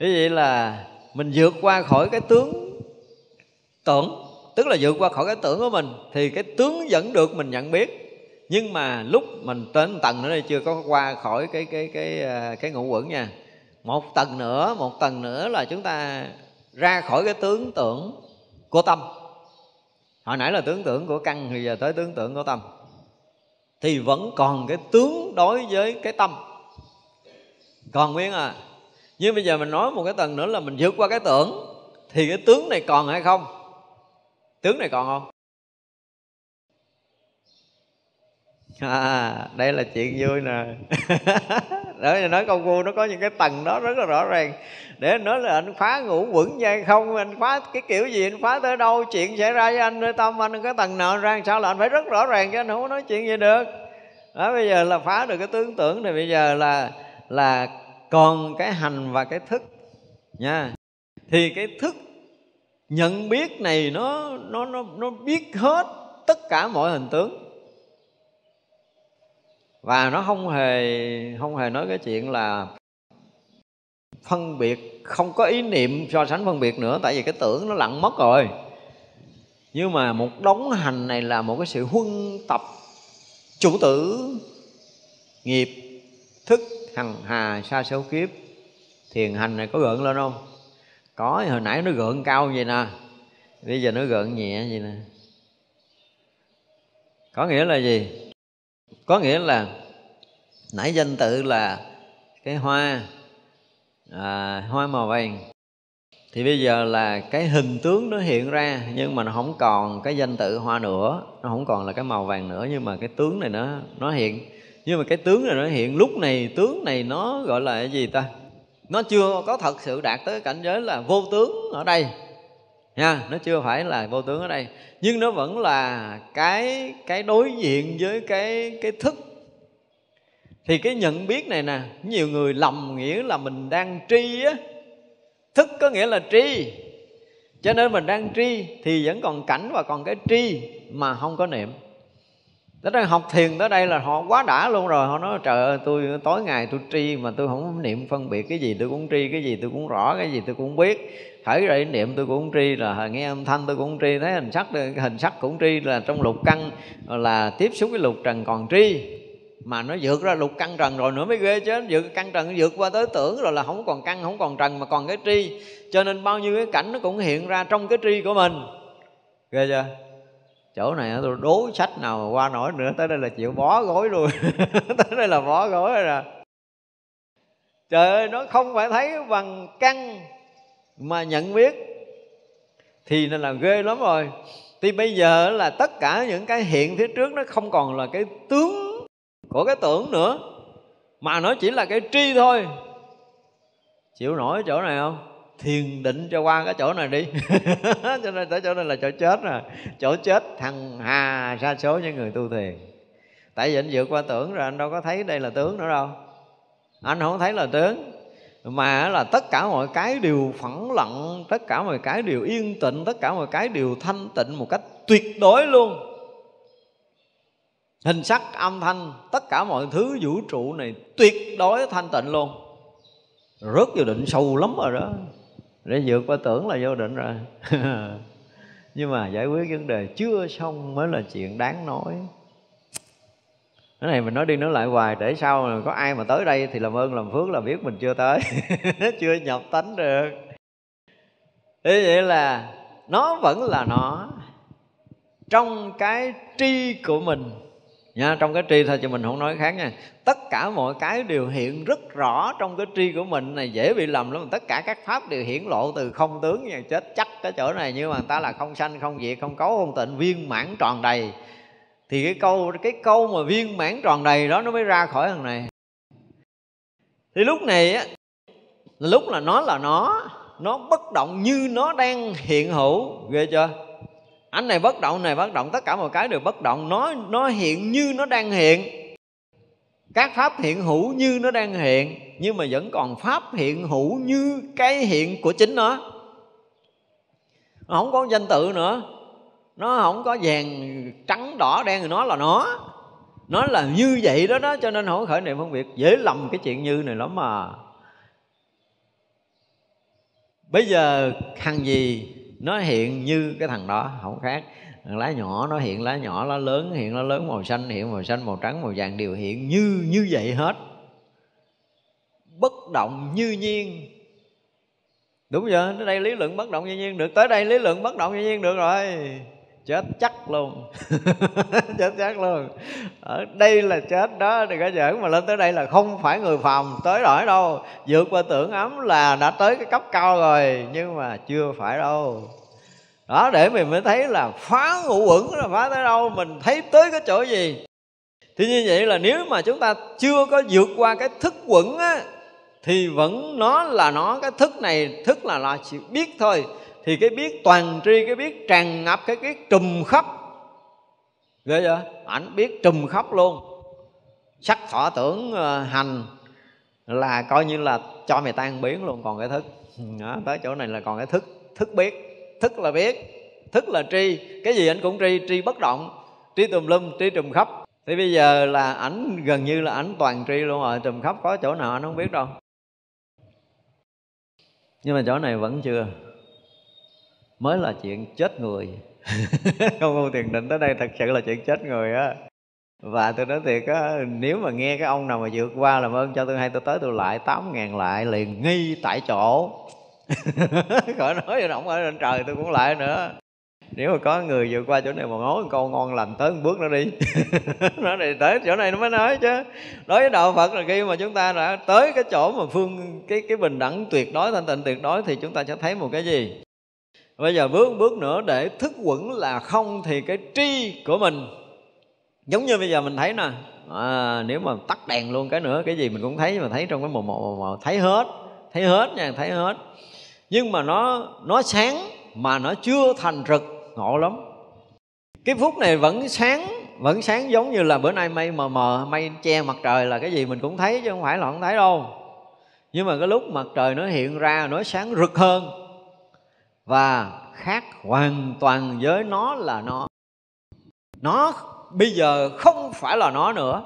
Thế vậy là mình vượt qua khỏi cái tướng tưởng, tức là vượt qua khỏi cái tưởng của mình, thì cái tướng vẫn được mình nhận biết. Nhưng mà lúc mình đến tầng nữa đây chưa có qua khỏi cái cái cái cái, cái ngũ uẩn nha. Một tầng nữa, một tầng nữa là chúng ta ra khỏi cái tướng tưởng của tâm. Hồi nãy là tướng tưởng của căn, thì giờ tới tướng tưởng của tâm. Thì vẫn còn cái tướng đối với cái tâm, còn nguyên à. Nhưng bây giờ mình nói một cái tầng nữa là mình vượt qua cái tưởng, thì cái tướng này còn hay không? Tướng này còn không? À, đây là chuyện vui nè. Để nói công phu nó có những cái tầng đó rất là rõ ràng. Để nói là anh phá ngũ uẩn hay không, anh phá cái kiểu gì, anh phá tới đâu, chuyện xảy ra với anh, nơi tâm anh có tầng nào ra sao là anh phải rất rõ ràng, chứ anh không có nói chuyện gì được. Đó, bây giờ là phá được cái tướng tưởng thì bây giờ là là còn cái hành và cái thức nha. Thì cái thức nhận biết này nó nó nó nó biết hết tất cả mọi hình tướng, và nó không hề không hề nói cái chuyện là phân biệt, không có ý niệm so sánh phân biệt nữa, tại vì cái tưởng nó lặn mất rồi. Nhưng mà một đống hành này là một cái sự huân tập chủ tử nghiệp thức hằng hà sa số kiếp. Thiền hành này có gượng lên không? Có, hồi nãy nó gượng cao vậy nè, bây giờ nó gượng nhẹ vậy nè. Có nghĩa là gì? Có nghĩa là nãy danh tự là cái hoa à, hoa màu vàng, thì bây giờ là cái hình tướng nó hiện ra, nhưng mà nó không còn cái danh tự hoa nữa, nó không còn là cái màu vàng nữa, nhưng mà cái tướng này nó nó hiện. Nhưng mà cái tướng này nó hiện lúc này, tướng này nó gọi là cái gì ta? Nó chưa có thật sự đạt tới cảnh giới là vô tướng ở đây nha, nó chưa phải là vô tướng ở đây, nhưng nó vẫn là cái cái đối diện với cái cái thức. Thì cái nhận biết này nè, nhiều người lầm nghĩa là mình đang tri á, thức có nghĩa là tri, cho nên mình đang tri thì vẫn còn cảnh và còn cái tri mà không có niệm. Tới đây học thiền tới đây là họ quá đã luôn rồi, họ nói trời ơi tôi tối ngày tôi tri mà tôi không niệm phân biệt, cái gì tôi cũng tri, cái gì tôi cũng rõ, cái gì tôi cũng biết. Khởi ra niệm tôi cũng tri, là nghe âm thanh tôi cũng tri, thấy hình sắc hình sắc cũng tri, là trong lục căn là tiếp xúc với lục trần còn tri, mà nó vượt ra lục căn trần rồi nữa mới ghê chứ. Vượt căn trần, vượt qua tới tưởng rồi là không còn căn, không còn trần mà còn cái tri, cho nên bao nhiêu cái cảnh nó cũng hiện ra trong cái tri của mình, ghê chưa? Chỗ này tôi đố sách nào mà qua nổi nữa, tới đây là chịu bó gối luôn tới đây là bó gối rồi nè. Trời ơi, nó không phải thấy bằng căn mà nhận biết thì nên là ghê lắm rồi. Thì bây giờ là tất cả những cái hiện phía trước nó không còn là cái tướng của cái tưởng nữa, mà nó chỉ là cái tri thôi. Chịu nổi chỗ này không? Thiền định cho qua cái chỗ này đi cho nên tới chỗ này là chỗ chết rồi, chỗ chết thằng hà sa số những người tu thiền. Tại vì anh vượt qua tưởng rồi, anh đâu có thấy đây là tướng nữa đâu, anh không thấy là tướng, mà là tất cả mọi cái đều phẳng lặng, tất cả mọi cái đều yên tịnh, tất cả mọi cái đều thanh tịnh một cách tuyệt đối luôn. Hình sắc, âm thanh, tất cả mọi thứ vũ trụ này tuyệt đối thanh tịnh luôn. Rớt vô định sâu lắm rồi đó, để vượt qua tưởng là vô định rồi nhưng mà giải quyết vấn đề chưa xong mới là chuyện đáng nói. Cái này mình nói đi nói lại hoài, để sau có ai mà tới đây thì làm ơn làm phước là biết mình chưa tới chưa nhập tánh được. Thế vậy là nó vẫn là nó trong cái tri của mình nha, trong cái tri thôi chứ mình không nói khác nha. Tất cả mọi cái đều hiện rất rõ trong cái tri của mình này, dễ bị lầm lắm. Tất cả các pháp đều hiển lộ từ không tướng nha, chết chắc cái chỗ này, nhưng mà người ta là không sanh, không diệt, không cấu, không tịnh, viên mãn tròn đầy. Thì cái câu cái câu mà viên mãn tròn đầy đó nó mới ra khỏi thằng này. Thì lúc này á, lúc là nó là nó, nó bất động như nó đang hiện hữu, ghê chưa? Ảnh này bất động, này bất động, tất cả mọi cái đều bất động, nó nó hiện như nó đang hiện. Các pháp hiện hữu như nó đang hiện, nhưng mà vẫn còn pháp hiện hữu như cái hiện của chính nó. Nó không có danh tự nữa, nó không có vàng trắng đỏ đen, thì nó là nó, nó là như vậy đó đó, cho nên không khởi niệm phân biệt. Dễ lầm cái chuyện như này lắm mà. Bây giờ thằng gì nó hiện như cái thằng đó, không khác. Thằng lá nhỏ nó hiện lá nhỏ, lá lớn hiện lá lớn, màu xanh hiện màu xanh, màu trắng màu vàng đều hiện như như vậy hết, bất động như nhiên. Đúng chưa? Tới đây lý luận bất động như nhiên được, tới đây lý luận bất động như nhiên được rồi, chết chắc luôn chết chắc luôn. Ở đây là chết đó, đừng có giỡn mà lên tới đây là không phải người phàm tới nổi đâu. Vượt qua tưởng ấm là đã tới cái cấp cao rồi, nhưng mà chưa phải đâu. Đó, để mình mới thấy là phá ngũ uẩn là phá tới đâu, mình thấy tới cái chỗ gì. Thì như vậy là nếu mà chúng ta chưa có vượt qua cái thức uẩn á, thì vẫn nó là nó, cái thức này thức là là chỉ biết thôi. Thì cái biết toàn tri, cái biết tràn ngập, cái biết trùm khắp. Ghê vậy? Ảnh biết trùm khắp luôn. sắc thọ tưởng hành là coi như là cho mày tan biến luôn. Còn cái thức đó, tới chỗ này là còn cái thức. Thức biết, thức là biết, thức là tri. Cái gì anh cũng tri, tri bất động, tri tùm lum, tri trùm khắp. Thì bây giờ là ảnh gần như là ảnh toàn tri luôn rồi, trùm khắp, có chỗ nào anh không biết đâu. Nhưng mà chỗ này vẫn chưa, mới là chuyện chết người. Không vô thiền định tới đây thật sự là chuyện chết người á. Và tôi nói thiệt á, nếu mà nghe cái ông nào mà vượt qua làm ơn cho tôi hay, tôi tới tôi lại tám ngàn lại liền nghi tại chỗ. Khỏi nói vậy, động ở trên trời tôi cũng lại nữa. Nếu mà có người vượt qua chỗ này mà nói câu ngon lành, tới một bước nó đi. Nó này tới chỗ này nó mới nói chứ. Đối với đạo Phật là khi mà chúng ta đã tới cái chỗ mà phương cái cái bình đẳng tuyệt đối, thanh tịnh tuyệt đối, thì chúng ta sẽ thấy một cái gì? Bây giờ bước bước nữa để thức quẩn là không, thì cái tri của mình giống như bây giờ mình thấy nè, à, nếu mà tắt đèn luôn cái nữa, cái gì mình cũng thấy, mà thấy trong cái mờ mờ, thấy hết, thấy hết nha, thấy hết. Nhưng mà nó nó sáng mà nó chưa thành rực, ngộ lắm. Cái phút này vẫn sáng, vẫn sáng giống như là bữa nay mây mờ mờ, mây che mặt trời là cái gì mình cũng thấy chứ không phải là không thấy đâu. Nhưng mà cái lúc mặt trời nó hiện ra nó sáng rực hơn và khác hoàn toàn với nó là nó. Nó bây giờ không phải là nó nữa.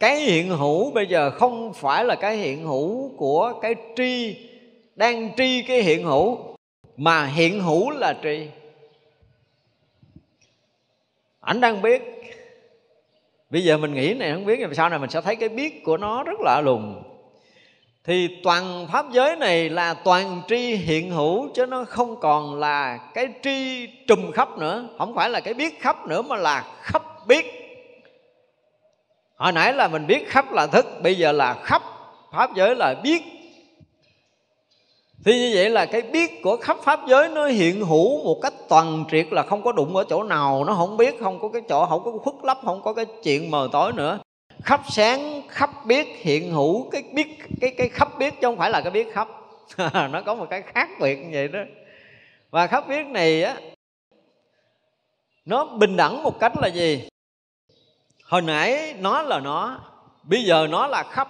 Cái hiện hữu bây giờ không phải là cái hiện hữu của cái tri, đang tri cái hiện hữu, mà hiện hữu là tri. Ảnh đang biết. Bây giờ mình nghĩ này không biết, nhưng sau này mình sẽ thấy cái biết của nó rất lạ lùng. Thì toàn pháp giới này là toàn tri hiện hữu, chứ nó không còn là cái tri trùm khắp nữa, không phải là cái biết khắp nữa, mà là khắp biết. Hồi nãy là mình biết khắp là thức, bây giờ là khắp pháp giới là biết. Thì như vậy là cái biết của khắp pháp giới nó hiện hữu một cách toàn triệt, là không có đụng ở chỗ nào, nó không biết, không có cái chỗ, không có khuất lấp, không có cái chuyện mờ tối nữa. Khắp sáng, khắp biết, hiện hữu cái biết, cái cái khắp biết chứ không phải là cái biết khắp. Nó có một cái khác biệt như vậy đó. Và khắp biết này á, nó bình đẳng một cách là gì? Hồi nãy nó là nó, bây giờ nó là khắp.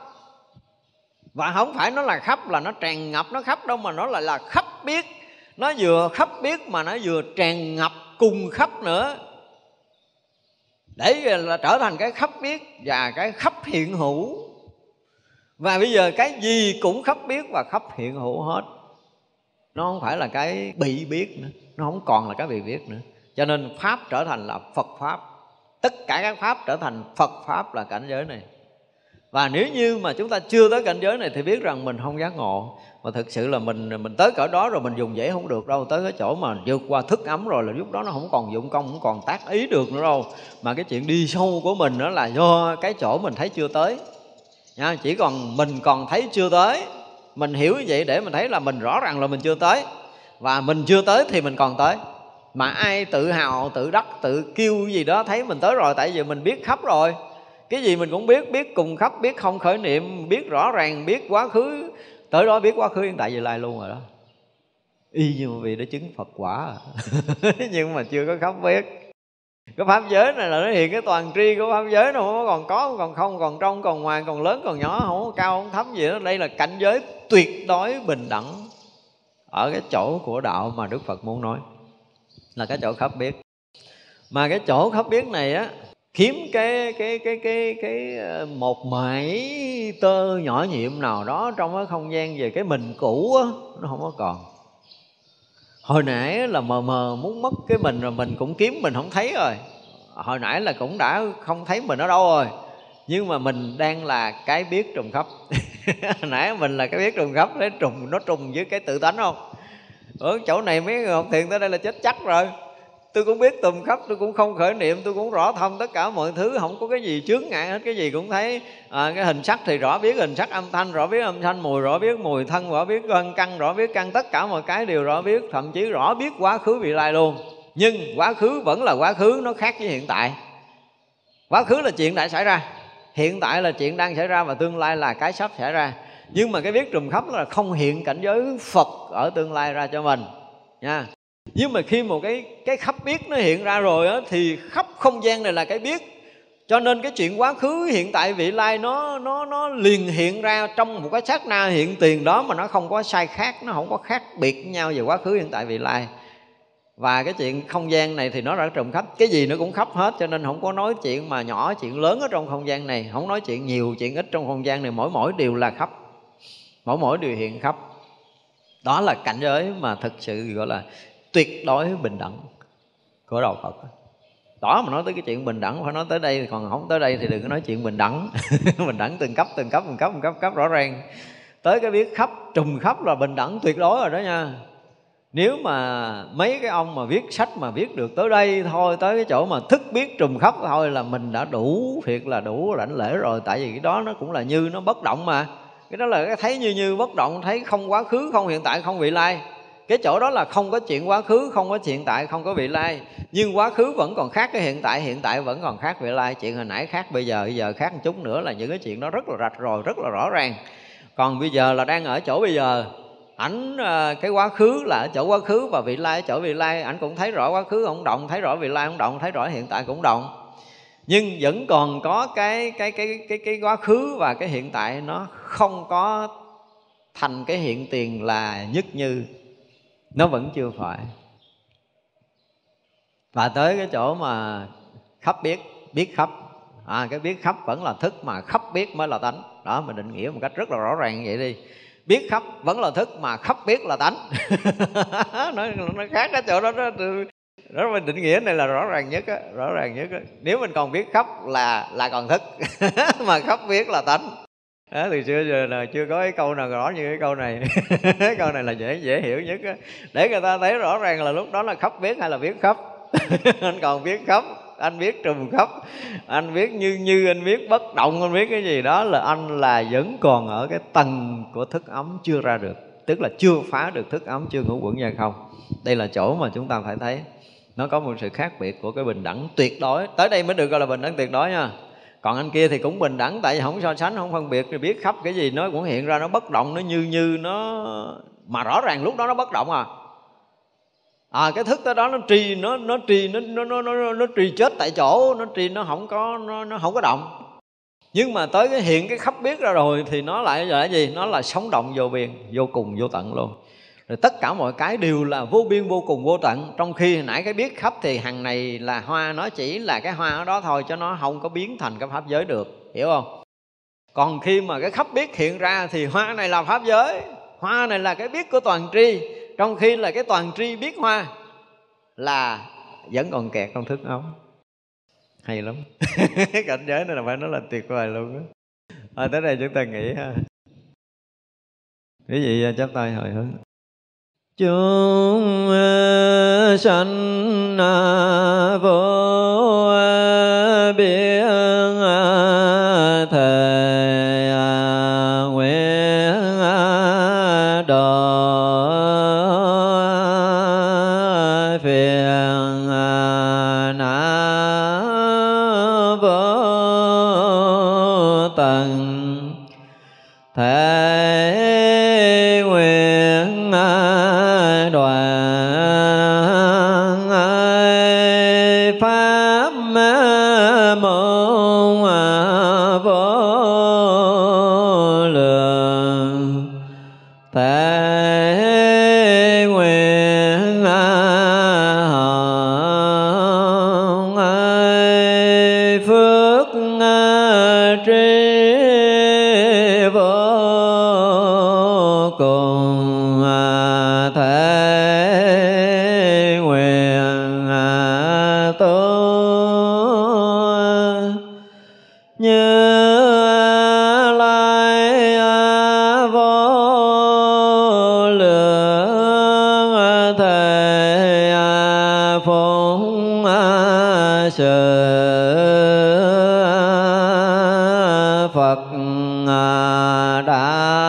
Và không phải nó là khắp là nó tràn ngập, nó khắp đâu, mà nó lại là khắp biết. Nó vừa khắp biết mà nó vừa tràn ngập cùng khắp nữa, để là trở thành cái khắp biết và cái khắp hiện hữu. Và bây giờ cái gì cũng khắp biết và khắp hiện hữu hết. Nó không phải là cái bị biết nữa, nó không còn là cái bị biết nữa. Cho nên Pháp trở thành là Phật Pháp. Tất cả các Pháp trở thành Phật Pháp là cảnh giới này. Và nếu như mà chúng ta chưa tới cảnh giới này thì biết rằng mình không giác ngộ. Mà thực sự là mình mình tới cỡ đó rồi mình dùng dễ không được đâu. Tới cái chỗ mà vượt qua thức ấm rồi là lúc đó nó không còn dụng công, không còn tác ý được nữa đâu. Mà cái chuyện đi sâu của mình đó là do cái chỗ mình thấy chưa tới nha. Chỉ còn mình còn thấy chưa tới. Mình hiểu như vậy để mình thấy là mình rõ ràng là mình chưa tới. Và mình chưa tới thì mình còn tới. Mà ai tự hào, tự đắc, tự kiêu gì đó thấy mình tới rồi. Tại vì mình biết khắp rồi. Cái gì mình cũng biết, biết cùng khắp, biết không khởi niệm, biết rõ ràng, biết quá khứ, tới đó biết quá khứ hiện tại vị lai luôn rồi đó. Y như vì đã chứng Phật quả à. Nhưng mà chưa có khắp biết. Cái pháp giới này là nó hiện cái toàn tri của pháp giới, nó không còn có, còn không, còn trong, còn ngoài, còn lớn, còn nhỏ, không có cao, không thấp gì đó. Đây là cảnh giới tuyệt đối bình đẳng ở cái chỗ của đạo mà Đức Phật muốn nói, là cái chỗ khắp biết. Mà cái chỗ khắp biết này á, kiếm cái cái cái cái cái một mảy tơ nhỏ nhiệm nào đó trong cái không gian về cái mình cũ á, nó không có còn. Hồi nãy là mờ mờ muốn mất cái mình rồi, mình cũng kiếm mình không thấy rồi. Hồi nãy là cũng đã không thấy mình ở đâu rồi, nhưng mà mình đang là cái biết trùng khắp. Hồi nãy mình là cái biết trùng khắp, nó trùng nó trùng với cái tự tánh không? Ở chỗ này mấy người học thiền tới đây là chết chắc rồi. Tôi cũng biết tùm khắp, tôi cũng không khởi niệm, tôi cũng rõ thông tất cả mọi thứ, không có cái gì chướng ngại hết, cái gì cũng thấy. À, cái hình sắc thì rõ biết hình sắc, âm thanh rõ biết âm thanh, mùi rõ biết mùi, thân rõ biết thân, căn rõ biết căn, tất cả mọi cái đều rõ biết, thậm chí rõ biết quá khứ vị lai luôn. Nhưng quá khứ vẫn là quá khứ, nó khác với hiện tại. Quá khứ là chuyện đã xảy ra, hiện tại là chuyện đang xảy ra và tương lai là cái sắp xảy ra. Nhưng mà cái biết trùm khắp là không hiện cảnh giới Phật ở tương lai ra cho mình nha. Nhưng mà khi một cái cái khắp biết nó hiện ra rồi á, thì khắp không gian này là cái biết, Cho nên cái chuyện quá khứ, hiện tại, vị lai nó nó nó liền hiện ra trong một cái sát na hiện tiền đó, mà nó không có sai khác, nó không có khác biệt với nhau về quá khứ, hiện tại, vị lai. Và cái chuyện không gian này thì nó đã trùm khắp, cái gì nó cũng khắp hết, cho nên không có nói chuyện mà nhỏ, chuyện lớn ở trong không gian này, không nói chuyện nhiều, chuyện ít trong không gian này, mỗi mỗi điều là khắp, mỗi mỗi điều hiện khắp. Đó là cảnh giới mà thực sự gọi là tuyệt đối bình đẳng của đạo Phật. Đó mà nói tới cái chuyện bình đẳng phải nói tới đây, còn không tới đây thì đừng có nói chuyện bình đẳng. Bình đẳng từng cấp, từng cấp, từng cấp, từng cấp, cấp rõ ràng. Tới cái biết khắp, trùm khắp là bình đẳng tuyệt đối rồi đó nha. Nếu mà mấy cái ông mà viết sách mà viết được tới đây thôi, tới cái chỗ mà thức biết trùm khắp thôi là mình đã đủ, thiệt là đủ lãnh lễ rồi. Tại vì cái đó nó cũng là như, nó bất động mà. Cái đó là cái thấy như như bất động, thấy không quá khứ, không hiện tại, không vị lai. Cái chỗ đó là không có chuyện quá khứ, không có hiện tại, không có vị lai. Nhưng quá khứ vẫn còn khác cái hiện tại, hiện tại vẫn còn khác vị lai. Chuyện hồi nãy khác bây giờ, bây giờ khác một chút nữa là những cái chuyện đó rất là rạch rồi, rất là rõ ràng. Còn bây giờ là đang ở chỗ bây giờ. Ảnh cái quá khứ là ở chỗ quá khứ và vị lai ở chỗ vị lai. Ảnh cũng thấy rõ quá khứ không động, thấy rõ vị lai không động, thấy rõ hiện tại cũng động. Nhưng vẫn còn có cái, cái, cái, cái, cái quá khứ và cái hiện tại nó không có thành cái hiện tiền là nhất như. Nó vẫn chưa phải. Và tới cái chỗ mà khắp biết, biết khắp. À, cái biết khắp vẫn là thức mà khắp biết mới là tánh. Đó, mình định nghĩa một cách rất là rõ ràng vậy đi. Biết khắp vẫn là thức mà khắp biết là tánh. nó, nó khác cái chỗ đó. Đó, đó mình định nghĩa này là rõ ràng nhất á, rõ ràng nhất á. Nếu mình còn biết khắp là là còn thức, mà khắp biết là tánh. À, từ xưa giờ là chưa có cái câu nào rõ như cái câu này. Cái câu này là dễ dễ hiểu nhất đó. Để người ta thấy rõ ràng là lúc đó là khắp biết hay là biết khắp. Anh còn biết khắp, anh biết trùm khắp, anh biết như như, anh biết bất động, anh biết cái gì đó là anh là vẫn còn ở cái tầng của thức ấm chưa ra được, tức là chưa phá được thức ấm, chưa ngũ quẩn ra không. Đây là chỗ mà chúng ta phải thấy nó có một sự khác biệt của cái bình đẳng tuyệt đối. Tới đây mới được gọi là bình đẳng tuyệt đối nha. Còn anh kia thì cũng bình đẳng, tại vì không so sánh, không phân biệt, thì biết khắp cái gì nó cũng hiện ra, nó bất động, nó như như nó, mà rõ ràng lúc đó nó bất động à. À, cái thức tới đó nó trì, nó nó trì, nó nó nó nó, nó trì chết tại chỗ, nó trì, nó không có, nó, nó không có động. Nhưng mà tới cái hiện cái khắp biết ra rồi thì nó lại là cái gì? Nó là sống động vô biên, vô cùng, vô tận luôn. Rồi tất cả mọi cái đều là vô biên, vô cùng, vô tận. Trong khi hồi nãy cái biết khắp thì hàng này là hoa, nó chỉ là cái hoa ở đó thôi, chứ nó không có biến thành cái pháp giới được, hiểu không? Còn khi mà cái khắp biết hiện ra thì hoa này là pháp giới, hoa này là cái biết của toàn tri, trong khi là cái toàn tri biết hoa là vẫn còn kẹt trong thức ấm. Hay lắm. Cảnh giới này là phải nói là tuyệt vời luôn đó. Thôi tới đây chúng ta nghỉ ha. Quý vị chắp tay hồi hướng. Chúng sanh vô biên thể nguyện độ phiền não vô tận thể nguyện Phật đã